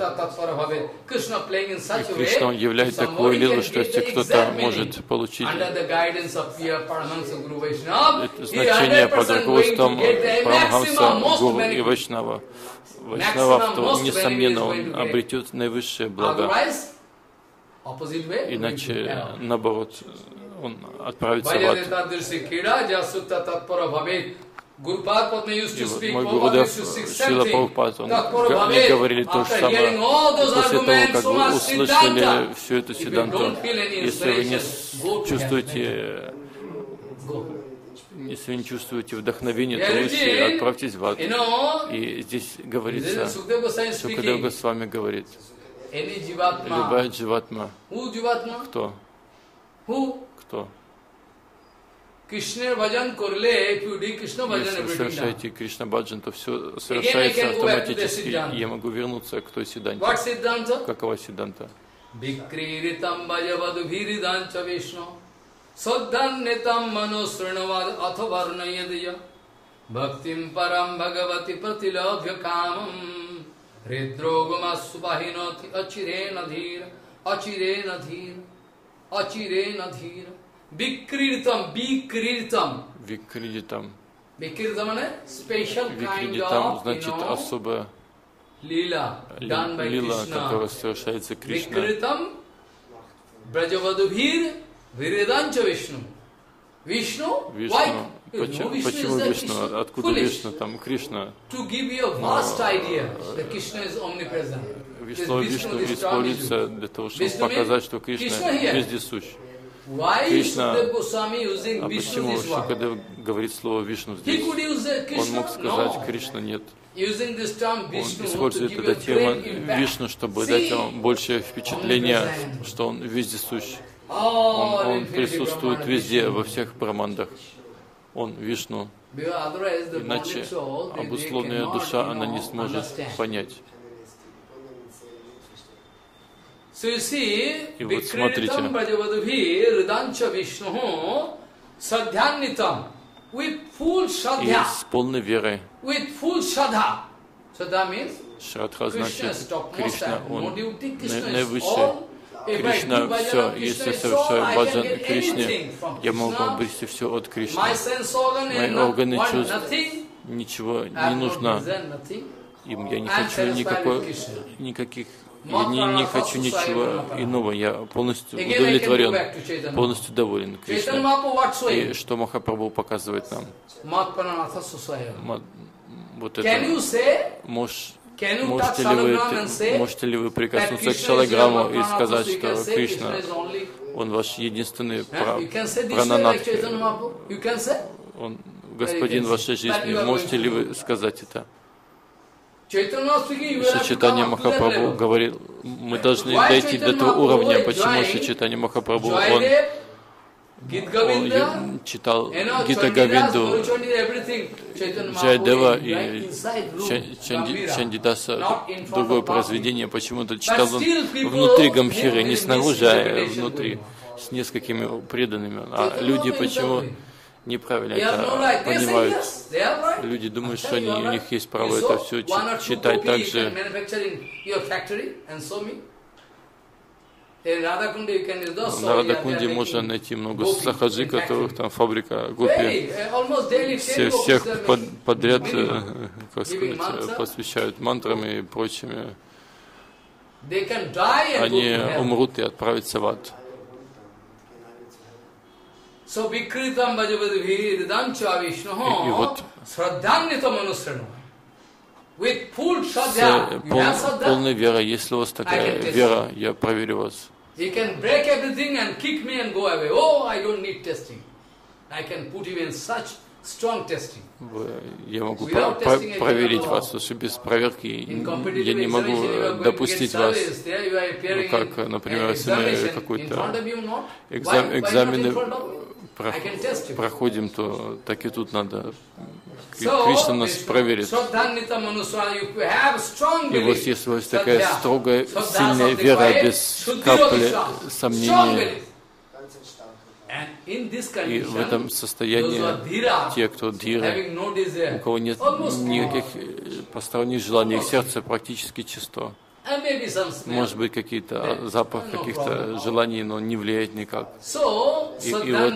И Кришна он являет такую лилу, что если кто-то может получить это значение под руководством Парамахамса, Гуру и Вайшнава, Вайшнава, то, несомненно, он обретет наивысшее благо. Иначе, наоборот, он отправится в ад. И вот мой Гурудев Шрила Прабхупад, он мне говорили то же самое. После того, как вы услышали всю эту Сидданту, если вы не чувствуете... Если вы не чувствуете вдохновения, то лучше отправьтесь в ад. И здесь говорится, Сукадева Госвами говорит, любая дживатма. Кто? Кто? Если вы совершаете Кришна Баджан, то все совершается автоматически. Я могу вернуться к той Сидданте. Какова Сидданта? Соддханнетам мано сринавад атварнайадья Бхактим парам бхагавати пратилабхья камам Хридрогумасубахиноти ачиренадхира Ачиренадхира Ачиренадхира Викридитам Викридитам Викридитам Викридитам значит особая лила, которая совершается Кришной. Викридитам Браджавадубхир Вириданча Вишну. Вишну? Вишну. Почему Вишну? Откуда Вишну? Там Кришна. Вишну используется для того, чтобы показать, что Кришна вездесущ. Кришна, а почему Шукадев говорит слово «Вишну» здесь? Он мог сказать «Кришна» нет. Он использует эту тему «Вишну», чтобы дать вам большее впечатление, что он вездесущ. Он, он присутствует везде, во всех брамандах. Он Вишну. Иначе обусловленная душа, она не сможет понять. И вот смотрите. И с полной верой. Шрадха значит Кришна, он наивысший. Кришна, все, если совершаю баджан Кришне, я могу обрести все от Кришны. Мои органы чувств, ничего не нужно им, я не хочу никакой, никаких, я не, не хочу ничего иного, я полностью удовлетворен, полностью доволен Кришной. И что Махапрабху показывает нам? Вот это. Можешь Можете ли, вы, можете ли вы прикоснуться к шалограмму и сказать, что Кришна, он ваш единственный прананат, он господин вашей жизни, можете ли вы сказать это? Сочетание Махапрабху говорит, мы должны дойти до того уровня, почему сочетание Махапрабху, он... Он читал Гита Говинду, Джайдева и Чандидаса, другое произведение, почему-то читал он внутри Гамхиры, не снаружи, а внутри, с несколькими преданными. А люди почему неправильно это понимают? Люди думают, что они, у них есть право это все читать так же. На Радакунде можно найти много сахаджи, которых там фабрика гопи. Все, всех под, подряд, как сказать, посвящают мантрами и прочими. Они умрут и отправятся в ад. И, и вот с пол, полной верой, если у вас такая вера, я проверю вас. He can break everything and kick me and go away. Oh, I don't need testing. I can put you in such strong testing. Я могу про про проверить вас, потому что без проверки я не могу допустить вас. Ну, как, например, если мы какой-то экзамен, экзамены проходим, то так и тут надо. Кришна нас проверит. И вот если у вас такая строгая, сильная вера без капли сомнения, и в этом состоянии те, кто дира, у кого нет никаких посторонних желаний, их сердце практически чисто. Может быть, какие-то запах каких-то желаний, но не влияет никак. И, и вот,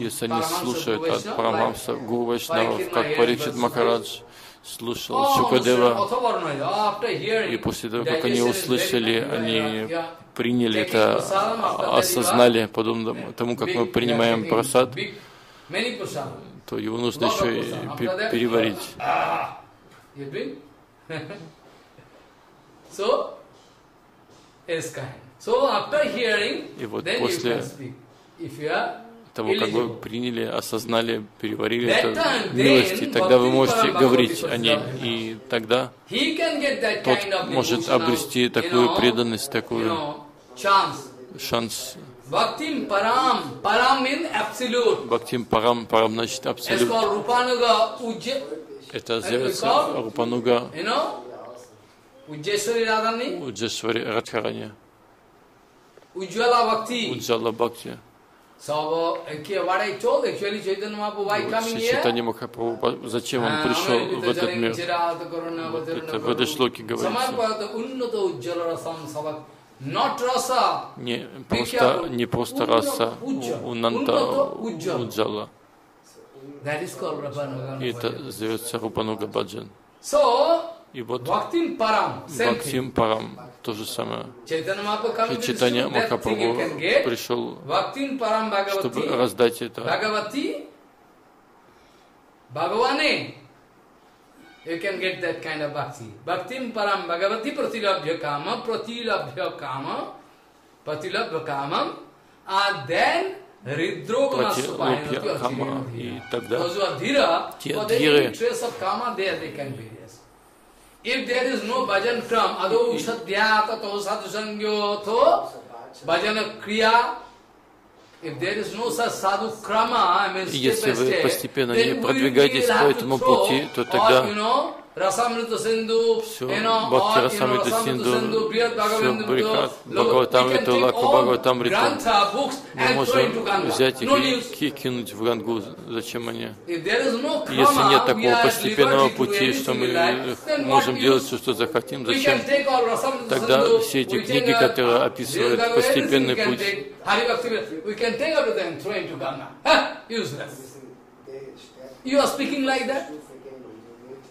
если они слушают от Парамамса Гуру Вайшнавов, как Парикшит Махарадж слушал Шукадева, и после того, как они услышали, они приняли это, осознали, подобно тому, как мы принимаем прасад, то его нужно еще и переварить. You doing? So, is kind. So after hearing, then you can speak. If you are того, как вы приняли, осознали, переварили эту милость, тогда вы можете говорить о ней, и тогда тот может обрести такую преданность, такой шанс. Бхактим парам, парам in absolute. Бхактим парам, парам значит абсолют. Это называется Рупануга Уджешвари Радхарани, Уджвала Бхакти. Чайтанья Махапрабху, зачем он пришел в этот мир? Вот это в этой шлоке говорится. Не просто, не просто раса, унанта уджала. И это называется Рупануга Баджан. И вот Бхактим Парам то же самое. Чайтанья Махапрабху пришел, чтобы раздать это. You can get that kind of bhakti. Bhaktim param bhagavati pratilabhya kama, pratilabhya kama, pratilabhya kama, and then ridrogamasupayana kama. Those who are dhira, for the interest of kama, there they can be. If there is no bhajan kram, adho sadhyata to sadhusangyo to bhajana kriya, если вы постепенно не продвигаетесь по этому пути, то тогда все Бхакти Расамрита Синду, все Брихат, Бхагаватамрита, Лаку Бхагаватамрита, мы можем взять их и кинуть в Гангу. Зачем они? Если нет такого постепенного пути, что мы можем делать все, что захотим, зачем? Тогда все эти книги, которые описывают постепенный путь,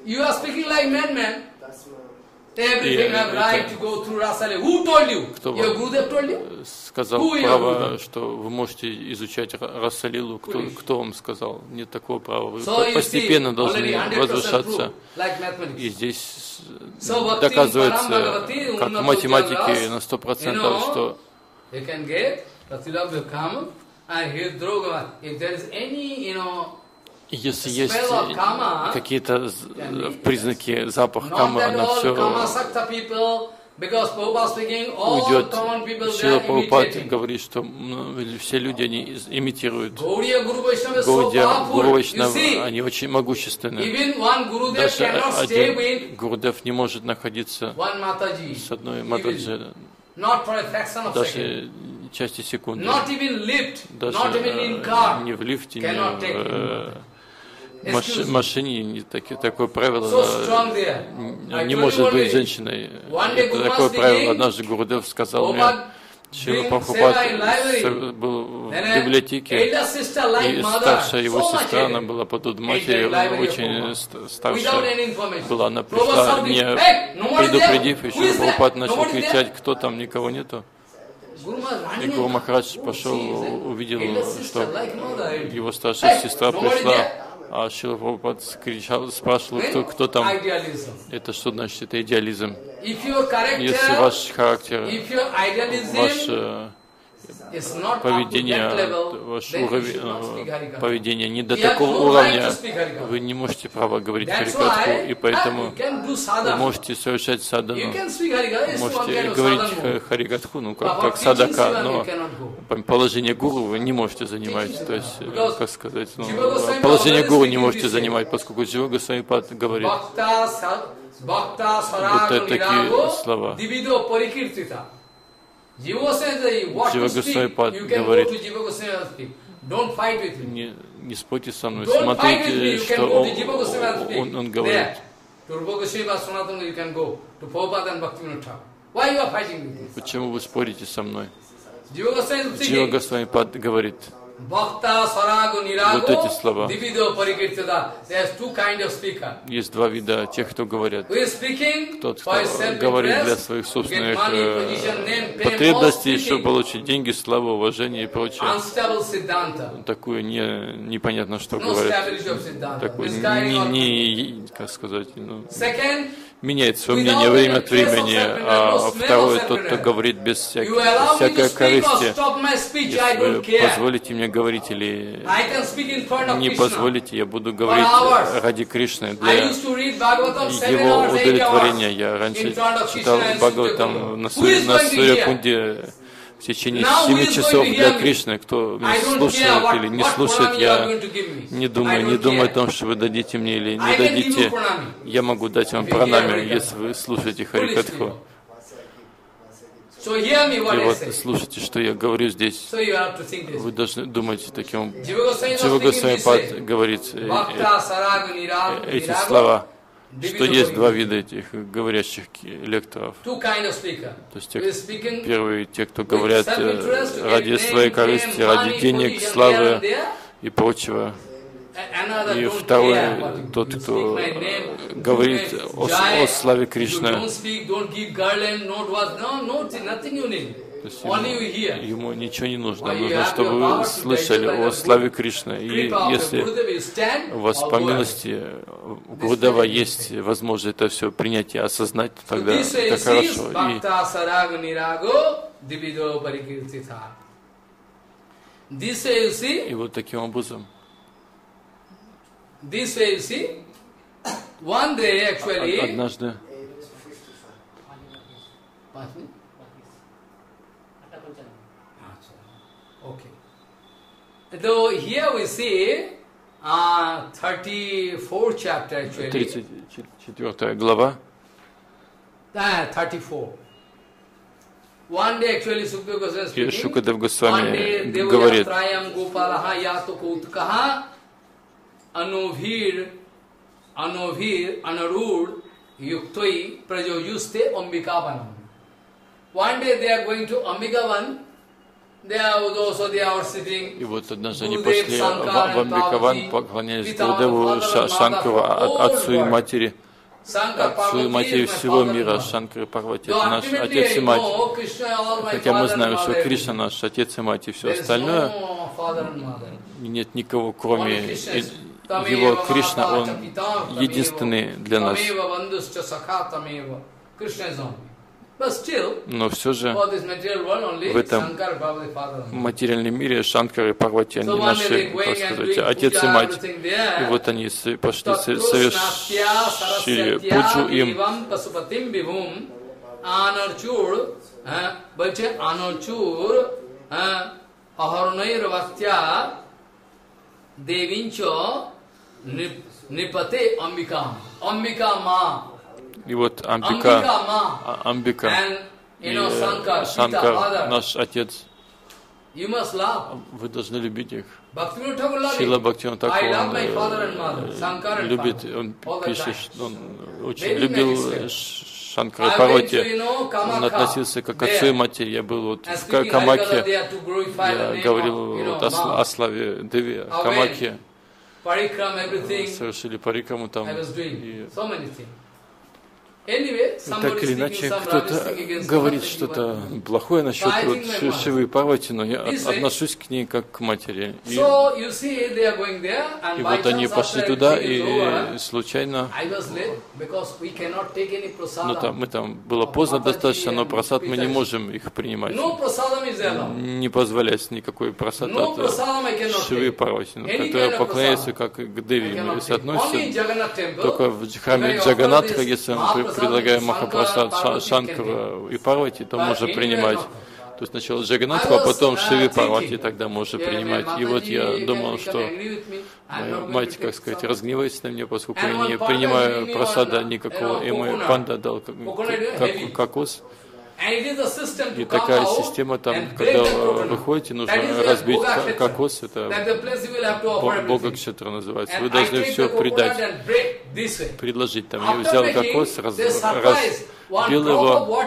You are speaking like madman. Everything I have right to go through Rasale. Who told you? Your Gurudev told you? Сказал право, что вы можете изучать Расалилу. Кто, кто вам сказал? Нет такого права. Вы постепенно должны возвышаться. И здесь доказывается, как в математике на сто процентов, что если есть какие-то признаки запах камы, она все уйдет. Шрила Прабхупад говорит, что все люди, они имитируют. Гаудия Гуру Вайшнава, они очень могущественны. Даже один Гурудев не может находиться с одной Матаджи. Даже части секунды. Даже не в лифте, не в... В машине такое правило не может быть женщиной. Это такое правило. Однажды Гурудев сказал мне, Шрила Прабхупад был в библиотеке, и старшая его сестра, она была под удом матери, очень старшая была, она пришла, не предупредив, и Шрила Прабхупад начал кричать, кто там, никого нету. И Гуру Махарадж пошел, увидел, что его старшая сестра пришла, а Шрила Прабхупад кричал, спрашивал, кто, кто там. Это что значит? Это идеализм. Если ваш характер, ваш поведение, ваш уровень поведения не до такого уровня, вы не можете право говорить харикатху, и поэтому вы можете совершать садану, можете говорить харикатху, ну как, как садака, но положение гуру вы не можете занимать, то есть, как сказать, ну, положение гуру не можете занимать, поскольку Джива Госвами Пад говорит вот такие слова. Джива Госвами Пад говорит: не, не спорьте со мной, смотрите, что он, он, он говорит. Почему вы спорите со мной? Джива Госвами Пад говорит вот эти слова. Есть два вида тех, кто говорят. Тот, кто говорит для своих собственных потребностей, чтобы получить деньги, славу, уважение и прочее. Такую не, непонятно, что говорят. Такую не, не, как сказать, ну, меняет свое мнение время от времени, а второй тот, кто говорит без всякой, всякой корысти. Если вы позволите мне говорить или не позволите, я буду говорить ради Кришны, для его удовлетворения. Я раньше читал Бхагаватам на Сурья Кунде в течение семи часов для Кришны. Кто меня слушает или не слушает, я не думаю, не думаю о том, что вы дадите мне или не дадите. Я могу дать вам пранами, если вы слушаете харикатху. И вот слушайте, что я говорю здесь. Вы должны думать таким образом. Джива Госвами Пад говорит эти слова, что есть два вида этих говорящих лекторов. То есть те, первые, те, кто говорят ради своей корысти, ради денег, славы и прочего. И второй, тот, кто говорит о, о славе Кришны. Ему, ему ничего не нужно, нужно, чтобы вы слышали о славе Кришны. И если у вас по милости у Гурудева есть возможность это все принять и осознать, тогда это хорошо. И, и вот таким образом. This way you see, one day actually, однажды, okay. Though here we see uh, thirty-four chapter actually. тридцать четвёртая глава. Ah, thirty-four. One day actually Sukadeva Goswami speaking. Sukadeva Goswami говорит. Anovhir, Anovhir, Anarud, Yuktoi, Prajoyuste, Ambikavan. One day they are going to Ambikavan. They are also they are sitting. И вот однажды они пошли в Амбикаван, поклонялись Гурудеву Шанкару, отцу и матери, отцу и матери всего мира. Шанкара Парвати — это наш отец и мать. Хотя мы знаем, что Кришна наш отец и мать и все остальное. Нет никого, кроме его Кришна, он единственный для нас. Но все же в этом материальном мире Шанкара и Парвати, они наши, как сказать, отец и мать. И вот они пошли, совершили пуджу им. Девинчо Нипате Амбика. Амбика Ма. И вот Амбика, Амбика и Шанкар, наш отец. Вы должны любить их. Шрила Бхактивинода Тхакур любит, он пишет, что он очень любил Шанкара Парвати, он относился как к отцу и матери. Я был вот в Камаке, я говорил вот о, о славе Деви, о Камаке, совершили парикраму там. И Так или иначе, кто-то говорит что-то плохое насчет вот Шивы Парвати, но я отношусь к ней как к матери. И, и вот они пошли туда, и случайно, но там, мы там было поздно достаточно, но прасад мы не можем их принимать, не позволять никакой прасад от Шивы Парвати, которая поклоняется как к Деви, но если относится только в храме Джаганатха, если мы предлагаем Махапрасад Шанкара и Парвати, то можно принимать. То есть сначала Джаганатху, а потом Шивы Парвати, тогда можно принимать. И вот я думал, что моя мать, как сказать, разгневается на меня, поскольку я не принимаю прасада никакого. И мой панда дал кокос. И такая система там, когда вы выходите, нужно разбить кокос, это Богакшетра называется. Вы должны все придать, предложить там. Я взял кокос, раз, разбил его,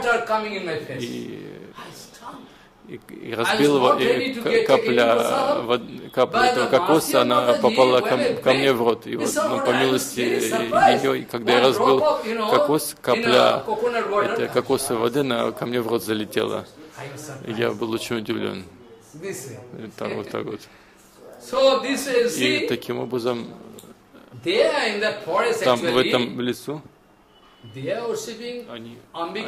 и, и, и разбил его, и капля, капля этого кокоса, она попала ко, ко мне в рот. И вот, ну, по милости ее, и когда я разбил кокос, капля этой кокосовой воды она ко мне в рот залетела. Я был очень удивлен. Там вот так вот. И таким образом, там в этом лесу, Они,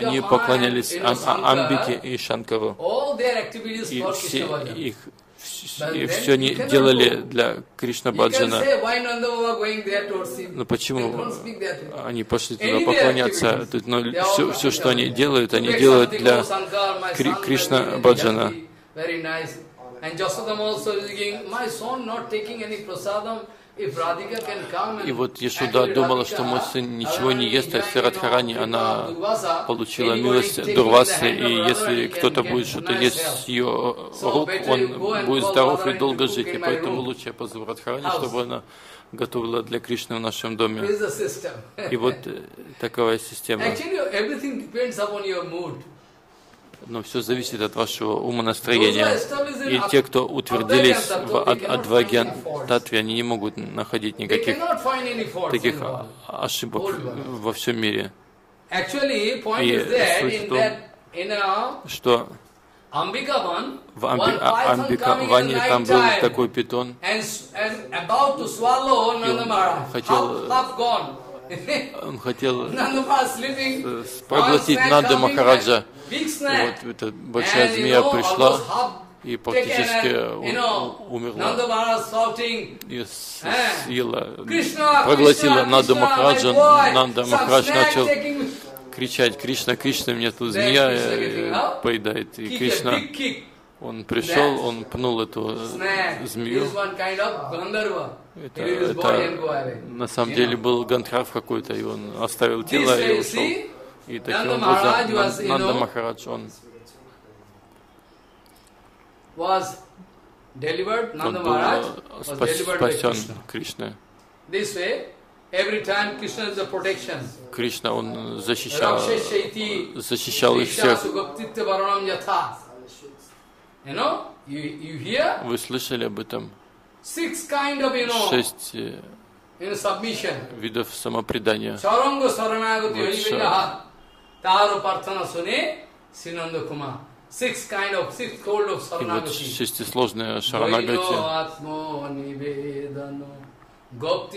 они поклонялись Амбике и Шанкару, и все их и все они делали для Кришна Баджана. Но почему они пошли туда поклоняться? Но все, все, что они делают, они делают для Кри Кришна Баджана. И вот Яшода думала, что мой сын ничего не ест, а если Радхарани, она получила милость Дурвасы, и если кто-то будет что-то есть с ее рук, он будет здоров и долго жить, и поэтому лучше я позову Радхарани, чтобы она готовила для Кришны в нашем доме. И вот такова система. Но все зависит от вашего умонастроения. И те, кто утвердились в адвагья татве, они не могут находить никаких таких ошибок во всем мире. И суть в том, что в Амбикаване там был такой питон, и он хотел... Он хотел проглотить Нанду Махараджа. И вот эта большая змея пришла и практически умерла. И съела, проглотила Нанду Махараджа. Нанда Махарадж начал кричать: «Кришна, Кришна, меня тут змея поедает». И Кришна, он пришел, он пнул эту змею. Это, это на самом деле был Гандхарв какой-то, и он оставил тело и ушел. И таким образом Нанда Махарадж, он, он был спасен Кришной. Кришна, он защищал, защищал их всех. Вы слышали об этом? Шесть видов самопредания. И вот шестисложная шаранагати. И вот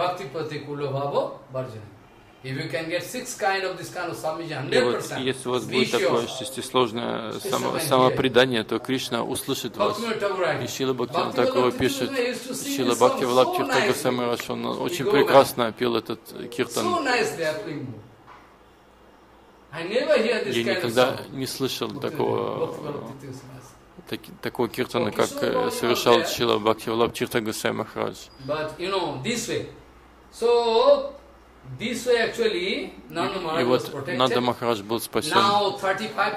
если у вас будет такое шестисложное само, самопредание, то Кришна услышит вас. И Шрила Бхактивинода Тхакур пишет, Шрила Бхактивинода Тхакур Госвами Раш, он очень прекрасно пел этот киртан. Я никогда не слышал такого, так, такого киртана, как совершал Шрила Бхактивинода Тхакур Госвами Раш. So, this way actually, Nanda Maharaj was protected. Nanda Maharaj был спасен.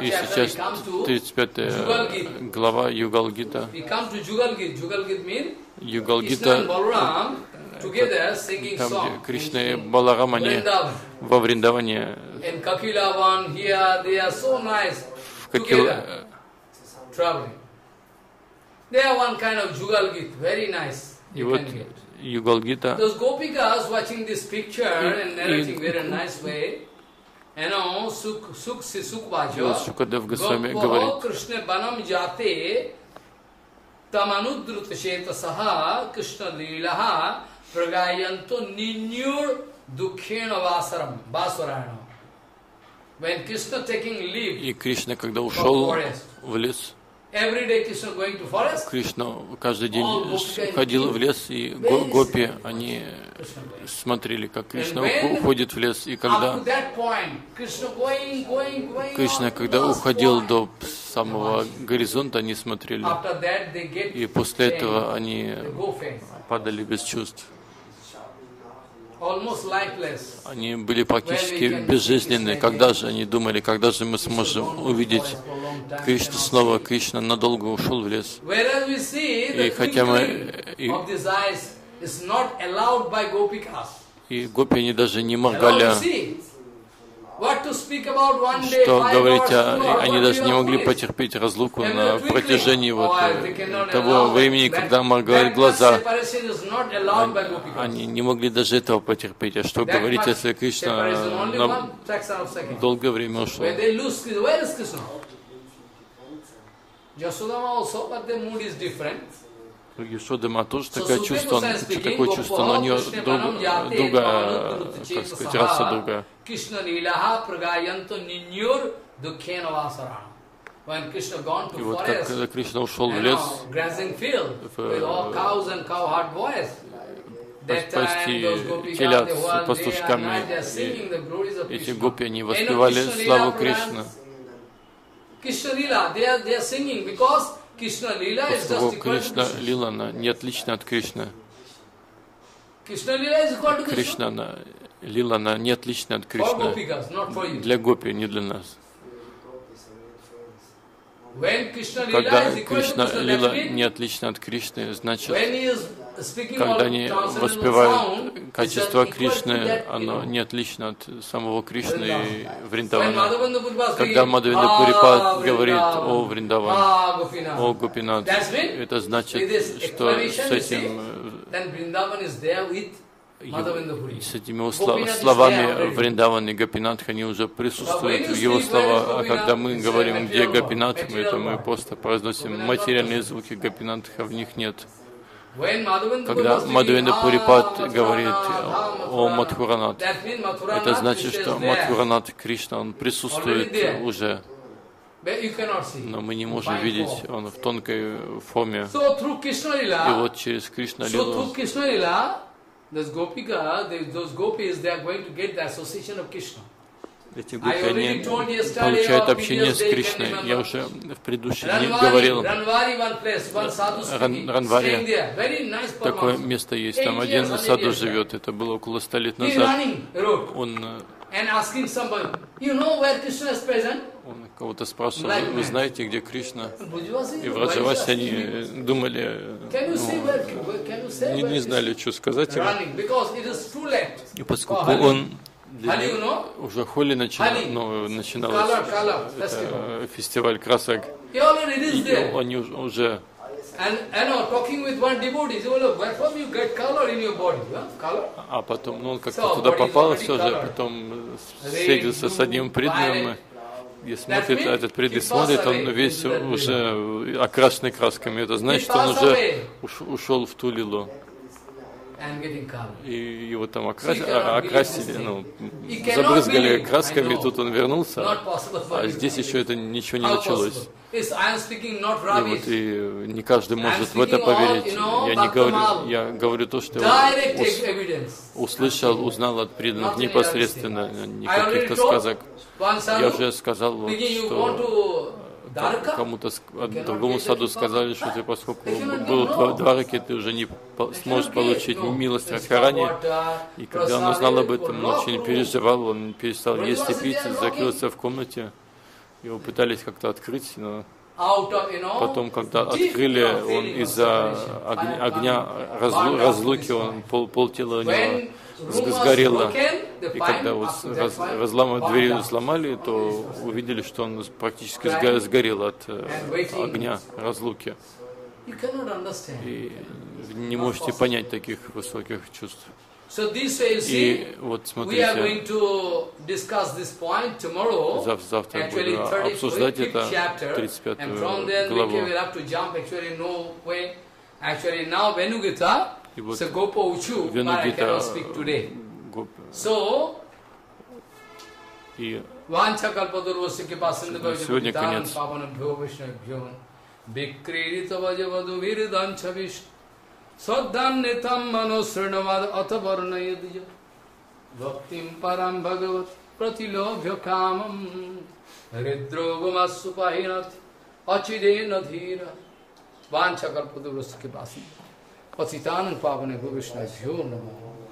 И сейчас тридцать пятая глава Югал Гита. We come to Jugal Gita. Jugal Gita means Krishna and Balaram together singing song. Там, где Кришна и Баларам, они во Вриндаване. In Kakilavan here, they are so nice. could you... Uh, traveling. They are one kind of Jugal Gita, very nice. You would, get. Jugal Gita. Those Gopikas watching this picture you, and narrating you, very nice way. You know, Suk Suk si Suk Vajo. Sukadev Goswami говорит. Krishna Banam Jate Tamanudrut Shetasaha Krishna Lilaha Pragayanto Ninyur Dukhena Vasaram Vasarayana. When Krishna taking leave. И Кришна, когда ушел в лес. Every day Krishna going to forest. Кришна каждый день ходил в лес, и гопи они смотрели, как Кришна уходит в лес, и когда Кришна, когда уходил до самого горизонта, они смотрели, и после этого они падали без чувств. Они были практически безжизненны. Когда же они думали, когда же мы сможем увидеть Кришну снова? Кришна надолго ушел в лес. И хотя мы... И, и гопи, они даже не могли... Что говорить, о, они даже не могли потерпеть разлуку на протяжении вот того времени, когда моргают глаза. Они не могли даже этого потерпеть. А что говорить, если Кришна на долгое время ушел? У Яшодама тоже такое чувство, такое чувство, но у нее другая, как сказать, раса другая. И вот как, когда Кришна ушел в лес, пасти телят с пастушками, эти гопи, они воспевали славу Кришны. Кришна Лила, она не отлична от Кришны. Кришна Лила, она не отлична от Кришны. Для гопи, не для нас. Когда Кришна Лила не отлична от Кришны, значит, когда они воспевают качество Кришны, оно не отлично от самого Кришны и Вриндавана. Когда Мадхавенда Пурипад говорит о Вриндаване, о Гопинат, это значит, что с этим, с этими словами Вриндаван и Гопинат, они уже присутствуют в его словах. А когда мы говорим, где Гопинат, мы, это мы просто произносим материальные звуки Гопинат, а в них нет. Когда Мадхавенда Пурипад говорит о Мадхуранат, это значит, что Мадхуранат Кришна, он присутствует уже, но мы не можем видеть, он в тонкой форме. И вот через Кришна Лилу, эти гопи, они получают общение с Кришной. Я уже в предыдущем дне говорил. Ранвари, такое место есть. Там один саду живет. Это было около ста лет назад. Он, он кого-то спрашивал, вы знаете, где Кришна? И в Раджавасе они думали, ну, не, не знали, что сказать ему. И поскольку он... Для... Уже Холи начи... ну, начинался э, фестиваль красок, и они уже... А потом, ну, он как-то туда попал, все же, потом встретился с одним преданным, и смотрит, этот преданный смотрит, он весь уже окрашенный красками, это значит, что он уже ушел в ту лилу. И его там окрас... окрасили, ну, забрызгали красками, тут он вернулся, а здесь еще это ничего не началось. И вот и не каждый может в это поверить. Я не говорю, я говорю то, что я услышал, узнал от преданных непосредственно, не каких-то сказок. Я уже сказал, вот, что... Кому-то, другому саду сказали, что ты, поскольку было два раки, ты уже не сможешь получить милость Радхарани. И когда он узнал об этом, он очень переживал, он перестал есть и пить, закрылся в комнате. Его пытались как-то открыть, но потом, когда открыли, он из-за огня разлуки, он пол, пол тела у него сгорело. И когда вот раз, разломав дверь сломали, то увидели, что он практически сгорел от огня разлуки. И не можете понять таких высоких чувств. И вот смотрите, завтра будем обсуждать это, тридцать пятую главу. Actually, now Venugita, so Gopo Uchu, but I cannot speak today. So, сегодня конец. Vanchakalpadurasya ke basin, Patitanam pavane bhuvishnabhyo namo.